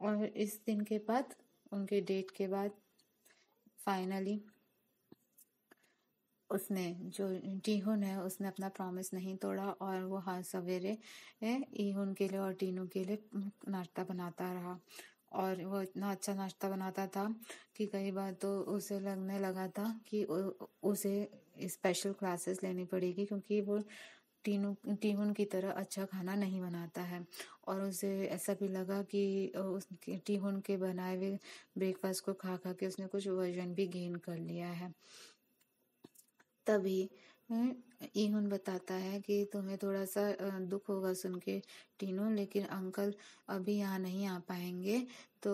और इस दिन के बाद उनके डेट के बाद फाइनली उसने जो टिहुन है उसने अपना प्रॉमिस नहीं तोड़ा और वो हर सवेरे एहन के लिए और टीनू के लिए नाश्ता बनाता रहा। और वो इतना अच्छा नाश्ता बनाता था कि कई बार तो उसे लगने लगा था कि उसे स्पेशल क्लासेस लेनी पड़ेगी क्योंकि वो टिहुन की तरह अच्छा खाना नहीं बनाता है। और उसे ऐसा भी लगा कि उसके टिहुन के बनाए हुए ब्रेकफास्ट को खा के उसने कुछ वजन भी गेन कर लिया है। तभी एहन बताता है कि तुम्हें थोड़ा सा दुख होगा सुन के टीनू, लेकिन अंकल अभी यहाँ नहीं आ पाएंगे। तो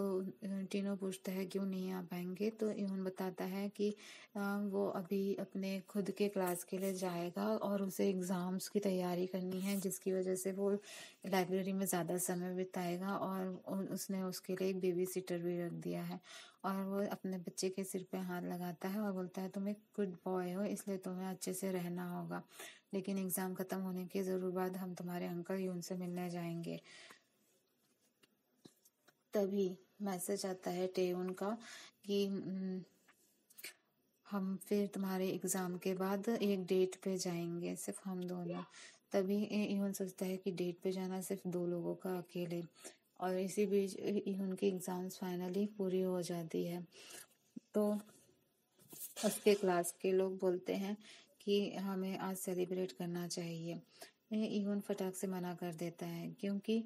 टीनू पूछता है क्यों नहीं आ पाएंगे? तो एहन बताता है कि वो अभी अपने खुद के क्लास के लिए जाएगा और उसे एग्ज़ाम्स की तैयारी करनी है, जिसकी वजह से वो लाइब्रेरी में ज़्यादा समय बिताएगा और उसने उसके लिए एक बेबी सीटर भी रख दिया है। और वो अपने बच्चे के सिर पे हाथ लगाता है और बोलता है तुम एक गुड बॉय हो इसलिए तुम्हें अच्छे से रहना होगा, लेकिन एग्ज़ाम ख़त्म होने के ज़रूर बाद हम तुम्हारे अंकल यून से मिलने जाएंगे। तभी मैसेज आता है टिहुन का कि हम फिर तुम्हारे एग्ज़ाम के बाद एक डेट पे जाएंगे सिर्फ हम दोनों। तभी एहन सोचता है कि डेट पे जाना सिर्फ 2 लोगों का अकेले। और इसी बीच उनकी एग्ज़ाम्स फाइनली पूरी हो जाती है। तो उसके क्लास के लोग बोलते हैं कि हमें आज सेलिब्रेट करना चाहिए। एहन फटाक से मना कर देता है क्योंकि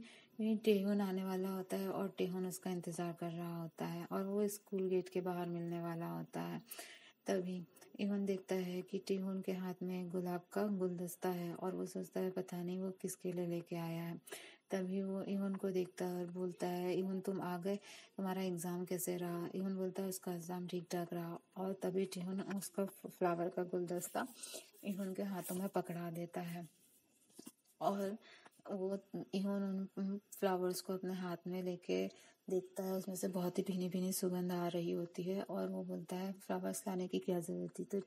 टिहुन आने वाला होता है और टिहुन उसका इंतज़ार कर रहा होता है और वो स्कूल गेट के बाहर मिलने वाला होता है। तभी एहन देखता है कि टिहुन के हाथ में गुलाब का गुलदस्ता है और वो सोचता है पता नहीं वो किसके लिए लेके आया है। तभी वो एहन को देखता है और बोलता है एहन तुम आ गए, तुम्हारा एग्ज़ाम कैसे रहा? एहन बोलता है उसका एग्ज़ाम ठीक ठाक रहा। और तभी टिहुन उसका फ्लावर का गुलदस्ता एहन के हाथों में पकड़ा देता है और वो एहन उन फ्लावर्स को अपने हाथ में लेके देखता है, उसमें से बहुत ही भीनी भीनी सुगंध आ रही होती है और वो बोलता है फ्लावर्स लाने की क्या ज़रूरत थी? तो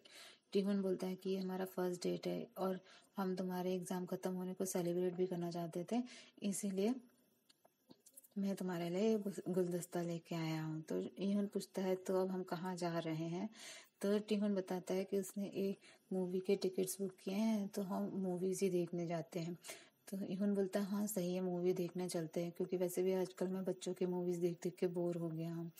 टिहुन बोलता है कि हमारा फर्स्ट डेट है और हम तुम्हारे एग्ज़ाम ख़त्म होने को सेलिब्रेट भी करना चाहते थे, इसीलिए मैं तुम्हारे लिए गुलदस्ता लेके आया हूँ। तो एहन पूछता है तो अब हम कहाँ जा रहे हैं? थर्ड टिफिन बताता है कि उसने एक मूवी के टिकट्स बुक किए हैं तो हम मूवीज़ ही देखने जाते हैं। तो इवन बोलता है हाँ सही है, मूवी देखने चलते हैं, क्योंकि वैसे भी आजकल मैं बच्चों की मूवीज़ देख के बोर हो गया हूँ।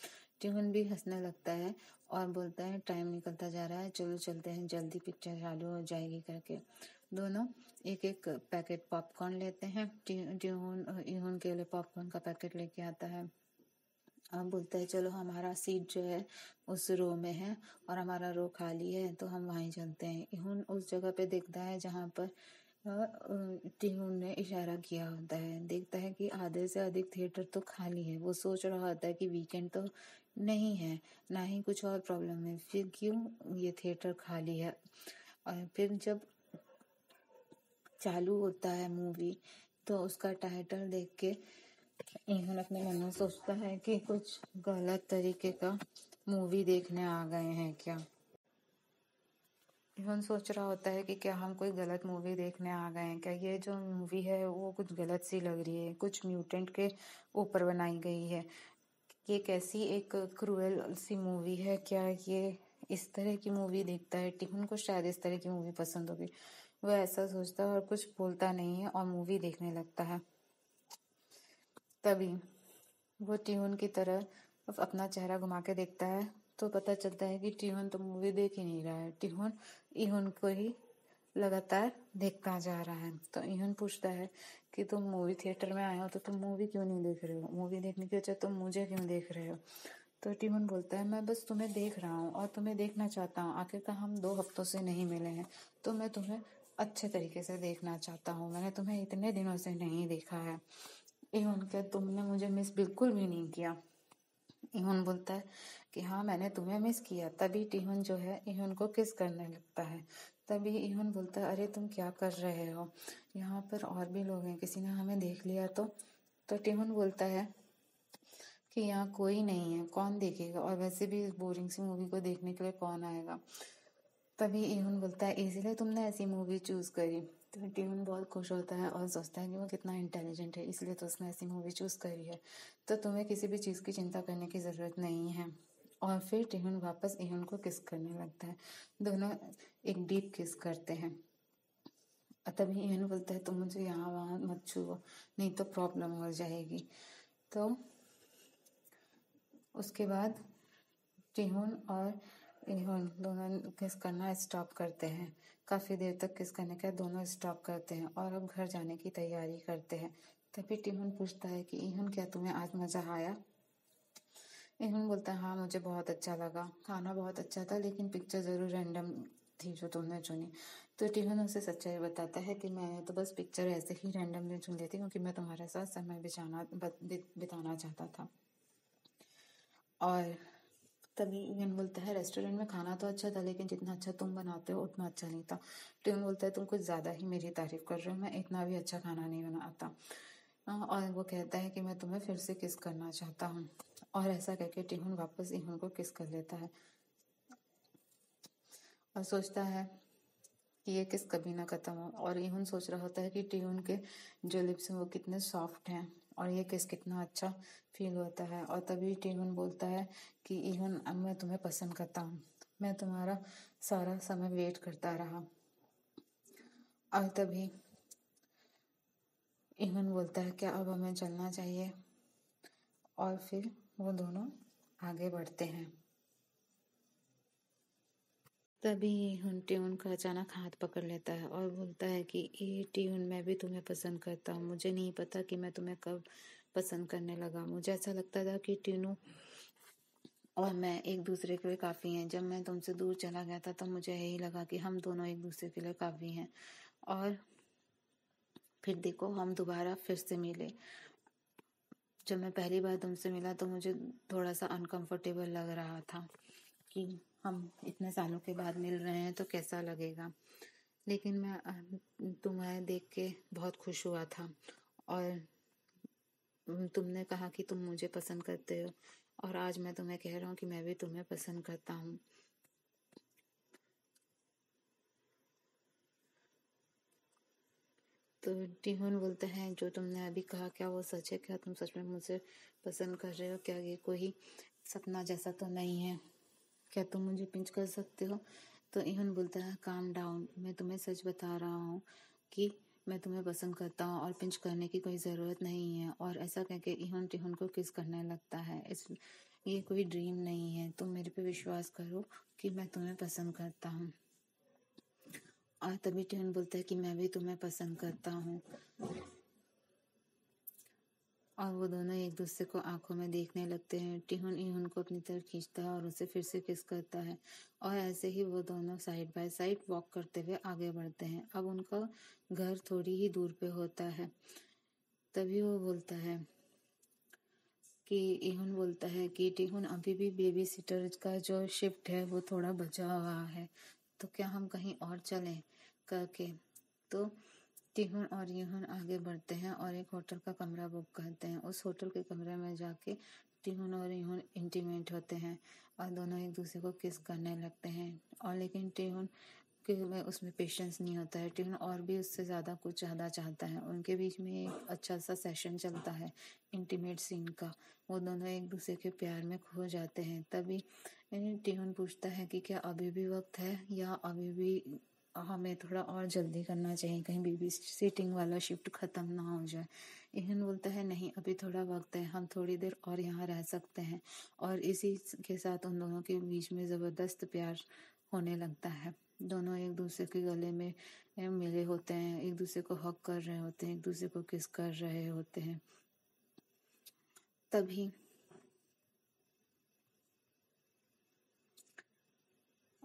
टिफिन भी हंसने लगता है और बोलता है टाइम निकलता जा रहा है, चलो चलते हैं, जल्दी पिक्चर चालू हो जाएगी करके। दोनों एक एक पैकेट पॉपकॉर्न लेते हैं। टिफिन के लिए पॉपकॉर्न का पैकेट लेके आता है और बोलता है चलो हमारा सीट जो है उस रो में है और हमारा रो खाली है तो हम वहीं चलते हैं। इहुन उस जगह पे देखता है जहाँ पर टिहुन ने इशारा किया होता है। देखता है कि आधे से अधिक थिएटर तो खाली है। वो सोच रहा होता है कि वीकेंड तो नहीं है, ना ही कुछ और प्रॉब्लम है, फिर क्यों ये थिएटर खाली है। और फिर जब चालू होता है मूवी तो उसका टाइटल देख के इन्होंने अपने मन में सोचता है कि कुछ गलत तरीके का मूवी देखने आ गए हैं क्या। इन्होंने सोच रहा होता है कि क्या हम कोई गलत मूवी देखने आ गए हैं क्या, ये जो मूवी है वो कुछ गलत सी लग रही है, कुछ म्यूटेंट के ऊपर बनाई गई है, ये कैसी एक क्रूएल सी मूवी है क्या, ये इस तरह की मूवी देखता है। टिफिन को शायद इस तरह की मूवी पसंद होगी, वह ऐसा सोचता है और कुछ बोलता नहीं है और मूवी देखने लगता है। तभी वो टिफिन की तरह अपना चेहरा घुमा के देखता है तो पता चलता है कि टिफिन तो मूवी देख ही नहीं रहा है, टिफिन इहुन को ही लगातार देखता जा रहा है। तो इहुन पूछता है कि तुम मूवी थिएटर में आए हो तो तुम मूवी क्यों नहीं देख रहे हो, मूवी देखने की वजह तुम मुझे क्यों देख रहे हो। तो टिफिन बोलता है मैं बस तुम्हें देख रहा हूँ और तुम्हें देखना चाहता हूँ, आखिरकार हम 2 हफ्तों से नहीं मिले हैं तो मैं तुम्हें अच्छे तरीके से देखना चाहता हूँ, मैंने तुम्हें इतने दिनों से नहीं देखा है। इहुन क्या तुमने मुझे मिस बिल्कुल भी नहीं किया। इहुन बोलता है कि हाँ मैंने तुम्हें मिस किया। तभी टिहुन जो है इहुन को किस करने लगता है। तभी इहुन बोलता है अरे तुम क्या कर रहे हो, यहाँ पर और भी लोग हैं, किसी ने हमें देख लिया तो टिहुन बोलता है कि यहाँ कोई नहीं है, कौन देखेगा, और वैसे भी इस बोरिंग सी मूवी को देखने के लिए कौन आएगा। तभी इहुन बोलता है इसीलिए तुमने ऐसी मूवी चूज करी। तो टिहुन बहुत खुश होता है और सोचता है कि वो कितना इंटेलिजेंट है, इसलिए तो उसने ऐसी मूवी चूज़ करी है, तो तुम्हें किसी भी चीज़ की चिंता करने की ज़रूरत नहीं है। और फिर टिहुन वापस इहुन को किस करने लगता है, दोनों एक डीप किस करते हैं। तभी इहुन बोलता है तुम मुझे यहाँ वहाँ मत छुओ नहीं तो प्रॉब्लम हो जाएगी। तो उसके बाद टिहुन और इहुन दोनों किस करना स्टॉप करते हैं। काफ़ी देर तक किस करने के बाद दोनों स्टॉप करते हैं और अब घर जाने की तैयारी करते हैं। तभी टिहुन पूछता है कि इहुन क्या तुम्हें आज मज़ा आया। इहुन बोलता है हाँ मुझे बहुत अच्छा लगा, खाना बहुत अच्छा था, लेकिन पिक्चर ज़रूर रैंडम थी जो तुमने चुनी। तो टिहुन उसे सच्चाई बताता है कि मैंने तो बस पिक्चर ऐसे ही रैंडमली चुन लेती क्योंकि मैं तुम्हारे साथ समय बिताना चाहता था। और तभी इहुन बोलता है रेस्टोरेंट में खाना तो अच्छा था लेकिन जितना अच्छा तुम बनाते हो उतना अच्छा नहीं था। टिहुन बोलता है तुम कुछ ज़्यादा ही मेरी तारीफ कर रहे हो, मैं इतना भी अच्छा खाना नहीं बनाता। और वो कहता है कि मैं तुम्हें फिर से किस करना चाहता हूँ, और ऐसा कहकर टिहुन वापस इहुन को किस कर लेता है और सोचता है कि ये किस कभी ना खत्म हो। और इहुन सोच रहा होता है कि टिहुन के जो लिप्स हैं वो कितने सॉफ्ट हैं और ये किस कितना अच्छा फील होता है। और तभी टिहुन बोलता है कि इहुन अब मैं तुम्हें पसंद करता हूँ, मैं तुम्हारा सारा समय वेट करता रहा। और तभी इहुन बोलता है क्या अब हमें चलना चाहिए, और फिर वो दोनों आगे बढ़ते हैं। तभी इहुन टिहुन का अचानक हाथ पकड़ लेता है और बोलता है कि ए टिहुन मैं भी तुम्हें पसंद करता हूँ, मुझे नहीं पता कि मैं तुम्हें कब पसंद करने लगा, मुझे ऐसा लगता था कि टिनू और मैं एक दूसरे के लिए काफ़ी हैं, जब मैं तुमसे दूर चला गया था तो मुझे यही लगा कि हम दोनों एक दूसरे के लिए काफ़ी हैं, और फिर देखो हम दोबारा फिर से मिले। जब मैं पहली बार तुमसे मिला तो मुझे थोड़ा सा अनकंफर्टेबल लग रहा था कि हम इतने सालों के बाद मिल रहे हैं तो कैसा लगेगा, लेकिन मैं तुम्हें देख के बहुत खुश हुआ था और तुमने कहा कि तुम मुझे पसंद करते हो, और आज मैं तुम्हें कह रहा हूँ कि मैं भी तुम्हें पसंद करता हूँ। तो टिहुन बोलते हैं जो तुमने अभी कहा क्या वो सच है, क्या तुम सच में मुझे पसंद कर रहे हो, क्या ये कोई सपना जैसा तो नहीं है। क्या तुम मुझे पिंच कर सकते हो? तो इवन बोलता है काम डाउन, मैं तुम्हें सच बता रहा हूँ कि मैं तुम्हें पसंद करता हूँ और पिंच करने की कोई ज़रूरत नहीं है। और ऐसा कह के इवन टिहन को किस करने लगता है। इस ये कोई ड्रीम नहीं है, तुम मेरे पे विश्वास करो कि मैं तुम्हें पसंद करता हूँ। और तभी टिहन बोलता है कि मैं भी तुम्हें पसंद करता हूँ। और वो दोनों एक दूसरे को आंखों में देखने लगते हैं। टिहुन इहुन को अपनी तरफ खींचता है और उसे फिर से किस करता है। और ऐसे ही वो दोनों साइड बाय साइड वॉक करते हुए आगे बढ़ते हैं। अब उनका घर थोड़ी ही दूर पे होता है। तभी वो बोलता है कि इहुन बोलता है कि टिहुन अभी भी बेबी सिटर का जो शिफ्ट है वो थोड़ा बचा हुआ है, तो क्या हम कहीं और चलें करके। तो टिहुन और यूहुन आगे बढ़ते हैं और एक होटल का कमरा बुक करते हैं। उस होटल के कमरे में जाके टिहुन और यूहुन इंटीमेट होते हैं और दोनों एक दूसरे को किस करने लगते हैं। और लेकिन टिहुन के उसमें पेशेंस नहीं होता है, टिहुन और भी उससे ज़्यादा कुछ ज़्यादा चाहता है। उनके बीच में एक अच्छा सा सेशन चलता है इंटीमेट सीन का। वो दोनों एक दूसरे के प्यार में खो जाते हैं। तभी टिहुन पूछता है कि क्या अभी भी वक्त है या अभी भी हमें थोड़ा और जल्दी करना चाहिए, कहीं बेबी सिटिंग वाला शिफ्ट ख़त्म ना हो जाए। इहन बोलता है नहीं, अभी थोड़ा वक्त है, हम थोड़ी देर और यहाँ रह सकते हैं। और इसी के साथ उन दोनों के बीच में ज़बरदस्त प्यार होने लगता है। दोनों एक दूसरे के गले में मिले होते हैं, एक दूसरे को हक कर रहे होते हैं, एक दूसरे को किस कर रहे होते हैं। तभी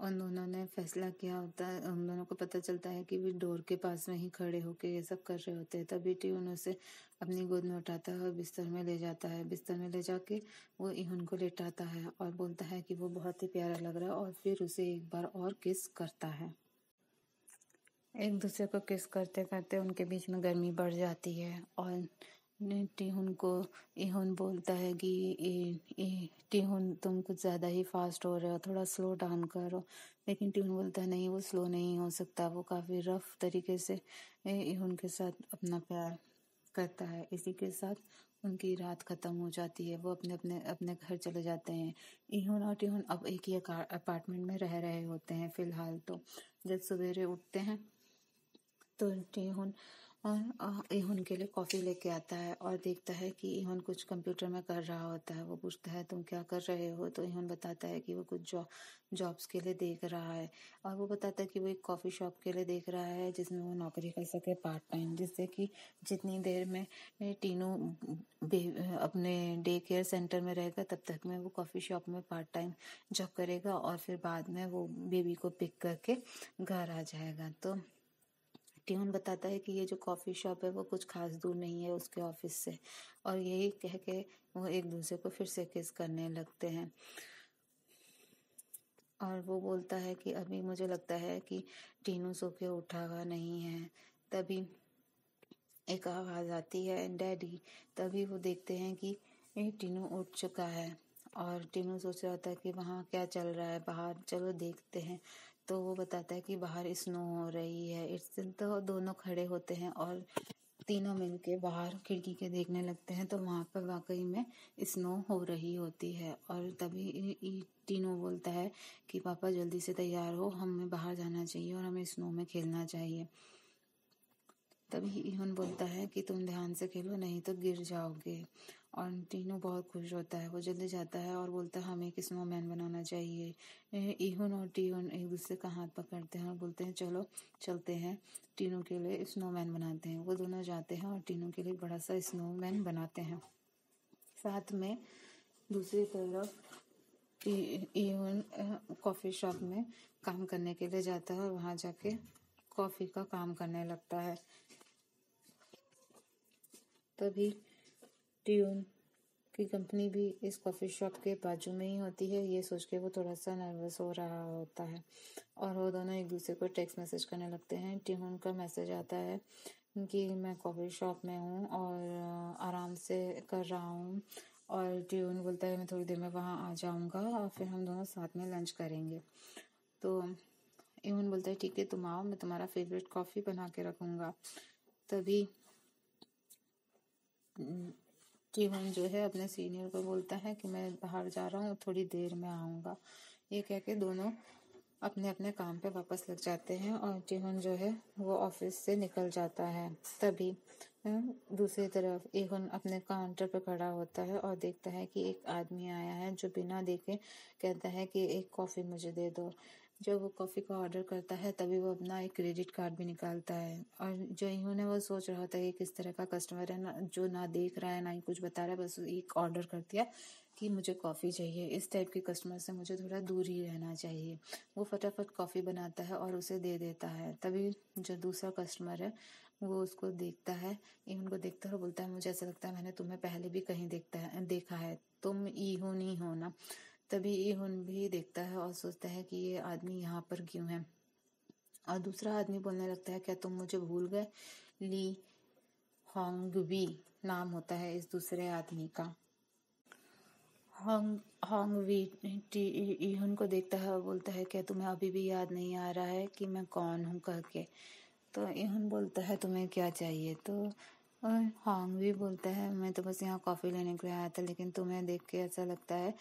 उन दोनों ने फैसला किया होता है, उन दोनों को पता चलता है कि वे डोर के पास में ही खड़े होकर ये सब कर रहे होते हैं। तभी टिहुन उसे अपनी गोद में उठाता है और बिस्तर में ले जाता है। बिस्तर में ले जाके वो इहुन को लेटाता है और बोलता है कि वो बहुत ही प्यारा लग रहा है। और फिर उसे एक बार और किस करता है। एक दूसरे को किस करते करते उनके बीच में गर्मी बढ़ जाती है। और टिहुन को इहुन बोलता है कि टिहुन तुम कुछ ज़्यादा ही फास्ट हो रहे हो, थोड़ा स्लो डाउन करो। लेकिन टिहुन बोलता है नहीं, वो स्लो नहीं हो सकता। वो काफ़ी रफ तरीके से इहुन के साथ अपना प्यार करता है। इसी के साथ उनकी रात ख़त्म हो जाती है। वो अपने घर चले जाते हैं। इहुन और टिहुन अब एक ही अपार्टमेंट में रह रहे होते हैं फ़िलहाल तो। जब सवेरे उठते हैं तो टिहुन और इहुन के लिए कॉफ़ी लेके आता है और देखता है कि इहुन कुछ कंप्यूटर में कर रहा होता है। वो पूछता है तुम क्या कर रहे हो? तो इहुन बताता है कि वो कुछ जॉब्स के लिए देख रहा है। और वो बताता है कि वो एक कॉफ़ी शॉप के लिए देख रहा है जिसमें वो नौकरी कर सके पार्ट टाइम, जिससे कि जितनी देर में टीनू अपने डे केयर सेंटर में रहेगा तब तक में वो कॉफ़ी शॉप में पार्ट टाइम जॉब करेगा और फिर बाद में वो बेबी को पिक करके घर आ जाएगा। तो टिहुन बताता है कि ये जो कॉफ़ी शॉप है वो कुछ खास दूर नहीं है उसके ऑफिस से। और यही कह के वो एक दूसरे को फिर से किस करने लगते हैं। और वो बोलता है कि अभी मुझे लगता है कि टीनू सो के उठा हुआ नहीं है। तभी एक आवाज़ आती है डैडी। तभी वो देखते हैं कि टीनू उठ चुका है और टीनू सोच रहा था कि वहाँ क्या चल रहा है बाहर, चलो देखते हैं। तो वो बताता है कि बाहर स्नो हो रही है। इस दिन तो दोनों खड़े होते हैं और तीनों मिलके बाहर खिड़की के देखने लगते हैं। तो वहाँ पर वाकई में स्नो हो रही होती है। और तभी टीनू बोलता है कि पापा जल्दी से तैयार हो, हमें बाहर जाना चाहिए और हमें स्नो में खेलना चाहिए। तभी इहुन बोलता है कि तुम ध्यान से खेलो नहीं तो गिर जाओगे। और टीनू बहुत खुश होता है। वो जल्दी जाता है और बोलता है हमें एक स्नोमैन बनाना चाहिए। इहुन और टिहुन एक दूसरे का हाथ पकड़ते हैं और बोलते हैं चलो चलते हैं, टीनू के लिए स्नोमैन बनाते हैं। वो दोनों जाते हैं और टीनू के लिए बड़ा सा स्नोमैन बनाते हैं। साथ में दूसरी तरफ इहुन कॉफ़ी शॉप में काम करने के लिए जाता है और वहाँ जाके कॉफ़ी का काम करने लगता है। तभी टिहुन की कंपनी भी इस कॉफ़ी शॉप के बाजू में ही होती है। ये सोच के वो थोड़ा सा नर्वस हो रहा होता है और वो दोनों एक दूसरे को टेक्स्ट मैसेज करने लगते हैं। टिहुन का मैसेज आता है कि मैं कॉफ़ी शॉप में हूँ और आराम से कर रहा हूँ। और टिहुन बोलता है मैं थोड़ी देर में वहाँ आ जाऊँगा और फिर हम दोनों साथ में लंच करेंगे। तो इहुन बोलता है ठीक है तुम आओ, मैं तुम्हारा फेवरेट कॉफ़ी बना के रखूँगा। तभी टिहुन जो है अपने सीनियर को बोलता है कि मैं बाहर जा रहा हूँ, थोड़ी देर में आऊँगा। ये कह के दोनों अपने अपने काम पे वापस लग जाते हैं और जिहुन जो है वो ऑफिस से निकल जाता है। तभी दूसरी तरफ इहुन अपने काउंटर पे खड़ा होता है और देखता है कि एक आदमी आया है जो बिना देखे कहता है कि एक कॉफ़ी मुझे दे दो। जब वो कॉफ़ी का ऑर्डर करता है तभी वो अपना एक क्रेडिट कार्ड भी निकालता है और जो इन्होंने वो सोच रहा होता है कि किस तरह का कस्टमर है ना, जो ना देख रहा है ना ही कुछ बता रहा है, बस एक ऑर्डर कर दिया कि मुझे कॉफ़ी चाहिए। इस टाइप के कस्टमर से मुझे थोड़ा दूर ही रहना चाहिए। वो फटाफट कॉफ़ी बनाता है और उसे दे देता है। तभी जो दूसरा कस्टमर है वो उसको देखता है, इहुन को देखता है और बोलता है मुझे ऐसा लगता है मैंने तुम्हें पहले भी कहीं देखा है, तुम इहुन ही हो ना। तभी इहुन भी देखता है और सोचता है कि ये आदमी यहाँ पर क्यों है। और दूसरा आदमी बोलने लगता है क्या तुम मुझे भूल गए। ली होंगवी नाम होता है इस दूसरे आदमी का। होंगवी इहुन को देखता है और बोलता है क्या तुम्हें अभी भी याद नहीं आ रहा है कि मैं कौन हूँ कह के। तो इहुन बोलता है तुम्हें क्या चाहिए। तो होंगवी बोलता है मैं तो बस यहाँ कॉफ़ी लेने के लिए आया था, लेकिन तुम्हें देख के ऐसा लगता है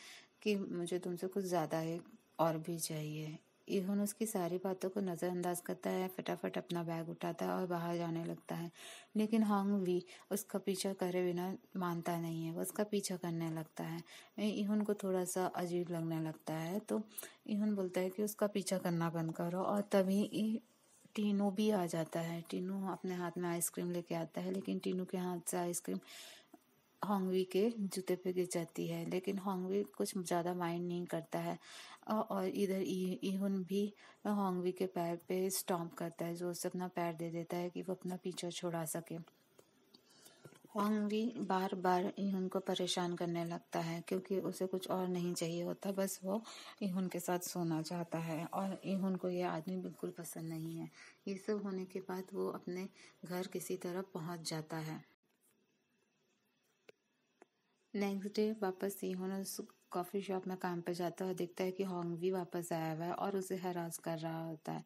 कि मुझे तुमसे कुछ ज़्यादा है और भी चाहिए। इहुन उसकी सारी बातों को नज़रअंदाज करता है, फटाफट अपना बैग उठाता है और बाहर जाने लगता है। लेकिन होंगवी उसका पीछा करे बिना मानता नहीं है, वो उसका पीछा करने लगता है। इहुन को थोड़ा सा अजीब लगने लगता है तो इहुन बोलता है कि उसका पीछा करना बंद करो। और तभी टीनू भी आ जाता है। टीनू अपने हाथ में आइसक्रीम लेके आता है, लेकिन टीनू के हाथ से आइसक्रीम होंगवी के जूते पे गिर जाती है। लेकिन होंगवी कुछ ज़्यादा माइंड नहीं करता है और इधर इहुन भी होंगवी के पैर पे स्टॉम्प करता है, जो उसे अपना पैर दे देता है कि वो अपना पीछा छुड़ा सके। होंगवी बार बार इहुन को परेशान करने लगता है क्योंकि उसे कुछ और नहीं चाहिए होता, बस वो इहुन के साथ सोना चाहता है और इहुन को यह आदमी बिल्कुल पसंद नहीं है। ये सब होने के बाद वो अपने घर किसी तरह पहुँच जाता है। नेक्स्ट डे वापस इहुन उस कॉफ़ी शॉप में काम पे जाता है और देखता है कि होंगवी वापस आया हुआ है और उसे हरास कर रहा होता है।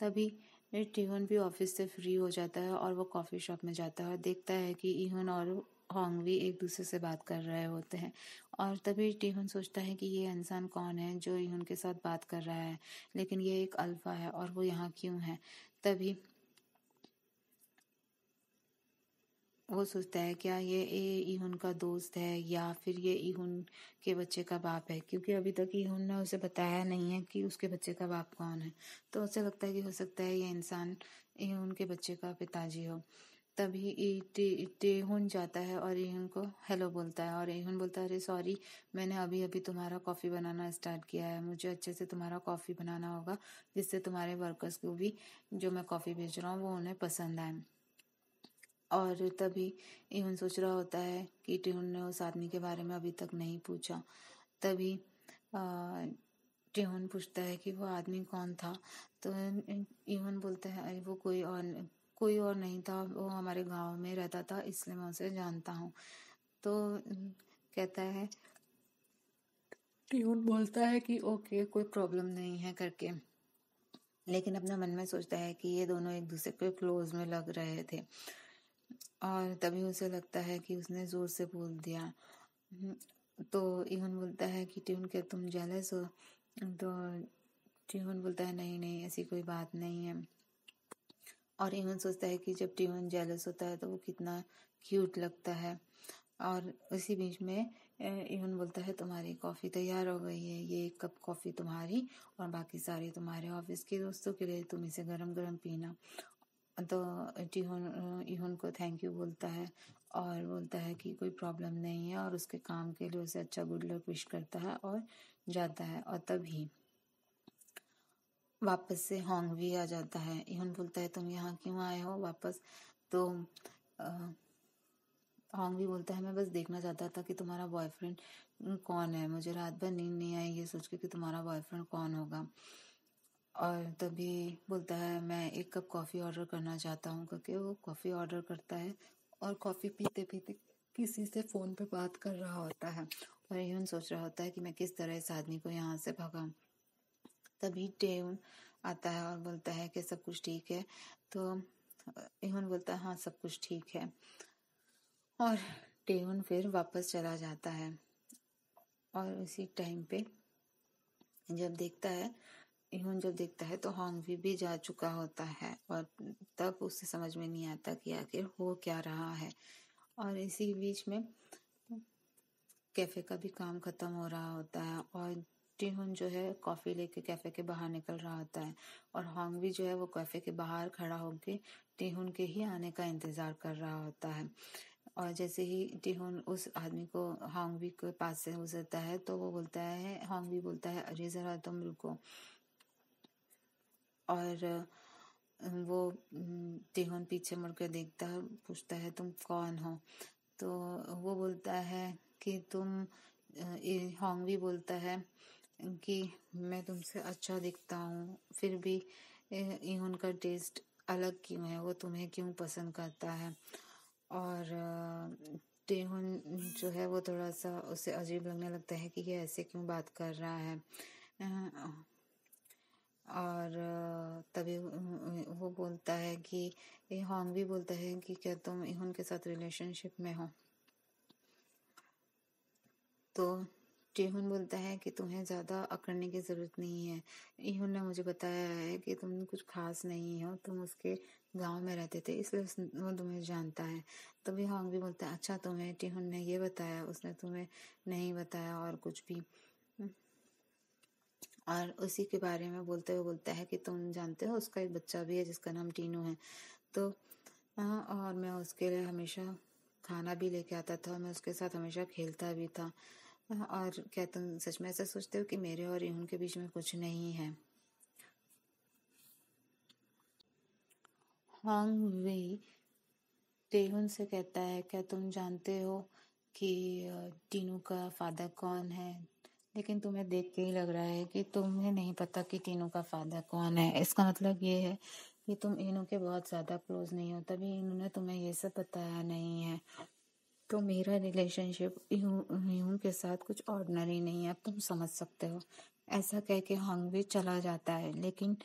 तभी इहुन भी ऑफिस से फ्री हो जाता है और वो कॉफ़ी शॉप में जाता है और देखता है कि इहुन और होंगवी एक दूसरे से बात कर रहे होते हैं। और तभी इहुन सोचता है कि ये इंसान कौन है जो इहुन के साथ बात कर रहा है, लेकिन ये एक अल्फा है और वो यहाँ क्यों है। तभी वो सोचता है क्या ये इहुन का दोस्त है या फिर ये इहुन के बच्चे का बाप है, क्योंकि अभी तक इहुन ने उसे बताया नहीं है कि उसके बच्चे का बाप कौन है। तो उसे लगता है कि हो सकता है ये इंसान इहुन के बच्चे का पिताजी हो। तभी इहुन जाता है और इहुन को हेलो बोलता है और इहुन बोलता है अरे सॉरी, मैंने अभी अभी तुम्हारा कॉफ़ी बनाना स्टार्ट किया है, मुझे अच्छे से तुम्हारा कॉफ़ी बनाना होगा जिससे तुम्हारे वर्कर्स को भी जो मैं कॉफ़ी बेच रहा हूँ वो उन्हें पसंद आए। और तभी इहुन सोच रहा होता है कि टिहुन ने उस आदमी के बारे में अभी तक नहीं पूछा। तभी टिहुन पूछता है कि वो आदमी कौन था। तो इहुन बोलता है अरे वो कोई और नहीं था, वो हमारे गांव में रहता था इसलिए मैं उसे जानता हूँ। तो कहता है टिहुन बोलता है कि ओके कोई प्रॉब्लम नहीं है करके, लेकिन अपने मन में सोचता है कि ये दोनों एक दूसरे के क्लोज में लग रहे थे। और तभी उसे लगता है कि उसने ज़ोर से बोल दिया। तो इहुन बोलता है कि टिहुन क्या तुम जेलस हो। तो टिहुन बोलता है नहीं ऐसी कोई बात नहीं है। और इहुन सोचता है कि जब टिहुन जेलस होता है तो वो कितना क्यूट लगता है। और उसी बीच में इहुन बोलता है तुम्हारी कॉफ़ी तैयार हो गई है, ये एक कप कॉफ़ी तुम्हारी और बाकी सारी तुम्हारे ऑफिस के दोस्तों के लिए, तुम इसे गरम गरम पीना। तो इहुन को थैंक यू बोलता है और बोलता है कि कोई प्रॉब्लम नहीं है और उसके काम के लिए उसे अच्छा गुड लक विश करता है और जाता है। और तभी वापस से होंगवी आ जाता है। इहुन बोलता है तुम यहाँ क्यों आए हो वापस। तो होंगवी बोलता है मैं बस देखना चाहता था कि तुम्हारा बॉयफ्रेंड कौन है, मुझे रात भर नींद नहीं आई ये सोच के कि तुम्हारा बॉयफ्रेंड कौन होगा। और तभी बोलता है मैं एक कप कॉफ़ी ऑर्डर करना चाहता हूँ करके वो कॉफ़ी ऑर्डर करता है और कॉफ़ी पीते पीते किसी से फ़ोन पे बात कर रहा होता है। और इहुन सोच रहा होता है कि मैं किस तरह इस आदमी को यहाँ से भगाऊँ। तभी टेहुन आता है और बोलता है कि सब कुछ ठीक है। तो इहुन बोलता है हाँ सब कुछ ठीक है। और टेहुन फिर वापस चला जाता है। और उसी टाइम पे जब देखता है, यून जब देखता है तो होंगवी भी जा चुका होता है और तब उसे समझ में नहीं आता कि आखिर हो क्या रहा है। और इसी बीच में कैफ़े का भी काम ख़त्म हो रहा होता है और टीहुन जो है कॉफ़ी लेके कैफ़े के बाहर निकल रहा होता है और होंगवी जो है वो कैफ़े के बाहर खड़ा होकर टीहुन के ही आने का इंतज़ार कर रहा होता है। और जैसे ही टीहुन उस आदमी को होंगवी के पास से गुजरता है तो वो बोलता है, होंगवी बोलता है, अरे ज़रा तुम रुको। और वो टीहुन पीछे मुड़ कर देखता है, पूछता है तुम कौन हो, तो वो बोलता है कि तुम, होंगवी बोलता है कि मैं तुमसे अच्छा दिखता हूँ फिर भी टीहुन का टेस्ट अलग क्यों है, वो तुम्हें क्यों पसंद करता है। और टीहुन जो है वो थोड़ा सा उसे अजीब लगने लगता है कि ये ऐसे क्यों बात कर रहा है। और तभी वो बोलता है कि होंगवी बोलता है कि क्या तुम टीहुन के साथ रिलेशनशिप में हो, तो टीहुन बोलता है कि तुम्हें ज़्यादा अकड़ने की ज़रूरत नहीं है, टीहुन ने मुझे बताया है कि तुम कुछ खास नहीं हो, तुम उसके गांव में रहते थे इसलिए वो तुम्हें जानता है। तभी होंगवी बोलता है अच्छा तुम्हें टीहुन ने ये बताया, उसने तुम्हें नहीं बताया और कुछ भी। और उसी के बारे में बोलते हुए बोलता है कि तुम जानते हो उसका एक बच्चा भी है जिसका नाम टीनू है, तो और मैं उसके लिए हमेशा खाना भी लेके आता था, मैं उसके साथ हमेशा खेलता भी था। और क्या तुम सच में ऐसा सोचते हो कि मेरे और टीहुन के बीच में कुछ नहीं है। होंगवी टीहुन से कहता है क्या तुम जानते हो कि टीनू का फादर कौन है, लेकिन तुम्हें देख के ही लग रहा है कि तुम्हें नहीं पता कि टीनू का फादर कौन है, इसका मतलब ये है कि तुम टीनू के बहुत ज़्यादा क्लोज नहीं हो, तभी इन्होंने तुम्हें ये सब बताया नहीं है। तो मेरा रिलेशनशिप टीनू के साथ कुछ ऑर्डिनरी नहीं है, अब तुम समझ सकते हो। ऐसा कह के होंगवी चला जाता है, लेकिन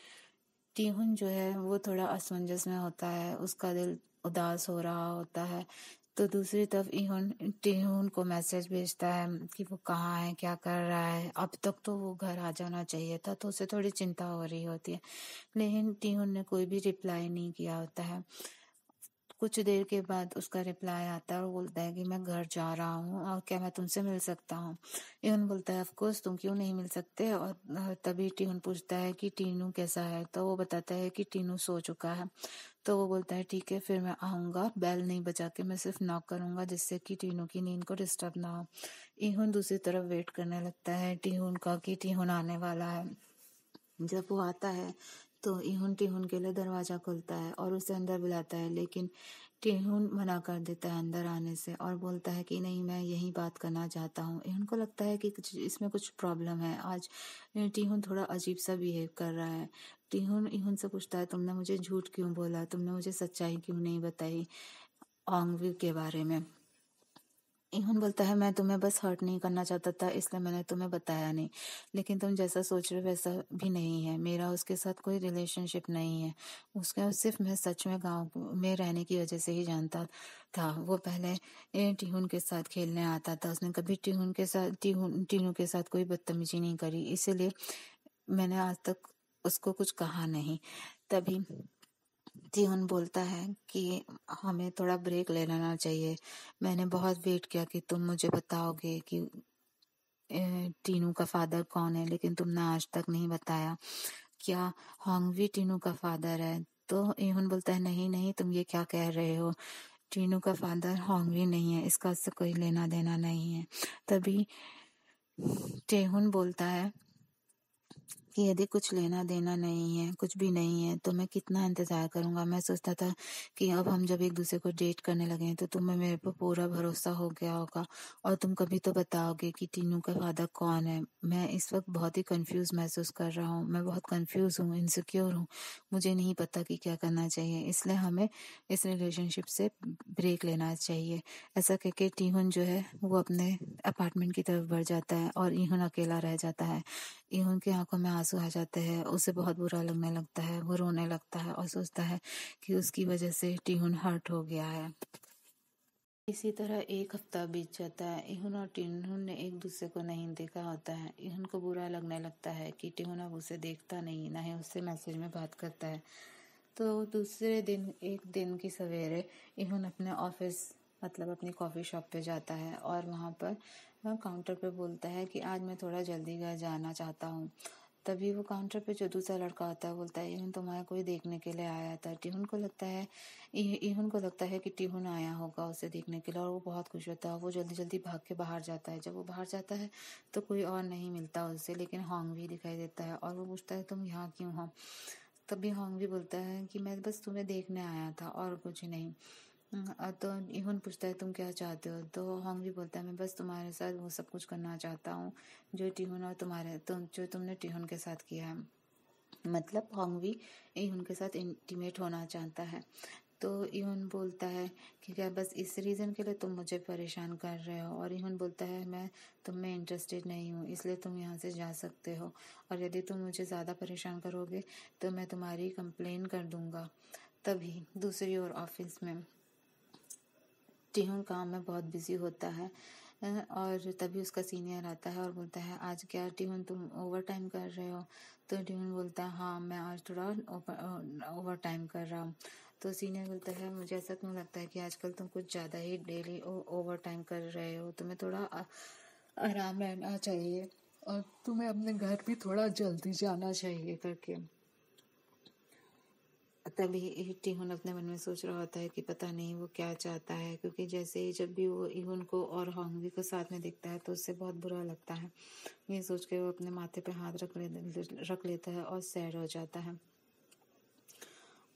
टीहुन जो है वो थोड़ा असमंजस में होता है, उसका दिल उदास हो रहा होता है। तो दूसरी तरफ टीहुन को मैसेज भेजता है कि वो कहाँ है, क्या कर रहा है, अब तक तो वो घर आ जाना चाहिए था, तो उसे थोड़ी चिंता हो रही होती है, लेकिन टीहुन ने कोई भी रिप्लाई नहीं किया होता है। कुछ देर के बाद उसका रिप्लाई आता है और बोलता है कि मैं घर जा रहा हूँ और क्या मैं तुमसे मिल सकता हूँ। टीहुन बोलता है ऑफकोर्स तुम क्यों नहीं मिल सकते। और तभी टीहुन पूछता है कि टीनू कैसा है, तो वो बताता है कि टीनू सो चुका है। तो वो बोलता है ठीक है फिर मैं आऊँगा, बेल नहीं बजा के मैं सिर्फ नॉक करूँगा जिससे कि टीनू की नींद को डिस्टर्ब ना हो। टीहुन दूसरी तरफ वेट करने लगता है टीहुन का कि टीहुन आने वाला है। जब वो आता है तो टीहुन के लिए दरवाज़ा खोलता है और उसे अंदर बुलाता है, लेकिन टीहुन मना कर देता है अंदर आने से और बोलता है कि नहीं मैं यही बात करना चाहता हूँ। टीहुन को लगता है कि इसमें कुछ प्रॉब्लम है, आज टीहुन थोड़ा अजीब सा बिहेव कर रहा है। टीहुन से पूछता है तुमने मुझे झूठ क्यों बोला, तुमने मुझे सच्चाई क्यों नहीं बताई होंगवी के बारे में। टीहुन बोलता है मैं तुम्हें बस हर्ट नहीं करना चाहता था इसलिए मैंने तुम्हें बताया नहीं, लेकिन तुम जैसा सोच रहे हो वैसा भी नहीं है, मेरा उसके साथ कोई रिलेशनशिप नहीं है, उसका सिर्फ मैं सच में गांव में रहने की वजह से ही जानता था। वो पहले टीहुन के साथ खेलने आता था, उसने कभी टीनू के साथ कोई बदतमीजी नहीं करी, इसीलिए मैंने आज तक उसको कुछ कहा नहीं। तभी टीहुन बोलता है कि हमें थोड़ा ब्रेक ले लेना चाहिए, मैंने बहुत वेट किया कि तुम मुझे बताओगे कि टीनू का फादर कौन है, लेकिन तुमने आज तक नहीं बताया। क्या होंगवी टीनू का फादर है। तो टीहुन बोलता है नहीं तुम ये क्या कह रहे हो, टीनू का फादर होंगवी नहीं है, इसका उससे कोई लेना देना नहीं है। तभी टीहुन बोलता है कि यदि कुछ लेना देना नहीं है, कुछ भी नहीं है, तो मैं कितना इंतज़ार करूँगा, मैं सोचता था कि अब हम जब एक दूसरे को डेट करने लगे तो तुम्हें मेरे पर पूरा भरोसा हो गया होगा और तुम कभी तो बताओगे कि टीनू का फादर कौन है। मैं इस वक्त बहुत ही कंफ्यूज महसूस कर रहा हूँ, मैं बहुत कंफ्यूज हूँ, इनसिक्योर हूँ, मुझे नहीं पता कि क्या करना चाहिए, इसलिए हमें इस रिलेशनशिप से ब्रेक लेना चाहिए। ऐसा कह के टीहुन जो है वो अपने अपार्टमेंट की तरफ बढ़ जाता है और टीहुन अकेला रह जाता है। टीहुन की आंखों में आंसू आ जाते हैं, उसे बहुत बुरा लगने लगता है, वो रोने लगता है और सोचता है कि उसकी वजह से टीहुन हर्ट हो गया है। इसी तरह एक हफ्ता बीत जाता है। इहुन और टिनहुन ने एक दूसरे को नहीं देखा होता है। इहुन को बुरा लगने लगता है कि टिहुन अब उसे देखता नहीं, ना ही उससे मैसेज में बात करता है। तो दूसरे दिन एक दिन की सवेरे इहुन अपने ऑफिस मतलब अपनी कॉफ़ी शॉप पे जाता है और वहाँ पर काउंटर पे बोलता है कि आज मैं थोड़ा जल्दी घर जाना चाहता हूँ। तभी वो काउंटर पे जो दूसरा लड़का होता है बोलता है इहुन तुम्हारा कोई देखने के लिए आया था। इहुन को लगता है कि टिहुन आया होगा उसे देखने के लिए और वो बहुत खुश होता है। वो जल्दी जल्दी भाग के बाहर जाता है। जब वो बाहर जाता है तो कोई और नहीं मिलता उसे, लेकिन होंग भी दिखाई देता है और वो पूछता है तुम यहाँ क्यों हो। तभी होंग भी बोलता है कि मैं बस तुम्हें देखने आया था और कुछ नहीं। तो इहुन पूछता है तुम क्या चाहते हो। तो होंग भी बोलता है मैं बस तुम्हारे साथ वो सब कुछ करना चाहता हूँ जो टिहुन और तुमने टिहुन के साथ किया है। मतलब होंग भी इहुन के साथ इंटीमेट होना चाहता है। तो इहुन बोलता है कि क्या बस इस रीज़न के लिए तुम मुझे परेशान कर रहे हो। और इहुन बोलता है मैं तुम में इंटरेस्टेड नहीं हूँ, इसलिए तुम यहाँ से जा सकते हो और यदि तुम मुझे ज़्यादा परेशान करोगे तो मैं तुम्हारी कंप्लेन कर दूँगा। तभी दूसरी ओर ऑफिस में टिहुन काम में बहुत बिजी होता है और तभी उसका सीनियर आता है और बोलता है आज क्या टिहुन तुम ओवर टाइम कर रहे हो। तो टिहुन बोलता है हाँ मैं आज थोड़ा ओवर टाइम कर रहा हूँ। तो सीनियर बोलता है मुझे ऐसा क्यों लगता है कि आजकल तुम कुछ ज़्यादा ही डेली ओवर टाइम कर रहे हो, तुम्हें थोड़ा आराम रहना चाहिए और तुम्हें अपने घर भी थोड़ा जल्दी जाना चाहिए करके। तभी टिहुन अपने मन में सोच रहा होता है कि पता नहीं वो क्या चाहता है, क्योंकि जैसे ही जब भी वो इहुन को और होंगी को साथ में देखता है तो उससे बहुत बुरा लगता है। ये सोच के वो अपने माथे पे हाथ रख लेता है और सैड हो जाता है।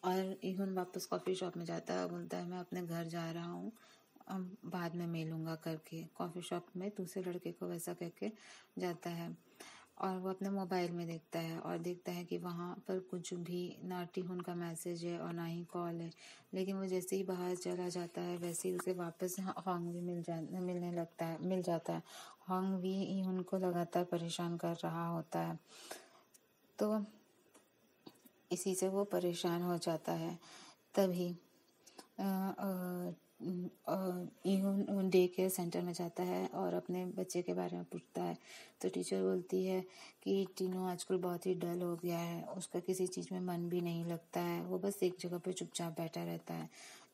और इहुन वापस कॉफ़ी शॉप में जाता है और बोलता है मैं अपने घर जा रहा हूँ, अब बाद में मिलूँगा करके। कॉफ़ी शॉप में दूसरे लड़के को वैसा कह के जाता है और वो अपने मोबाइल में देखता है और देखता है कि वहाँ पर कुछ भी ना टिहुन का मैसेज है और ना ही कॉल है। लेकिन वो जैसे ही बाहर चला जाता है वैसे ही उसे वापस होंग भी मिल जाता है। होंग भी इहुन को लगातार परेशान कर रहा होता है तो इसी से वो परेशान हो जाता है। तभी इहुन डे केयर सेंटर में जाता है और अपने बच्चे के बारे में पूछता है। तो टीचर बोलती है कि टिनो आजकल बहुत ही डल हो गया है, उसका किसी चीज़ में मन भी नहीं लगता है, वो बस एक जगह पे चुपचाप बैठा रहता है।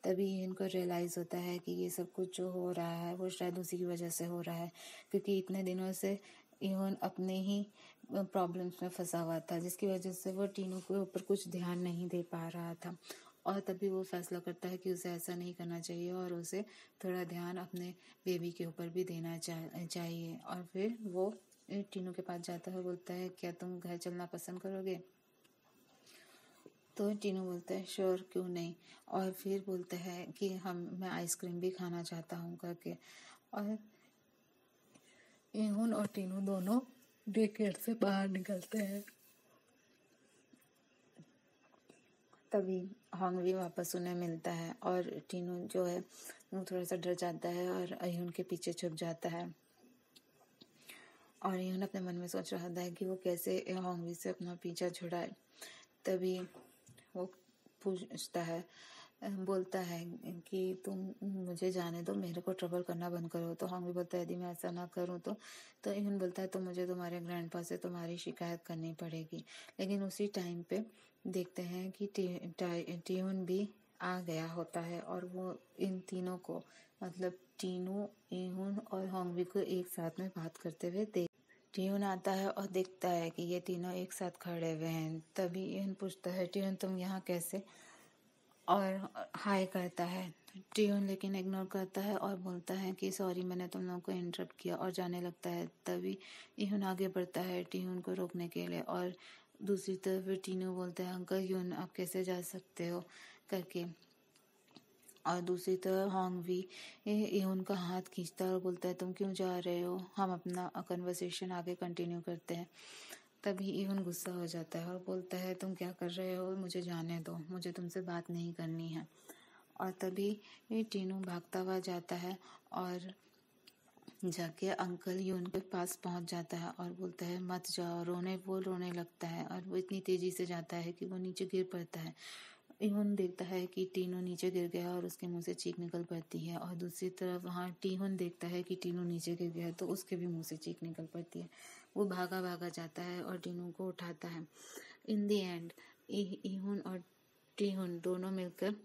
तभी इनको रियलाइज़ होता है कि ये सब कुछ जो हो रहा है वो शायद उसी की वजह से हो रहा है, क्योंकि इतने दिनों से इहुन अपने ही प्रॉब्लम्स में फंसा हुआ था जिसकी वजह से वो टिनो के ऊपर कुछ ध्यान नहीं दे पा रहा था। और तभी वो फैसला करता है कि उसे ऐसा नहीं करना चाहिए और उसे थोड़ा ध्यान अपने बेबी के ऊपर भी देना चाहिए। और फिर वो टिनू के पास जाता है, बोलता है क्या तुम घर चलना पसंद करोगे। तो टिनू बोलता है श्योर क्यों नहीं, और फिर बोलता है कि मैं आइसक्रीम भी खाना चाहता हूँ करके। और इहुन और टिनू दोनों डे केयर से बाहर निकलते हैं। तभी होंग भी वापस उन्हें मिलता है और टिनू जो है वो थोड़ा सा डर जाता है और इहुन के पीछे छुप जाता है। और इहुन अपने मन में सोच रहा था कि वो कैसे होंगी से अपना पीछा छुड़ाए। तभी वो पूछता है, बोलता है कि तुम मुझे जाने दो, मेरे को ट्रबल करना बंद करो। तो होंग भी बोलता है यदि मैं ऐसा ना करूँ तो इहुन बोलता है तो मुझे तुम्हारे ग्रैंडपा से तुम्हारी शिकायत करनी पड़ेगी। लेकिन उसी टाइम पे देखते हैं कि टिहुन भी आ गया होता है और वो इन तीनों को मतलब टिनू, इहुन और होंगवी को एक साथ में बात करते हुए टिहुन आता है और देखता है कि ये तीनों एक साथ खड़े हुए हैं। तभी इहुन पूछता है टिहुन तुम यहाँ कैसे, और हाय करता है। टिहुन लेकिन इग्नोर करता है और बोलता है कि सॉरी मैंने तुम लोगों को इंटरप्ट किया, और जाने लगता है। तभी इहुन आगे बढ़ता है टिहुन को रोकने के लिए और दूसरी तरफ टिनू बोलता है अंकल यून आप कैसे जा सकते हो करके। और दूसरी तरफ होंग भी इहुन का हाथ खींचता है और बोलता है तुम क्यों जा रहे हो, हम अपना कन्वर्सेशन आगे कंटिन्यू करते हैं। तभी इहुन गुस्सा हो जाता है और बोलता है तुम क्या कर रहे हो, मुझे जाने दो, मुझे तुमसे बात नहीं करनी है। और तभी टिनू भागता हुआ जाता है और जाके अंकल यून के पास पहुंच जाता है और बोलता है मत जाओ, रोने लगता है और वो इतनी तेज़ी से जाता है कि वो नीचे गिर पड़ता है। इहुन देखता है कि टीनू नीचे गिर गया और उसके मुंह से चीख निकल पड़ती है, और दूसरी तरफ वहाँ टीहुन देखता है कि टीनू नीचे गिर गया तो उसके भी मुंह से चीख निकल पड़ती है। वो भागा भागा जाता है और टीनू को उठाता है। इन दी एंड इहुन और टीहुन दोनों मिलकर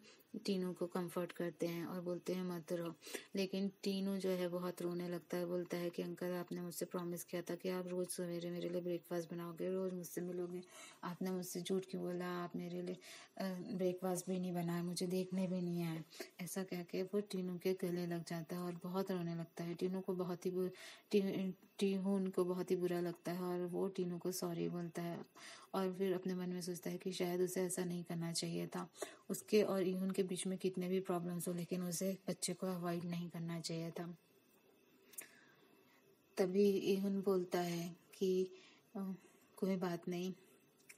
टीनू को कंफर्ट करते हैं और बोलते हैं मत रो, लेकिन टीनू जो है बहुत रोने लगता है। बोलता है कि अंकल आपने मुझसे प्रॉमिस किया था कि आप रोज़ सवेरे मेरे लिए ब्रेकफास्ट बनाओगे, रोज़ मुझसे मिलोगे, आपने मुझसे झूठ क्यों बोला, आप मेरे लिए ब्रेकफास्ट भी नहीं बनाया, मुझे देखने भी नहीं आया। ऐसा कह के वो टीनू के गले लग जाता है और बहुत रोने लगता है। टीहुन को बहुत ही बुरा लगता है और वो टीनू को सॉरी बोलता है और फिर अपने मन में सोचता है कि शायद उसे ऐसा नहीं करना चाहिए था। उसके और इहुन के बीच में कितने भी प्रॉब्लम्स हो, लेकिन उसे बच्चे को अवॉइड नहीं करना चाहिए था। तभी इहुन बोलता है कि कोई बात नहीं,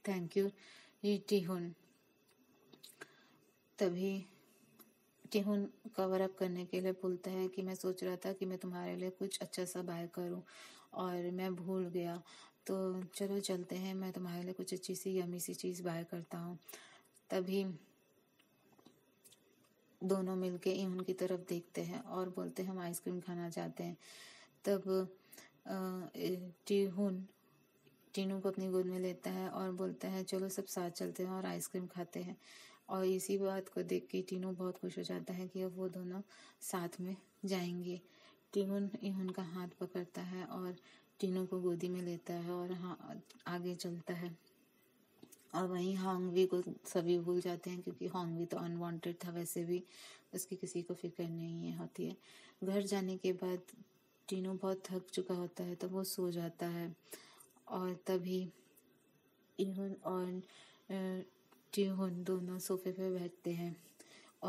थैंक यू टीहुन। तभी टीहुन कवर अप करने के लिए बोलता है कि मैं सोच रहा था कि मैं तुम्हारे लिए कुछ अच्छा सा बाय करूं और मैं भूल गया, तो चलो चलते हैं, मैं तुम्हारे लिए कुछ अच्छी सी यमी सी चीज़ बाय करता हूं। तभी दोनों मिलके इहुन की तरफ देखते हैं और बोलते हैं हम आइसक्रीम खाना चाहते हैं। तब टीहुन टीनू को अपनी गोद में लेता है और बोलता है चलो सब साथ चलते हैं और आइसक्रीम खाते हैं। और इसी बात को देख के टीनू बहुत खुश हो जाता है कि अब वो दोनों साथ में जाएंगे। टीहुन इहुन का हाथ पकड़ता है और टीनू को गोदी में लेता है और आगे चलता है। और वहीं होंगवी को सभी भूल जाते हैं क्योंकि होंगवी तो अनवांटेड था, वैसे भी उसकी किसी को फिक्र नहीं होती है। घर जाने के बाद टीनू बहुत थक चुका होता है तो वो सो जाता है। और तभी इहुन और टीहुन दोनों सोफे पे बैठते हैं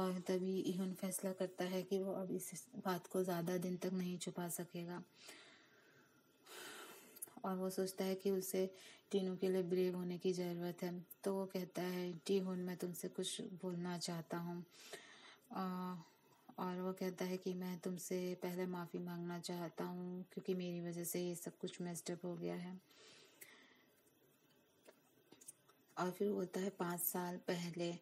और तभी इहुन फैसला करता है कि वो अब इस बात को ज़्यादा दिन तक नहीं छुपा सकेगा और वो सोचता है कि उसे टीनू के लिए ब्रेव होने की ज़रूरत है। तो वो कहता है टीहुन मैं तुमसे कुछ बोलना चाहता हूँ, और वो कहता है कि मैं तुमसे पहले माफ़ी मांगना चाहता हूँ क्योंकि मेरी वजह से ये सब कुछ मिस्टेक हो गया है। और फिर बोलता है 5 साल पहले,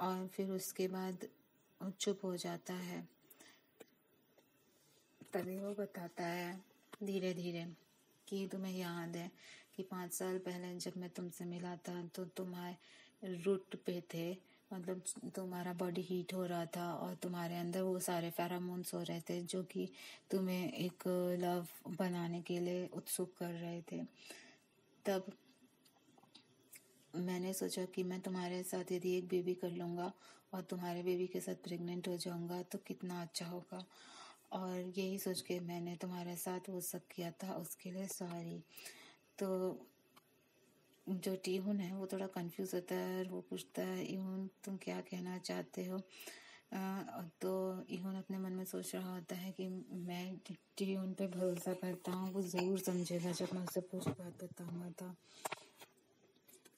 और फिर उसके बाद चुप हो जाता है। तभी वो बताता है धीरे धीरे कि तुम्हें याद है कि 5 साल पहले जब मैं तुमसे मिला था तो तुम्हारे रूट पे थे, मतलब तुम्हारा बॉडी हीट हो रहा था और तुम्हारे अंदर वो सारे फेरामोन्स हो रहे थे जो कि तुम्हें एक लव बनाने के लिए उत्सुक कर रहे थे। तब मैंने सोचा कि मैं तुम्हारे साथ यदि एक बेबी कर लूँगा और तुम्हारे बेबी के साथ प्रेग्नेंट हो जाऊँगा तो कितना अच्छा होगा, और यही सोच के मैंने तुम्हारे साथ वो सब किया था, उसके लिए सॉरी। तो जो टीहुन है वो थोड़ा कंफ्यूज होता है और वो पूछता है इहुन तुम क्या कहना चाहते हो। तो इहुन अपने मन में सोच रहा होता है कि मैं टीहुन पे भरोसा करता हूँ, वो ज़रूर समझेगा जब मैं उससे पूछ बात बताऊँगा था।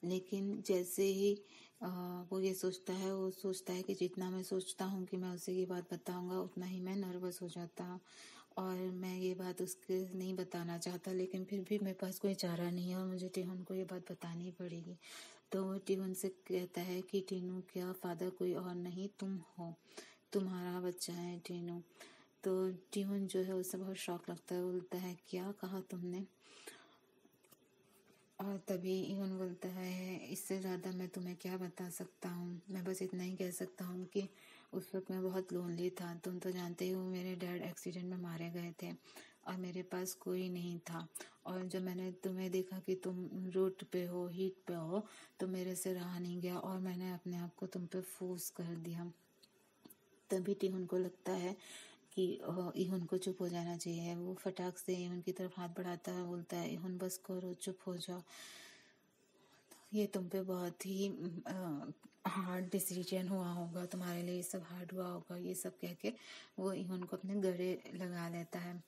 लेकिन जैसे ही वो ये सोचता है, वो सोचता है कि जितना मैं सोचता हूँ कि मैं उसे ये बात बताऊँगा उतना ही मैं नर्वस हो जाता हूँ और मैं ये बात उसके नहीं बताना चाहता, लेकिन फिर भी मेरे पास कोई चारा नहीं है और मुझे टीहुन को ये बात बतानी पड़ेगी। तो वो टीहुन से कहता है कि टीनू क्या फादर कोई और नहीं तुम हो, तुम्हारा बच्चा है टीनू। तो टीहुन जो है उससे बहुत शौक लगता है, बोलता है क्या कहा तुमने। और तभी इहुन बोलता है इससे ज़्यादा मैं तुम्हें क्या बता सकता हूँ, मैं बस इतना ही कह सकता हूँ कि उस वक्त मैं बहुत लोनली था। तुम तो जानते ही हो मेरे डैड एक्सीडेंट में मारे गए थे और मेरे पास कोई नहीं था, और जब मैंने तुम्हें देखा कि तुम रूट पे हो, हीट पे हो, तो मेरे से रहा नहीं गया और मैंने अपने आप को तुम पे फोर्स कर दिया। तभी टीहुन को लगता है कि इहुन को चुप हो जाना चाहिए। वो फटाक से इहुन की तरफ हाथ बढ़ाता है, बोलता है इहुन बस करो, चुप हो जाओ, ये तुम पे बहुत ही हार्ड डिसीजन हुआ होगा, तुम्हारे लिए ये सब हार्ड हुआ होगा। ये सब कह के वो इहुन को अपने गले लगा लेता है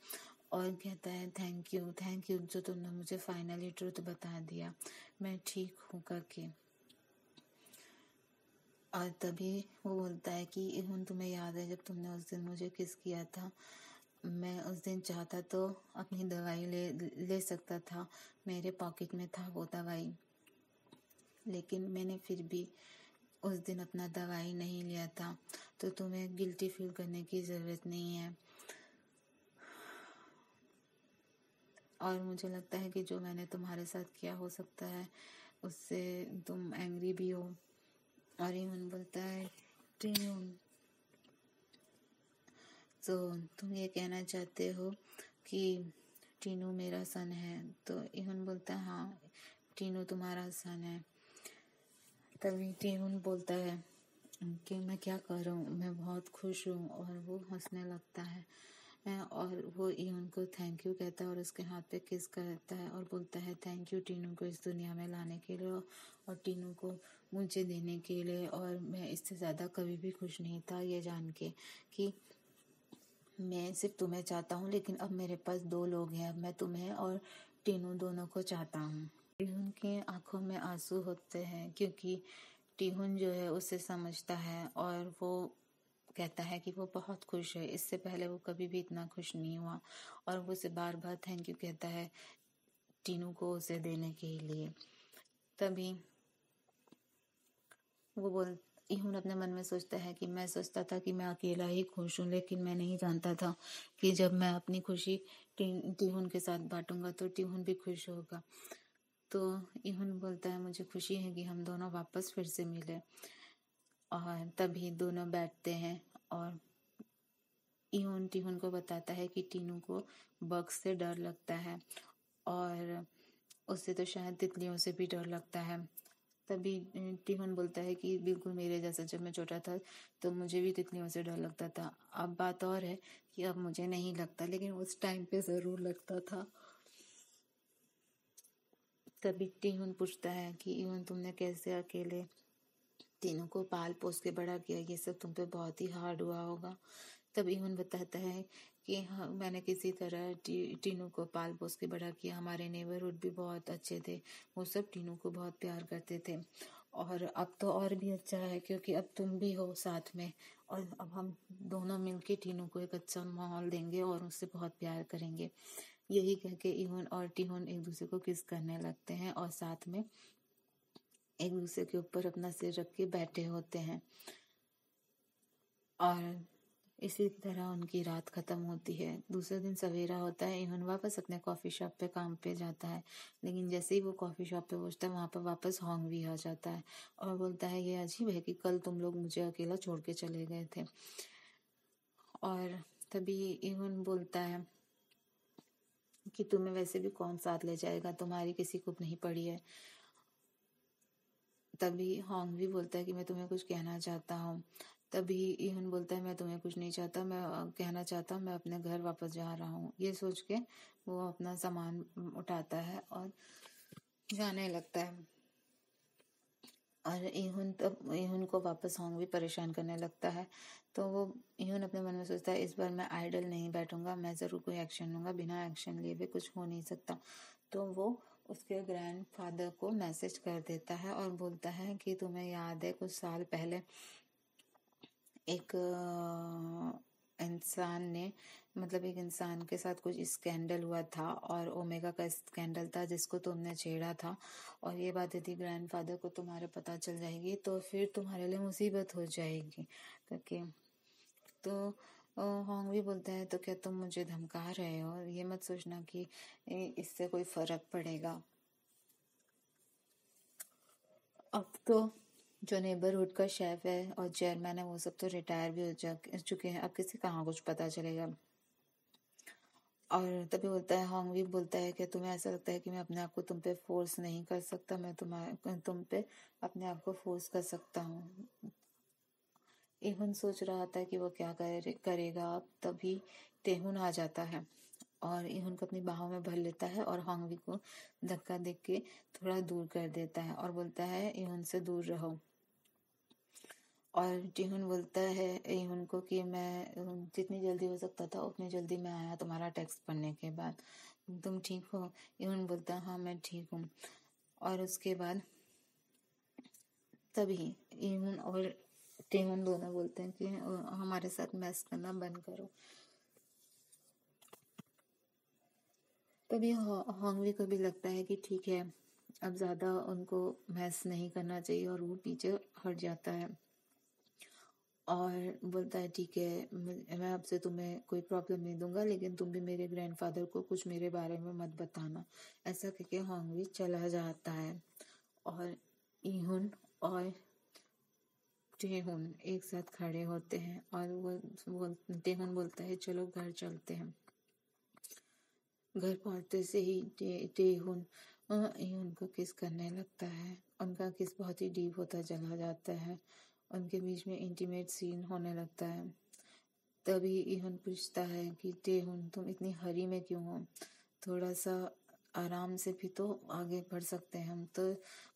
और कहता है थैंक यू जो तुमने मुझे फाइनली ट्रुथ बता दिया, मैं ठीक हूँ करके। और तभी वो बोलता है कि इहुन तुम्हें याद है जब तुमने उस दिन मुझे किस किया था, मैं उस दिन चाहता तो अपनी दवाई ले सकता था, मेरे पॉकेट में था वो दवाई, लेकिन मैंने फिर भी उस दिन अपना दवाई नहीं लिया था, तो तुम्हें गिल्टी फील करने की ज़रूरत नहीं है। और मुझे लगता है कि जो मैंने तुम्हारे साथ किया, हो सकता है उससे तुम एंग्री भी हो। और यून बोलता है तो तुम ये कहना चाहते हो कि टीनू मेरा सन है। तो इहुन बोलता है हाँ, टीनू तुम्हारा सन है। तभी टीहुन बोलता है कि मैं क्या कर रहा हूँ, मैं बहुत खुश हूँ। और वो हंसने लगता है और वो इहुन को थैंक यू कहता है और उसके हाथ पे किस करता है और बोलता है थैंक यू टीनू को इस दुनिया में लाने के लिए और टीनू को मुझे देने के लिए। और मैं इससे ज़्यादा कभी भी खुश नहीं था ये जान के कि मैं सिर्फ तुम्हें चाहता हूँ, लेकिन अब मेरे पास दो लोग हैं, मैं तुम्हें और टीनू दोनों को चाहता हूँ। टीहुन की आंखों में आंसू होते हैं क्योंकि टीहुन जो है उसे समझता है और वो कहता है कि वो बहुत खुश है। इससे पहले वो कभी भी इतना खुश नहीं हुआ और वो उसे बार बार थैंक यू कहता है टीनू को उसे देने के लिए। तभी वो इहुन अपने मन में सोचता है कि मैं सोचता था कि मैं अकेला ही खुश हूँ, लेकिन मैं नहीं जानता था कि जब मैं अपनी खुशी टीहुन के साथ बांटूंगा तो टीहुन भी खुश होगा। तो इहुन बोलता है मुझे खुशी है कि हम दोनों वापस फिर से मिले। और तभी दोनों बैठते हैं और इहुन टीहुन को बताता है कि टीनू को बग्स से डर लगता है और उससे तो शायद तितलियों से भी डर लगता है। तभी टीहुन बोलता है कि बिल्कुल मेरे जैसा, जब मैं छोटा था तो मुझे भी तितलियों से डर लगता था। अब बात और है कि अब मुझे नहीं लगता, लेकिन उस टाइम पे ज़रूर लगता था। तभी टीहुन पूछता है कि इवन तुमने कैसे अकेले तीनों को पाल पोस के बड़ा किया, ये सब तुम पे बहुत ही हार्ड हुआ होगा। तब इवन बताता है कि हाँ, मैंने किसी तरह टीनू को पाल पोस के बड़ा किया। हमारे नेबरहुड भी बहुत अच्छे थे, वो सब टीनू को बहुत प्यार करते थे। और अब तो और भी अच्छा है क्योंकि अब तुम भी हो साथ में और अब हम दोनों मिलके टीनू को एक अच्छा माहौल देंगे और उससे बहुत प्यार करेंगे। यही कह के इवन और टीहुन एक दूसरे को किस करने लगते हैं और साथ में एक दूसरे के ऊपर अपना सिर रख के बैठे होते हैं। और इसी तरह उनकी रात ख़त्म होती है। दूसरे दिन सवेरा होता है, इवन वापस अपने कॉफ़ी शॉप पे काम पे जाता है, लेकिन जैसे ही वो कॉफ़ी शॉप पे पहुँचता है वहाँ पर वापस होंग भी आ जाता है और बोलता है ये अजीब है कि कल तुम लोग मुझे अकेला छोड़ के चले गए थे। और तभी इवन बोलता है कि तुम्हें वैसे भी कौन साथ ले जाएगा, तुम्हारी किसी को नहीं पड़ी है। तभी होंग भी बोलता है कि मैं तुम्हें कुछ कहना चाहता हूँ। तभी इहुन बोलता है मैं तुम्हें कुछ नहीं चाहता, मैं कहना चाहता हूँ मैं अपने घर वापस जा रहा हूँ। ये सोच के वो अपना सामान उठाता है और जाने लगता है। और इहुन को वापस होंग भी परेशान करने लगता है। तो वो इहुन अपने मन में सोचता है इस बार मैं आइडल नहीं बैठूंगा, मैं ज़रूर कोई एक्शन लूँगा, बिना एक्शन लिए भी कुछ हो नहीं सकता। तो वो उसके ग्रैंडफादर को मैसेज कर देता है और बोलता है कि तुम्हें याद है कुछ साल पहले एक इंसान ने एक इंसान के साथ कुछ स्कैंडल हुआ था और ओमेगा का स्कैंडल था जिसको तुमने छेड़ा था, और ये बात यदि ग्रैंडफादर को तुम्हारे पता चल जाएगी तो फिर तुम्हारे लिए मुसीबत हो जाएगी करके। तो होंग भी बोलता है तो क्या तुम मुझे धमका रहे हो, ये मत सोचना कि इससे कोई फर्क पड़ेगा। अब तो जो नेबरहुड का शेफ है और चेयरमैन है वो सब तो रिटायर भी हो चुके हैं, अब किसी कहाँ कुछ पता चलेगा। और तभी बोलता है होंग भी बोलता है कि तुम्हें ऐसा लगता है कि मैं अपने आप को तुम पे फोर्स नहीं कर सकता, मैं तुम पे अपने आप को फोर्स कर सकता हूँ। इवन सोच रहा था कि वो क्या करेगा। अब तभी टेहुन आ जाता है और इहुन को अपनी बाहों में भर लेता है और होंगवी को धक्का दे के थोड़ा दूर कर देता है और बोलता है इहुन से दूर रहो। और टीहुन बोलता है इहुन को कि मैं जितनी जल्दी हो सकता था उतनी जल्दी मैं आया तुम्हारा टेक्स्ट पढ़ने के बाद, तुम ठीक हो? इहुन बोलता है हाँ मैं ठीक हूँ। और उसके बाद तभी इहुन और टीहुन दोनों बोलते हैं कि हमारे साथ मैस करना बंद करो। तभी होंगवी को भी लगता है कि ठीक है अब ज़्यादा उनको बहस नहीं करना चाहिए और वो पीछे हट जाता है और बोलता है ठीक है मैं आपसे तुम्हें कोई प्रॉब्लम नहीं दूंगा, लेकिन तुम भी मेरे ग्रैंडफादर को कुछ मेरे बारे में मत बताना, ऐसा करके होंगवी चला जाता है। और इहुन और टेहुन एक साथ खड़े होते हैं और वो टेहुन बोलता है चलो घर चलते हैं। घर पहुंचते से ही टेहुन इहुन को किस करने लगता है, उनका किस बहुत ही डीप होता चला जाता है, उनके बीच में इंटीमेट सीन होने लगता है। तभी इहुन पूछता है कि टेहुन तुम इतनी हरी में क्यों हो, थोड़ा सा आराम से भी तो आगे बढ़ सकते हैं हम। तो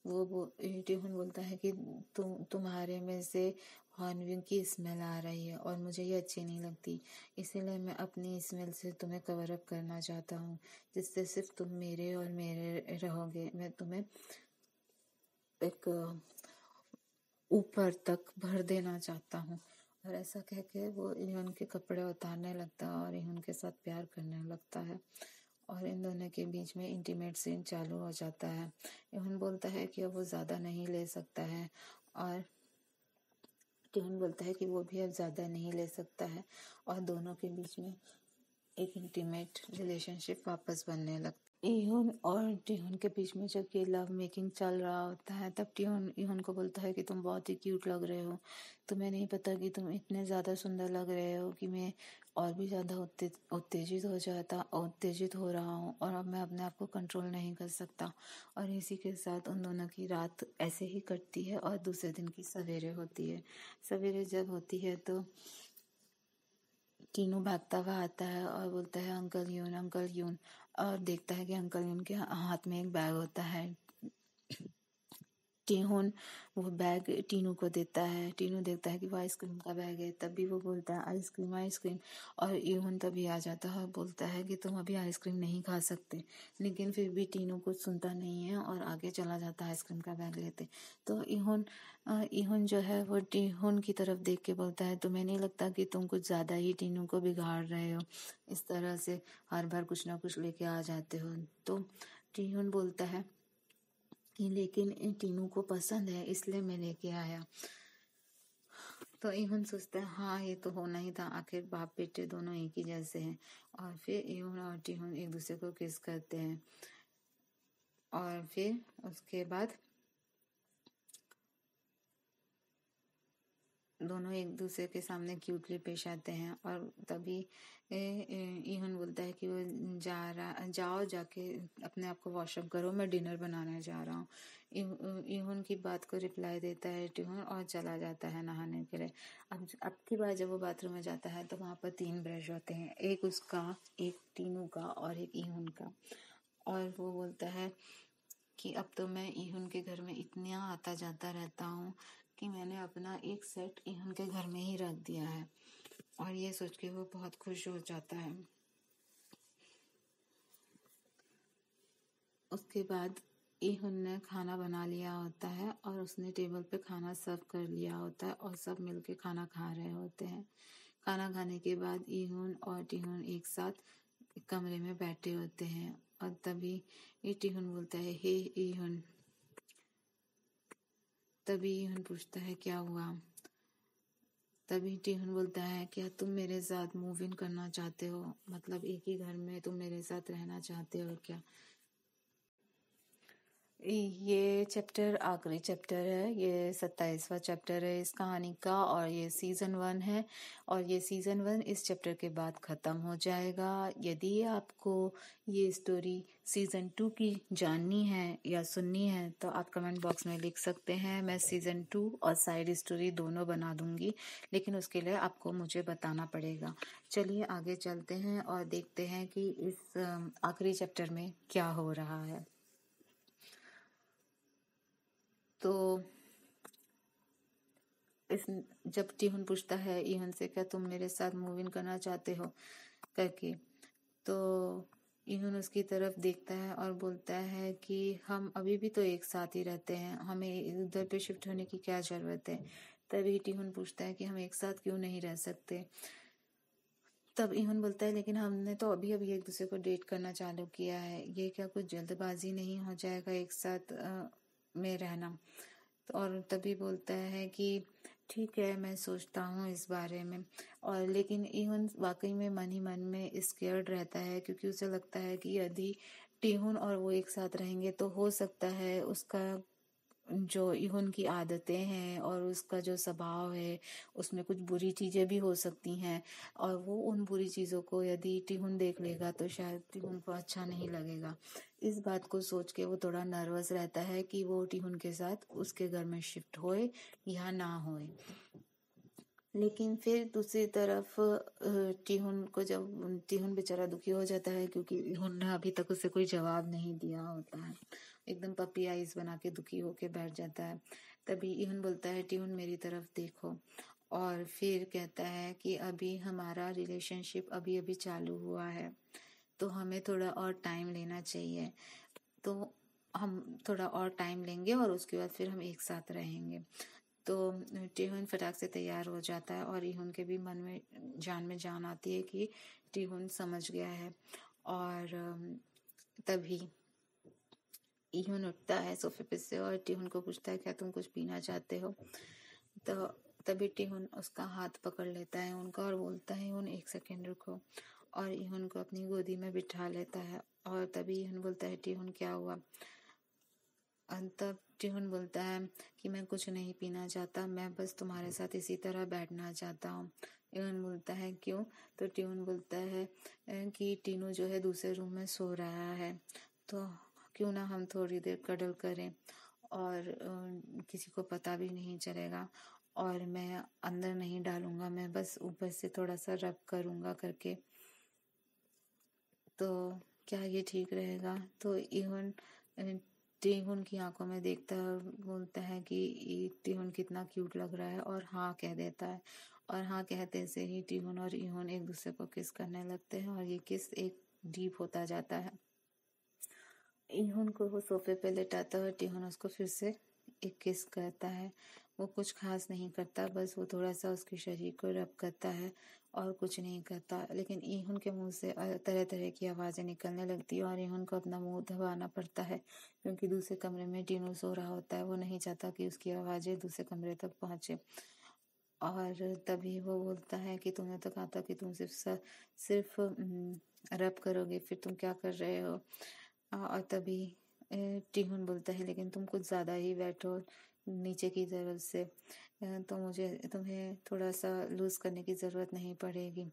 वो टेहुन बोलता है कि तुम्हारे में से हॉर्नविंग की स्मेल आ रही है और मुझे ये अच्छी नहीं लगती, इसीलिए मैं अपनी स्मेल से तुम्हें कवर अप करना चाहता हूँ, जिससे सिर्फ तुम मेरे और मेरे रहोगे, मैं तुम्हें एक ऊपर तक भर देना चाहता हूँ। और ऐसा कह के वो इहुन के कपड़े उतारने लगता है और इहुन के साथ प्यार करने लगता है और इन दोनों के बीच में इंटीमेट सीन चालू हो जाता है। इहुन बोलता है कि अब वो ज़्यादा नहीं ले सकता है और इहुन बोलता है कि वो भी अब ज़्यादा नहीं ले सकता है और दोनों के बीच में एक इंटीमेट रिलेशनशिप वापस बनने लगता है। इहुन और टेहुन के बीच में जब ये लव मेकिंग चल रहा होता है तब टेहुन इहुन को बोलता है कि तुम बहुत ही क्यूट लग रहे हो, तुम्हें नहीं पता कि तुम इतने ज़्यादा सुंदर लग रहे हो कि मैं और भी ज़्यादा उत्तेजित हो रहा हूँ और अब मैं अपने आप को कंट्रोल नहीं कर सकता। और इसी के साथ उन दोनों की रात ऐसे ही कटती है और दूसरे दिन की सवेरे होती है। सवेरे जब होती है तो टीनू भागता हुआ आता है और बोलता है अंकल यून और देखता है कि अंकल यून के हाथ में एक बैग होता है। टीहुन वो बैग टीनू को देता है, टीनू देखता है कि वो आइसक्रीम का बैग है, तब भी वो बोलता है आइसक्रीम। और इहुन तभी आ जाता है और बोलता है कि तुम अभी आइसक्रीम नहीं खा सकते, लेकिन फिर भी टीनू कुछ सुनता नहीं है और आगे चला जाता है आइसक्रीम का बैग लेते। तो इहुन जो है वो टीहुन की तरफ देख के बोलता है तुम्हें नहीं लगता कि तुम कुछ ज़्यादा ही टीनू को बिगाड़ रहे हो, इस तरह से हर बार कुछ ना कुछ लेके आ जाते हो। तो टीहुन बोलता है लेकिन इन टीनू को पसंद है इसलिए मैं लेके आया। तो इहुन सोचता है हाँ ये तो होना ही था, आखिर बाप बेटे दोनों एक ही जैसे हैं। और फिर इहुन और टीहुन एक दूसरे को किस करते हैं और फिर उसके बाद दोनों एक दूसरे के सामने क्यूटली पेश आते हैं। और तभी इहुन बोलता है कि वो जाओ जाके अपने आप को वॉशअप करो, मैं डिनर बनाने जा रहा हूँ। इहुन की बात को रिप्लाई देता है टीहुन और चला जाता है नहाने के लिए। अब की बार जब वो बाथरूम में जाता है तो वहाँ पर 3 ब्रश होते हैं, एक उसका, एक टीनू का और एक इहुन का। और वो बोलता है कि अब तो मैं इहुन के घर में इतना आता जाता रहता हूँ कि मैंने अपना एक सेट इहुन के घर में ही रख दिया है। और ये सोच के वो बहुत खुश हो जाता है। उसके बाद इहुन ने खाना बना लिया होता है और उसने टेबल पे खाना सर्व कर लिया होता है और सब मिलके खाना खा रहे होते हैं। खाना खाने के बाद इहुन और टीहुन एक साथ कमरे में बैठे होते हैं और तभी ये टीहुन बोलता है हे इहुन। तभी इहुन पूछता है क्या हुआ, तभी टीहुन बोलता है क्या तुम मेरे साथ मूव इन करना चाहते हो, मतलब एक ही घर में तुम मेरे साथ रहना चाहते हो क्या। ये चैप्टर आखिरी चैप्टर है, ये 27वां चैप्टर है इस कहानी का और ये सीज़न 1 है और ये सीज़न 1 इस चैप्टर के बाद ख़त्म हो जाएगा। यदि आपको ये स्टोरी सीज़न 2 की जाननी है या सुननी है तो आप कमेंट बॉक्स में लिख सकते हैं, मैं सीज़न 2 और साइड स्टोरी दोनों बना दूंगी, लेकिन उसके लिए आपको मुझे बताना पड़ेगा। चलिए आगे चलते हैं और देखते हैं कि इस आखिरी चैप्टर में क्या हो रहा है। तो जब टीहुन पूछता है इहुन से क्या तुम मेरे साथ मूव इन करना चाहते हो करके, तो इहुन उसकी तरफ देखता है और बोलता है कि हम अभी भी तो एक साथ ही रहते हैं, हमें उधर पे शिफ्ट होने की क्या ज़रूरत है। तभी टीहुन पूछता है कि हम एक साथ क्यों नहीं रह सकते। तब इवन बोलता है, लेकिन हमने तो अभी अभी एक दूसरे को डेट करना चालू किया है, ये क्या कुछ जल्दबाजी नहीं हो जाएगा एक साथ में रहना। और तभी बोलता है कि ठीक है मैं सोचता हूँ इस बारे में। और लेकिन इवन वाकई में मन ही मन में स्केयर्ड रहता है, क्योंकि उसे लगता है कि यदि टीहुन और वो एक साथ रहेंगे तो हो सकता है उसका जो इवन की आदतें हैं और उसका जो स्वभाव है उसमें कुछ बुरी चीज़ें भी हो सकती हैं, और वो उन बुरी चीज़ों को यदि टीहुन देख लेगा तो शायद टीहुन को अच्छा नहीं लगेगा। इस बात को सोच के वो थोड़ा नर्वस रहता है कि वो टीहुन के साथ उसके घर में शिफ्ट होए या ना होए। लेकिन फिर दूसरी तरफ टीहुन को, जब टीहुन बेचारा दुखी हो जाता है क्योंकि टीहुन ने अभी तक उसे कोई जवाब नहीं दिया होता है, एकदम पपी आइज बना के दुखी होके बैठ जाता है। तभी टीहुन बोलता है टीहुन मेरी तरफ देखो, और फिर कहता है कि अभी हमारा रिलेशनशिप अभी अभी चालू हुआ है तो हमें थोड़ा और टाइम लेना चाहिए, तो हम थोड़ा और टाइम लेंगे और उसके बाद फिर हम एक साथ रहेंगे। तो टीहुन फटाक से तैयार हो जाता है और टीहुन के भी मन में जान आती है कि टीहुन समझ गया है। और तभी टीहुन उठता है सोफे पे से और टीहुन को पूछता है क्या तुम कुछ पीना चाहते हो। तो तभी टीहुन उसका हाथ पकड़ लेता है उनका और बोलता है टीहुन एक सेकेंड रुको, और टीहुन को अपनी गोदी में बिठा लेता है। और तभी टीहुन बोलता है टीहुन क्या हुआ। तब टीहुन बोलता है कि मैं कुछ नहीं पीना चाहता, मैं बस तुम्हारे साथ इसी तरह बैठना चाहता हूँ। टीहुन बोलता है क्यों, तो टीहुन बोलता है कि टीनू जो है दूसरे रूम में सो रहा है तो क्यों ना हम थोड़ी देर कडल करें और किसी को पता भी नहीं चलेगा, और मैं अंदर नहीं डालूंगा, मैं बस ऊपर से थोड़ा सा रब करूँगा करके, तो क्या ये ठीक रहेगा। तो टीहुन टीहुन की आंखों में देखता है और बोलता है कि टीहुन कितना क्यूट लग रहा है, और हाँ कह देता है। और हाँ कहते से ही टीहुन और टीहुन एक दूसरे को किस करने लगते हैं, और ये किस एक डीप होता जाता है। टीहुन को वो सोफे पे लेटाता है और टीहुन उसको फिर से एक किस करता है। वो कुछ खास नहीं करता, बस वो थोड़ा सा उसके शरीर को रब करता है और कुछ नहीं करता। लेकिन टीहुन के मुंह से तरह तरह की आवाज़ें निकलने लगती है और टीहुन को अपना मुंह दबाना पड़ता है, क्योंकि दूसरे कमरे में टीनू सो रहा होता है, वो नहीं चाहता कि उसकी आवाज़ें दूसरे कमरे तक पहुँचे। और तभी वो बोलता है कि तुमने तो कहा था कि तुम सिर्फ रब करोगे, फिर तुम क्या कर रहे हो। और तभी टीहुन बोलता है लेकिन तुम कुछ ज़्यादा ही बैठो नीचे की तरफ से, तो मुझे तुम्हें थोड़ा सा लूज करने की ज़रूरत नहीं पड़ेगी।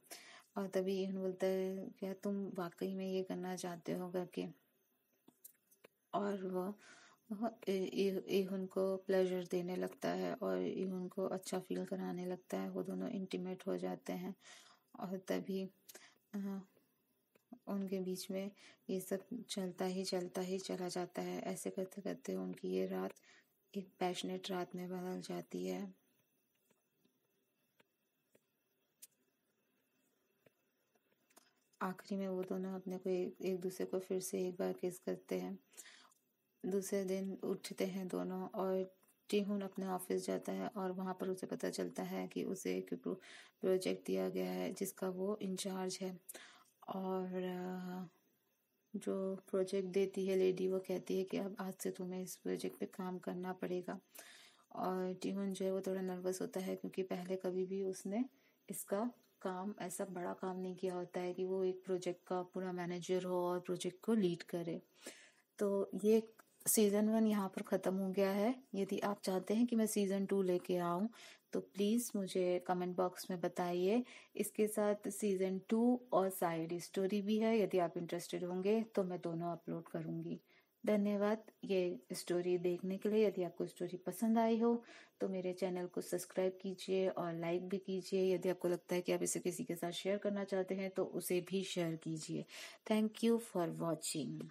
और तभी टीहुन बोलता है क्या तुम वाकई में ये करना चाहते हो करके, और वो टीहुन को प्लेजर देने लगता है और टीहुन को अच्छा फील कराने लगता है, वो दोनों इंटीमेट हो जाते हैं। और तभी उनके बीच में ये सब चलता ही चला जाता है। ऐसे करते करते उनकी ये रात एक पैशनेट रात में बदल जाती है। आखिरी में वो दोनों अपने को एक दूसरे को फिर से एक बार किस करते हैं। दूसरे दिन उठते हैं दोनों और टीहुन अपने ऑफिस जाता है और वहाँ पर उसे पता चलता है कि उसे एक प्रोजेक्ट दिया गया है जिसका वो इंचार्ज है। और जो प्रोजेक्ट देती है लेडी वो कहती है कि अब आज से तुम्हें इस प्रोजेक्ट पे काम करना पड़ेगा। और टीहुन जो है वो थोड़ा नर्वस होता है, क्योंकि पहले कभी भी उसने इसका काम ऐसा बड़ा काम नहीं किया होता है कि वो एक प्रोजेक्ट का पूरा मैनेजर हो और प्रोजेक्ट को लीड करे। तो ये सीज़न 1 यहाँ पर ख़त्म हो गया है। यदि आप चाहते हैं कि मैं सीज़न 2 लेके आऊँ तो प्लीज़ मुझे कमेंट बॉक्स में बताइए। इसके साथ सीज़न 2 और साइड स्टोरी भी है, यदि आप इंटरेस्टेड होंगे तो मैं दोनों अपलोड करूँगी। धन्यवाद ये स्टोरी देखने के लिए। यदि आपको स्टोरी पसंद आई हो तो मेरे चैनल को सब्सक्राइब कीजिए और लाइक भी कीजिए। यदि आपको लगता है कि आप इसे किसी के साथ शेयर करना चाहते हैं तो उसे भी शेयर कीजिए। Thank you for watching.